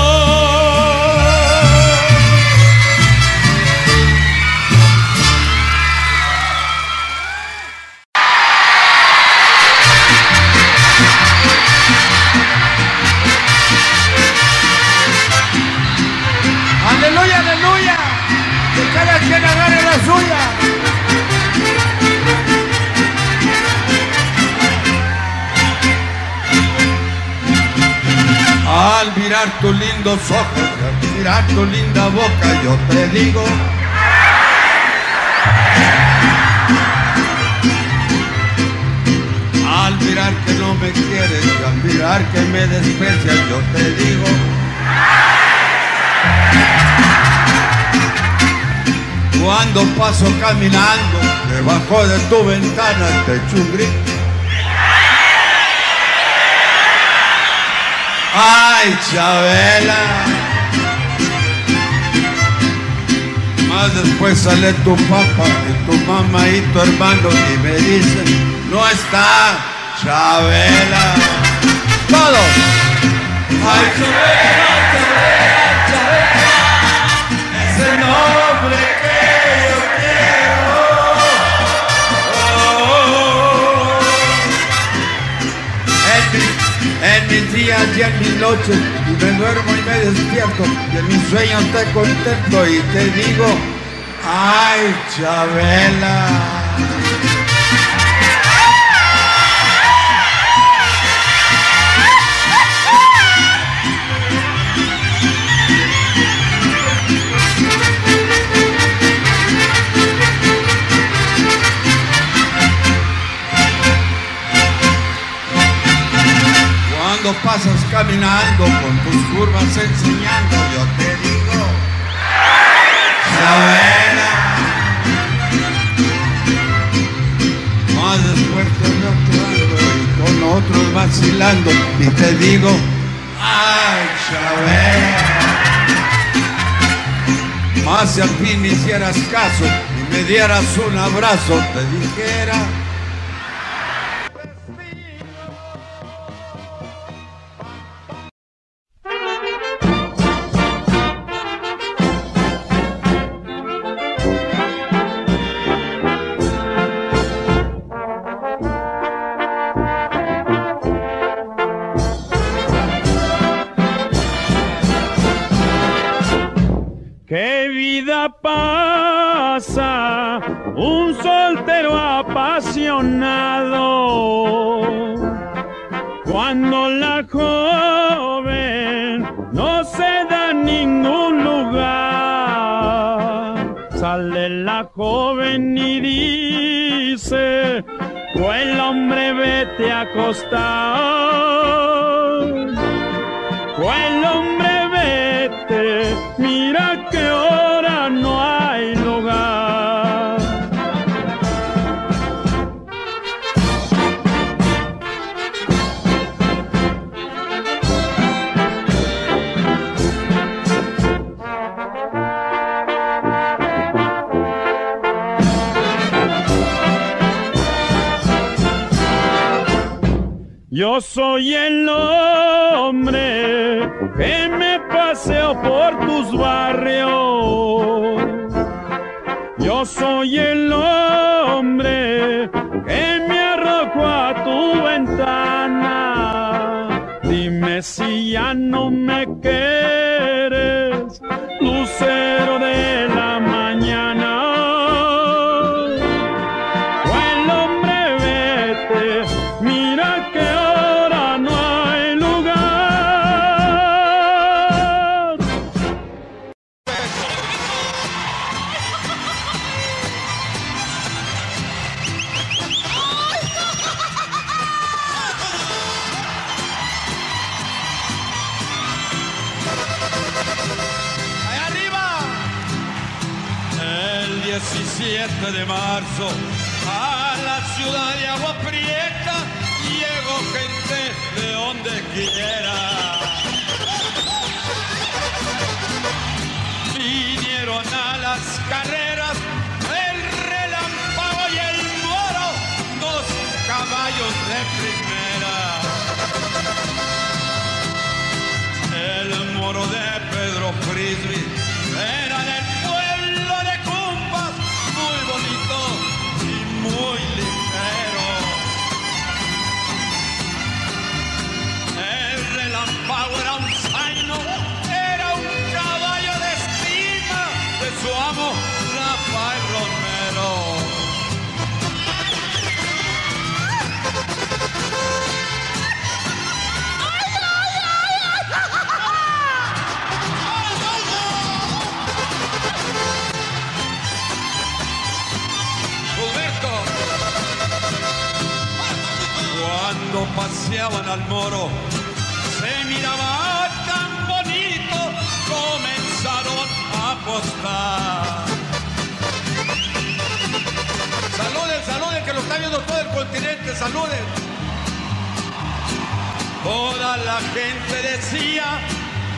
¡Aleluya, aleluya! Que cada quien agarre la suya. Al mirar tus lindos ojos, al mirar tu linda boca, yo te digo, al mirar que no me quieres y al mirar que me desprecias, yo te digo, cuando paso caminando debajo de tu ventana, te echo un grito. ¡Ay, Chabela! Más después sale tu papá y tu mamá y tu hermano y me dicen, no está Chabela. ¡Todos! ¡Ay, Chabela, Chabela, Chabela! ¡Es el nombre! En mis días y en mis noches, y me duermo y me me despierto y en mis sueños te contento y te digo, ¡ay, Chabela! Cuando pasas caminando con tus curvas enseñando, yo te digo, ¡Chabela! Otros vacilando y te digo, ¡ay, Chabela! Más si al fin me hicieras caso y me dieras un abrazo, te dijera, yo soy el hombre que me paseo por tus barrios. Yo soy el hombre que me arrojo a tu ventana. Dime si ya no me quieres, lucero de la mañana. De marzo a la ciudad de Agua Prieta llegó gente de donde quiera. Vinieron a las carreras el Relámpago y el Moro, dos caballos de primera. El Moro de Pedro Frisby era del pueblo de Cumpas, muy bonito y muy ligero. El Relámpago era un zaino, era un caballo de estima de su amo Rafael Romero. Cuando paseaban al Moro se miraba tan bonito, comenzaron a apostar. Saluden, saluden, que lo está viendo todo el continente, saluden. Toda la gente decía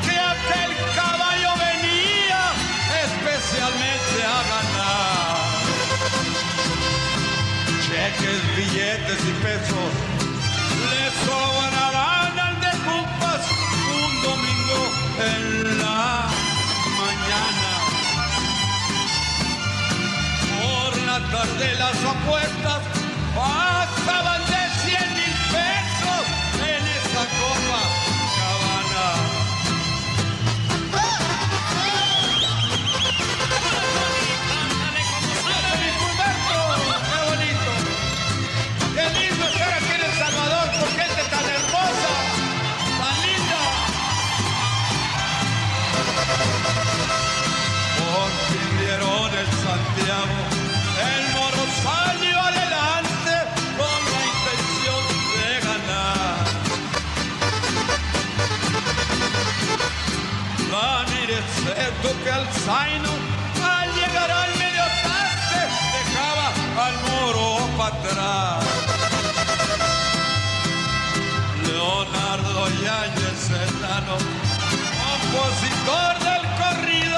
que aquel caballo venía especialmente a ganar. Cheques, billetes y pesos le sobraban al de Cumpas un domingo en la mañana. Por la tarde las apuestas pasaban de 100,000 pesos en esa copa cabana. Santiago, el Morro salió adelante con la intención de ganar. Van a ir cerca que el Zaino, al llegar al medio tarde, dejaba al Morro para atrás. Leonardo Yáñez Serrano, compositor del corrido,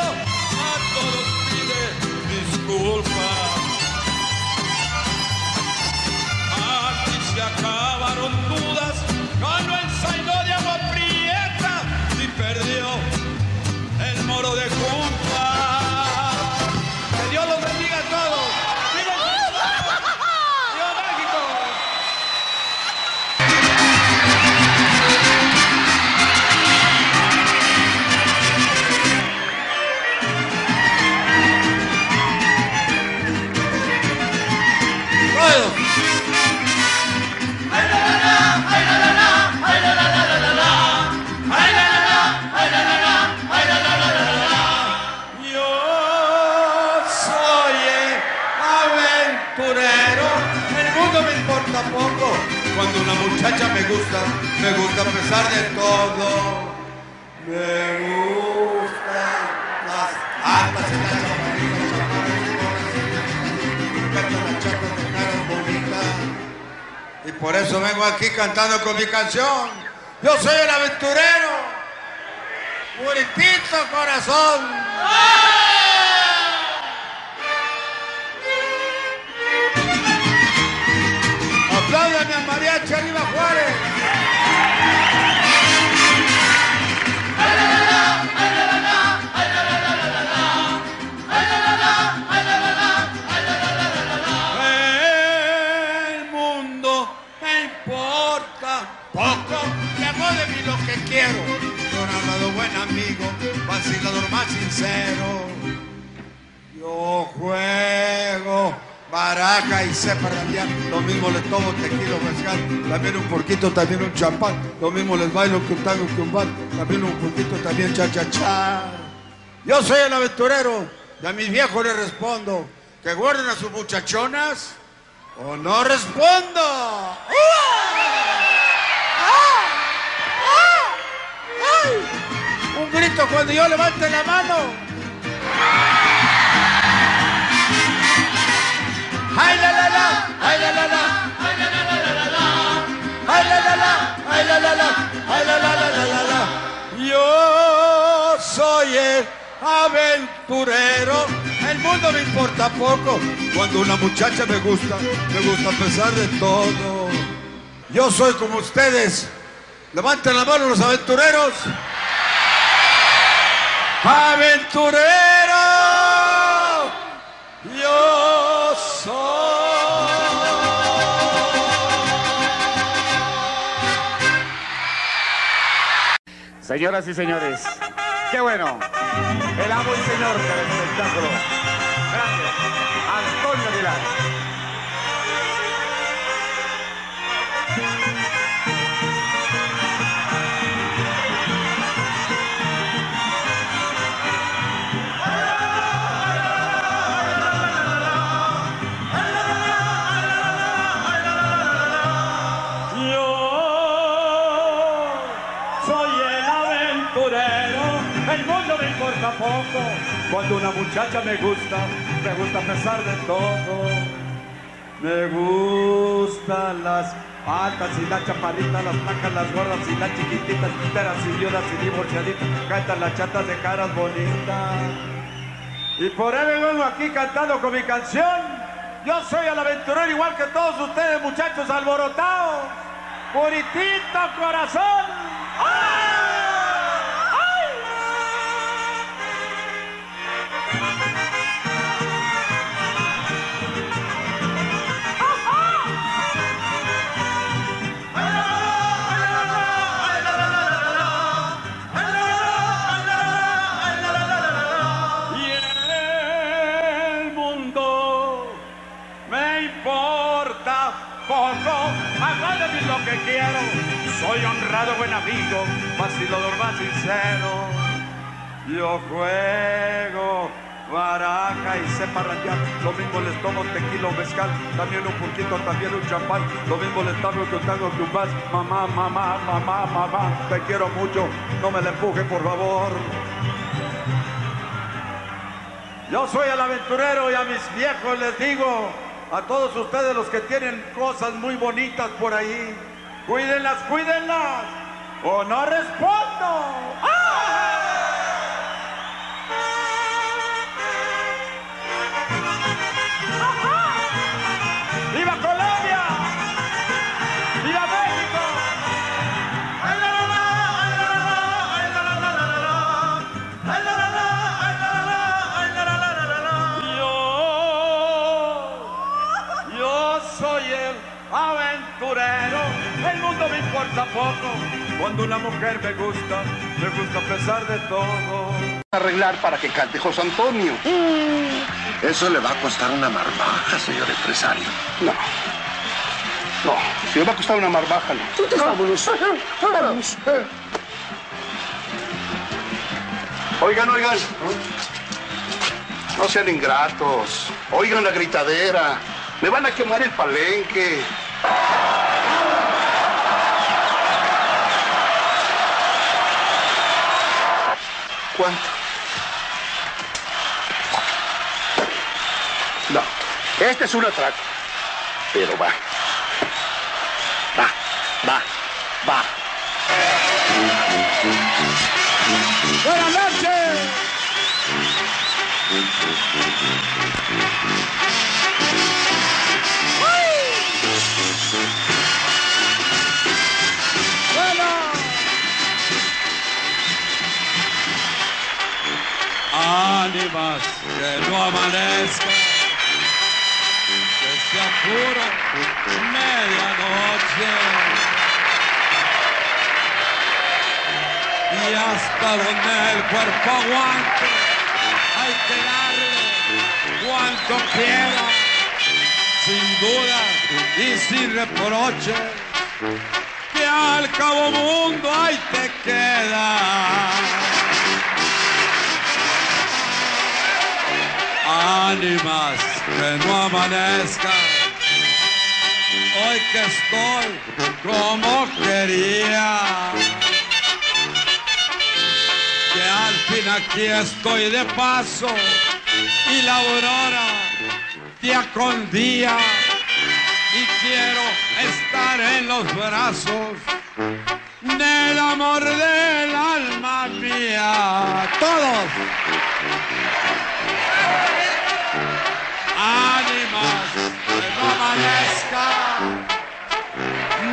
a todos pide disculpas. Aquí se acabaron dudas, ganó el Zaino de Agua Prieta y perdió el Morro de Cumpa. Que Dios los bendiga a todos. Cuando una muchacha me gusta a pesar de todo. Me gustan las altas y las chaparritas, las chapas que eran bonitas. Y por eso vengo aquí cantando con mi canción. Yo soy el aventurero, puritito corazón. ¡Apláudame a Mariachi arriba Juárez! El mundo me importa poco, que hago de mí lo que quiero. Yo no he hablado buen amigo, vacilador más sincero. Yo juego baraja y sé para cambiar, lo mismo les tomo tequila, mezcal, también un porquito, también un champán, lo mismo les bailo que un tango, que un bar, también un porquito, también cha-cha-cha. Yo soy el aventurero, y a mis viejos les respondo, que guarden a sus muchachonas o no respondo. Un grito cuando yo levante la mano. ¡Ay, la, la, la! ¡Ay, la, la, la! ¡Ay, la, la, la, la, la! ¡Ay, la, la, la! ¡Ay, la, la, la! ¡Ay, la, la, la, la, la! Yo soy el aventurero, el mundo me importa poco, cuando una muchacha me gusta a pesar de todo. Yo soy como ustedes, levanten la mano los aventureros. ¡Aventurero! Yo señoras y señores, qué bueno, el amo y señor del espectáculo, gracias, Antonio Aguilar. Poco. Cuando una muchacha me gusta a pesar de todo. Me gustan las altas y las chaparritas, las blancas, las gordas y las chiquititas, enteras y viudas y divorciaditas, cantan las chatas de caras bonitas. Y por ahí vengo aquí cantando con mi canción. Yo soy el aventurero igual que todos ustedes, muchachos alborotados. Puritito corazón. ¡Ay! Soy honrado, buen amigo, vacilador más sincero. Yo juego baraja y sepa ranchear. Lo mismo les tomo tequila o mezcal, también un poquito, también un champán. Lo mismo les tomo que un tango, que un vals. Mamá, mamá, mamá, mamá, te quiero mucho, no me la empuje, por favor. Yo soy el aventurero, y a mis viejos les digo, a todos ustedes los que tienen cosas muy bonitas por ahí, cuídenlas, cuídenlas, o no respondo. ¡Ah! El mundo me importa poco, cuando una mujer me gusta a pesar de todo. Arreglar para que cante José Antonio. Eso le va a costar una marmaja, señor empresario. No, no, si le va a costar una marmaja, no. Tú te vámonos, vámonos. Oigan, oigan, no sean ingratos, oigan la gritadera, me van a quemar el palenque. ¿Cuánto? No, este es un atraco, pero va. Va, va, va. ¡Buenas noches! ¡Uy! Ánimas que no amanezca, que sea puro medianoche, y hasta donde el cuerpo aguante hay que darle cuanto quiera, sin duda y sin reproche, que al cabo mundo ahí te queda. Ánimas que no amanezca, hoy que estoy como quería, que al fin aquí estoy de paso y la aurora día con día, y quiero estar en los brazos del amor del alma mía. Todos. Ánimas que no amanezca,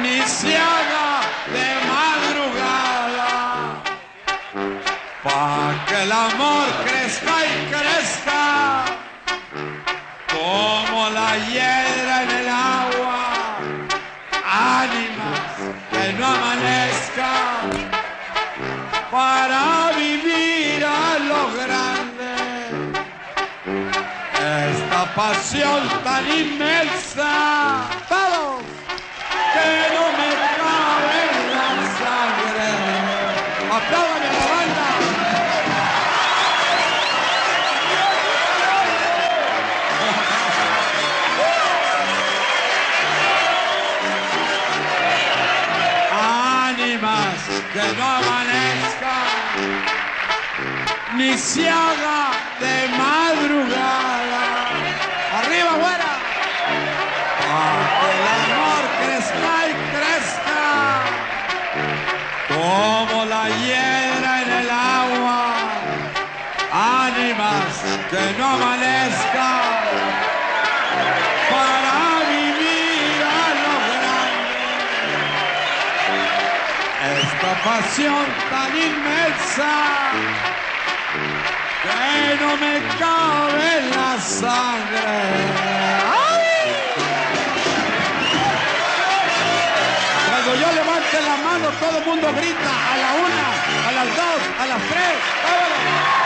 ni se haga de madrugada, pa' que el amor crezca y crezca, como la hiedra en el agua. Ánimas que no amanezca, para vivir a lo grande, esta pasión tan inmensa, todos, que no me cabe en la sangre. ¡Apláudame a la banda! Ánimas que no amanezcan, ni se haga de madrugada. ¡Arriba, güera! El amor crezca y crezca, como la hiedra en el agua. Ánimas que no amanezcan, para vivir a lo grande, esta pasión tan inmensa, que no me cabe en la sangre. ¡Ay! Cuando yo levante la mano, todo el mundo grita. A la una, a las dos, a las tres. ¡Vámonos!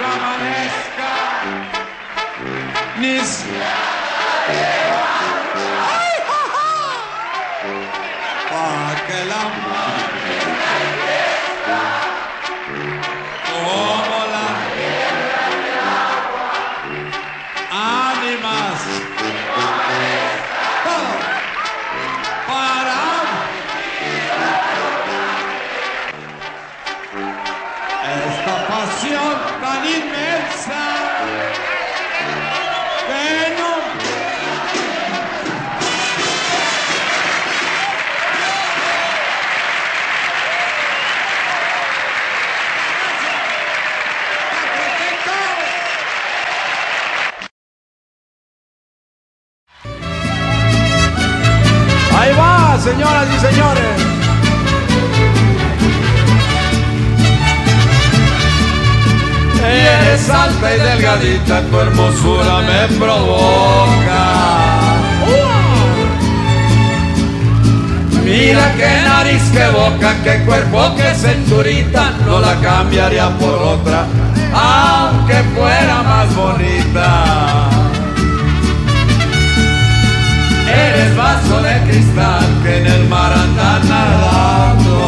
No amanezca, ni para que la madre como la tierra del agua, ánimas. Esta pasión tan inmensa que no... Ahí va, señoras y señores. Eres alta y delgadita, tu hermosura me provoca. Mira qué nariz, qué boca, qué cuerpo, qué cinturita, no la cambiaría por otra, aunque fuera más bonita. Eres vaso de cristal que en el mar anda nadando.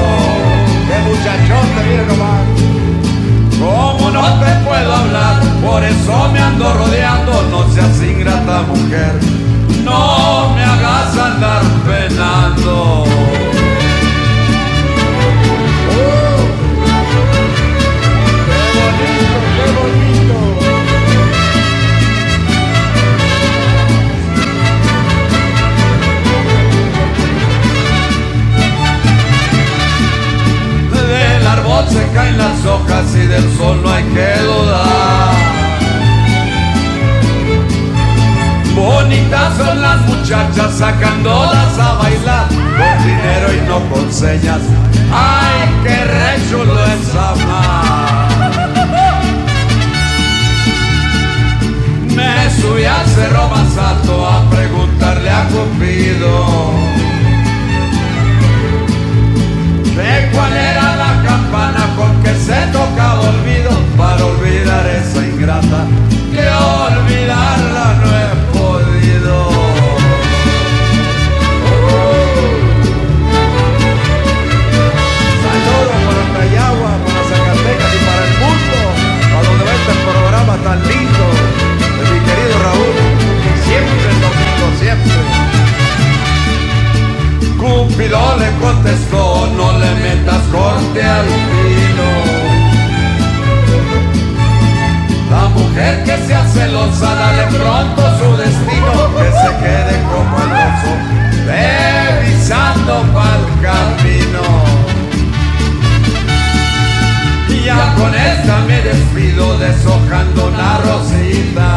¡Qué muchachón te viene nomás! Como no te puedo hablar, por eso me ando rodeando. No seas ingrata, mujer, no me hagas andar penando. ¡Qué bonito, qué bonito! Se caen las hojas y del sol no hay que dudar. Bonitas son las muchachas sacándolas a bailar, con dinero y no con señas. ¡Ay, qué re chulo es amar! Me subí al cerro más alto a preguntarle a Cupido de cuál era la campana con que se tocaba olvido, para olvidar esa ingrata, que olvidarla no he podido. Saludos para Tayagua, para Zacatecas y para el mundo, para donde va este programa tan lindo de mi querido Raúl, siempre el domingo, siempre. Cupido le contestó, no le metas corte al vino. La mujer que sea celosa, dale pronto su destino, que se quede como el oso, revisando pa'l camino. Y ya con esta me despido, deshojando una rosita.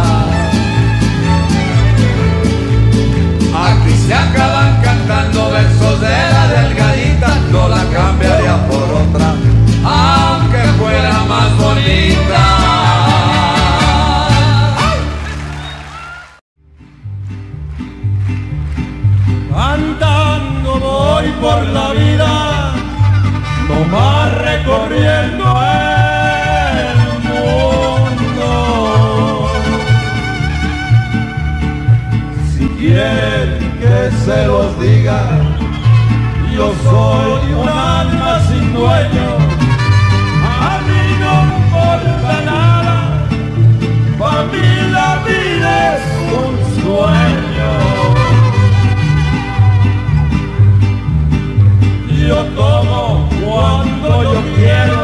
Aquí se acaban cantando versos de la delgadita, no la cambiaría por otra, aunque fuera más bonita. Andando voy por la vida, nomás recorriendo el mundo. Si quieres que se los diga, yo soy un alma sin dueño, a mí no importa nada, para mí la vida es un sueño. Yo tomo cuando yo quiero,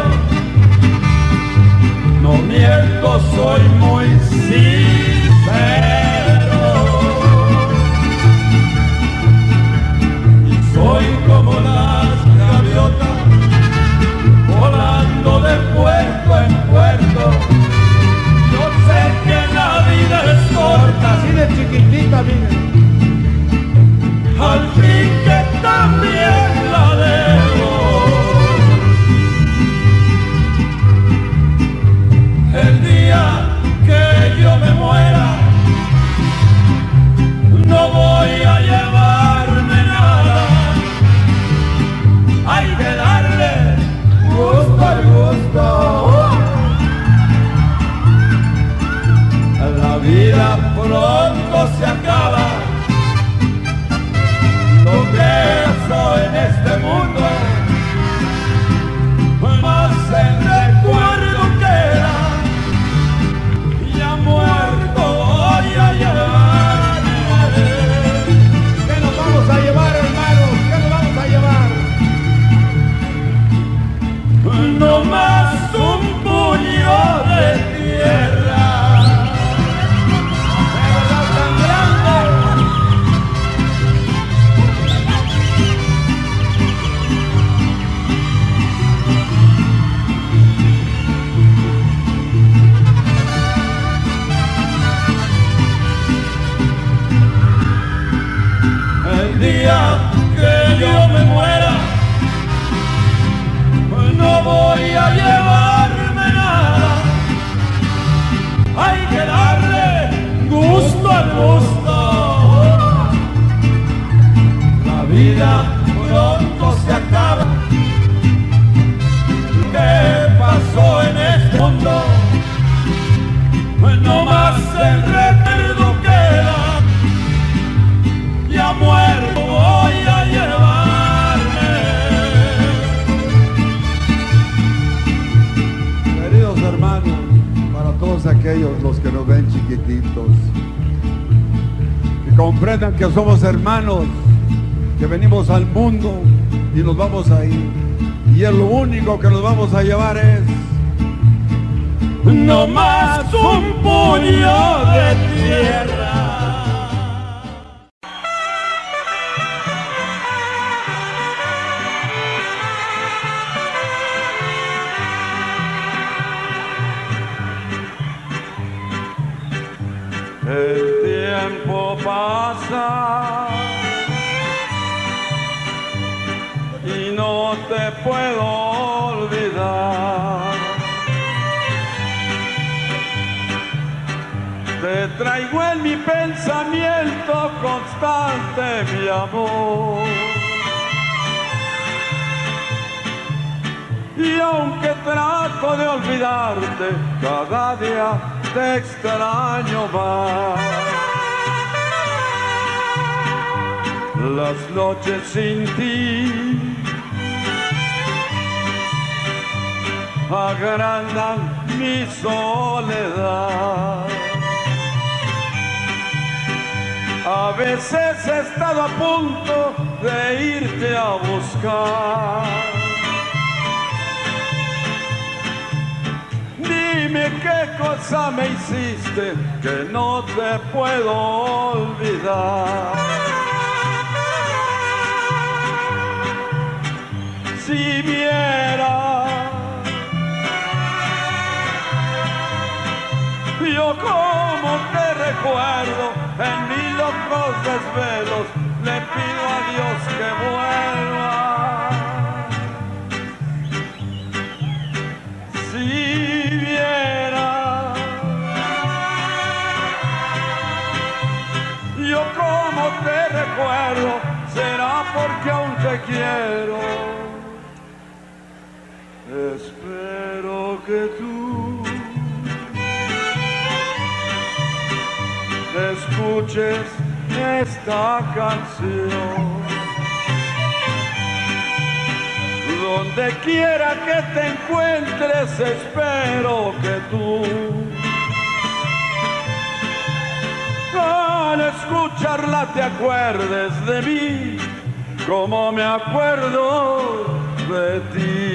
no miento, soy muy sincero. Soy como las gaviotas, volando de puerto en puerto. Yo sé que la vida es corta, así de chiquitita, miren. Al fin que también la debo. El día que yo me muera, no voy a llevarme nada. Hay que darle gusto al gusto. La vida pronto se acaba. ¿Qué pasó en este mundo? Pues no más el recuerdo queda. Ya muerto voy a llevar. Todos aquellos los que nos ven chiquititos, que comprendan que somos hermanos, que venimos al mundo y nos vamos a ir, y lo único que nos vamos a llevar es no más un puño de tierra. El tiempo pasa y no te puedo olvidar. Te traigo en mi pensamiento constante, mi amor. Y aunque trato de olvidarte, cada día te extraño más. Las noches sin ti agrandan mi soledad. A veces he estado a punto de irte a buscar. Dime qué cosa me hiciste que no te puedo olvidar. Si vieras yo como te recuerdo, en mis locos desvelos le pido a Dios que vuelva. Si viera yo como te recuerdo, será porque aún te quiero. Espero que tú escuches esta canción. Donde quiera que te encuentres, espero que tú, al escucharla, te acuerdes de mí, como me acuerdo de ti.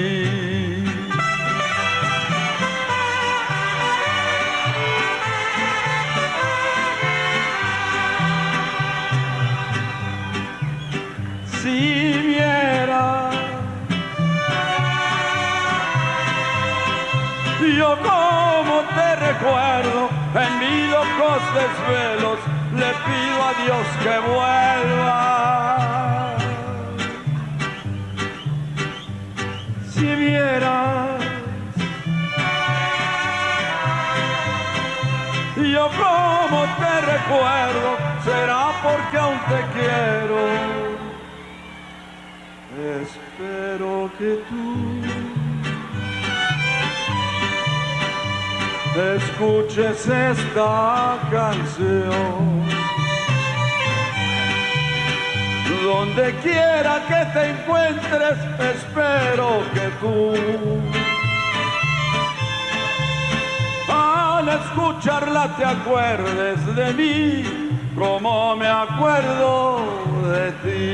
Yo como te recuerdo, en mis locos desvelos le pido a Dios que vuelva. Si vieras yo como te recuerdo, será porque aún te quiero. Espero que tú escuches esta canción. Donde quiera que te encuentres, espero que tú, al escucharla, te acuerdes de mí, como me acuerdo de ti.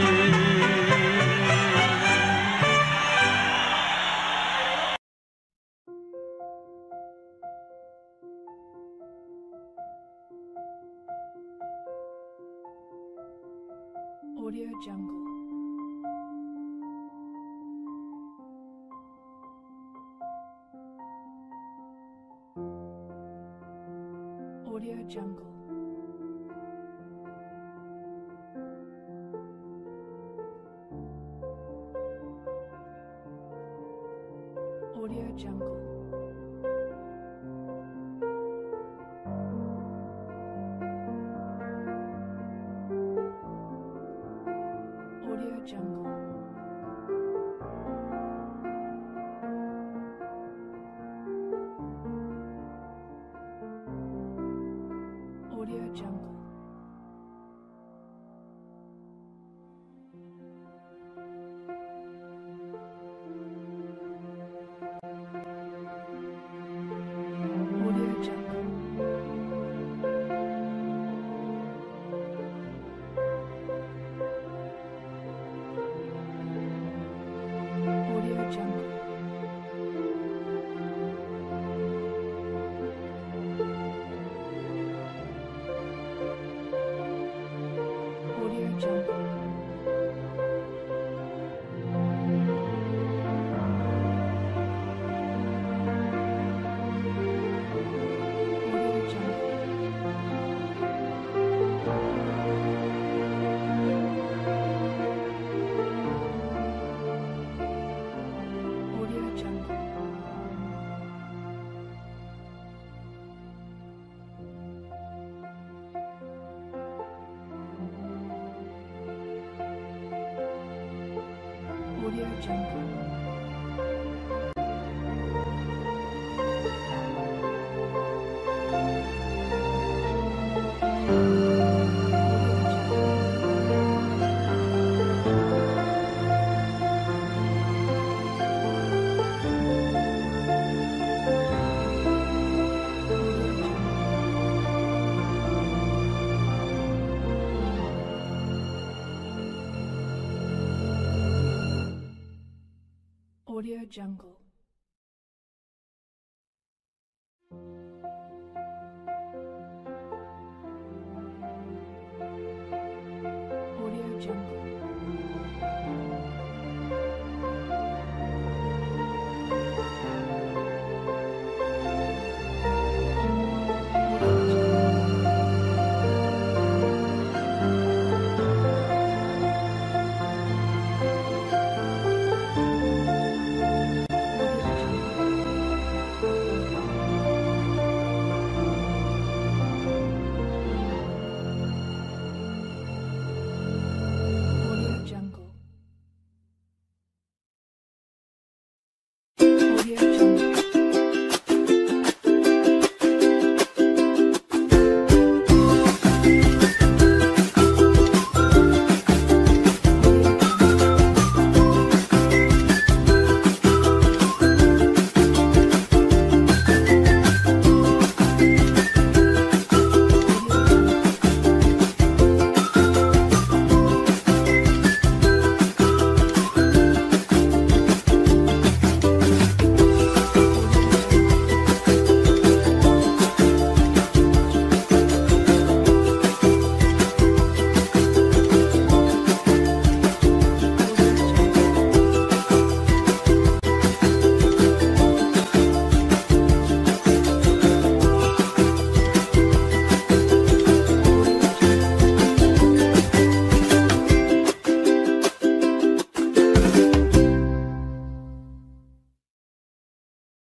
jungle. Audio Jungle.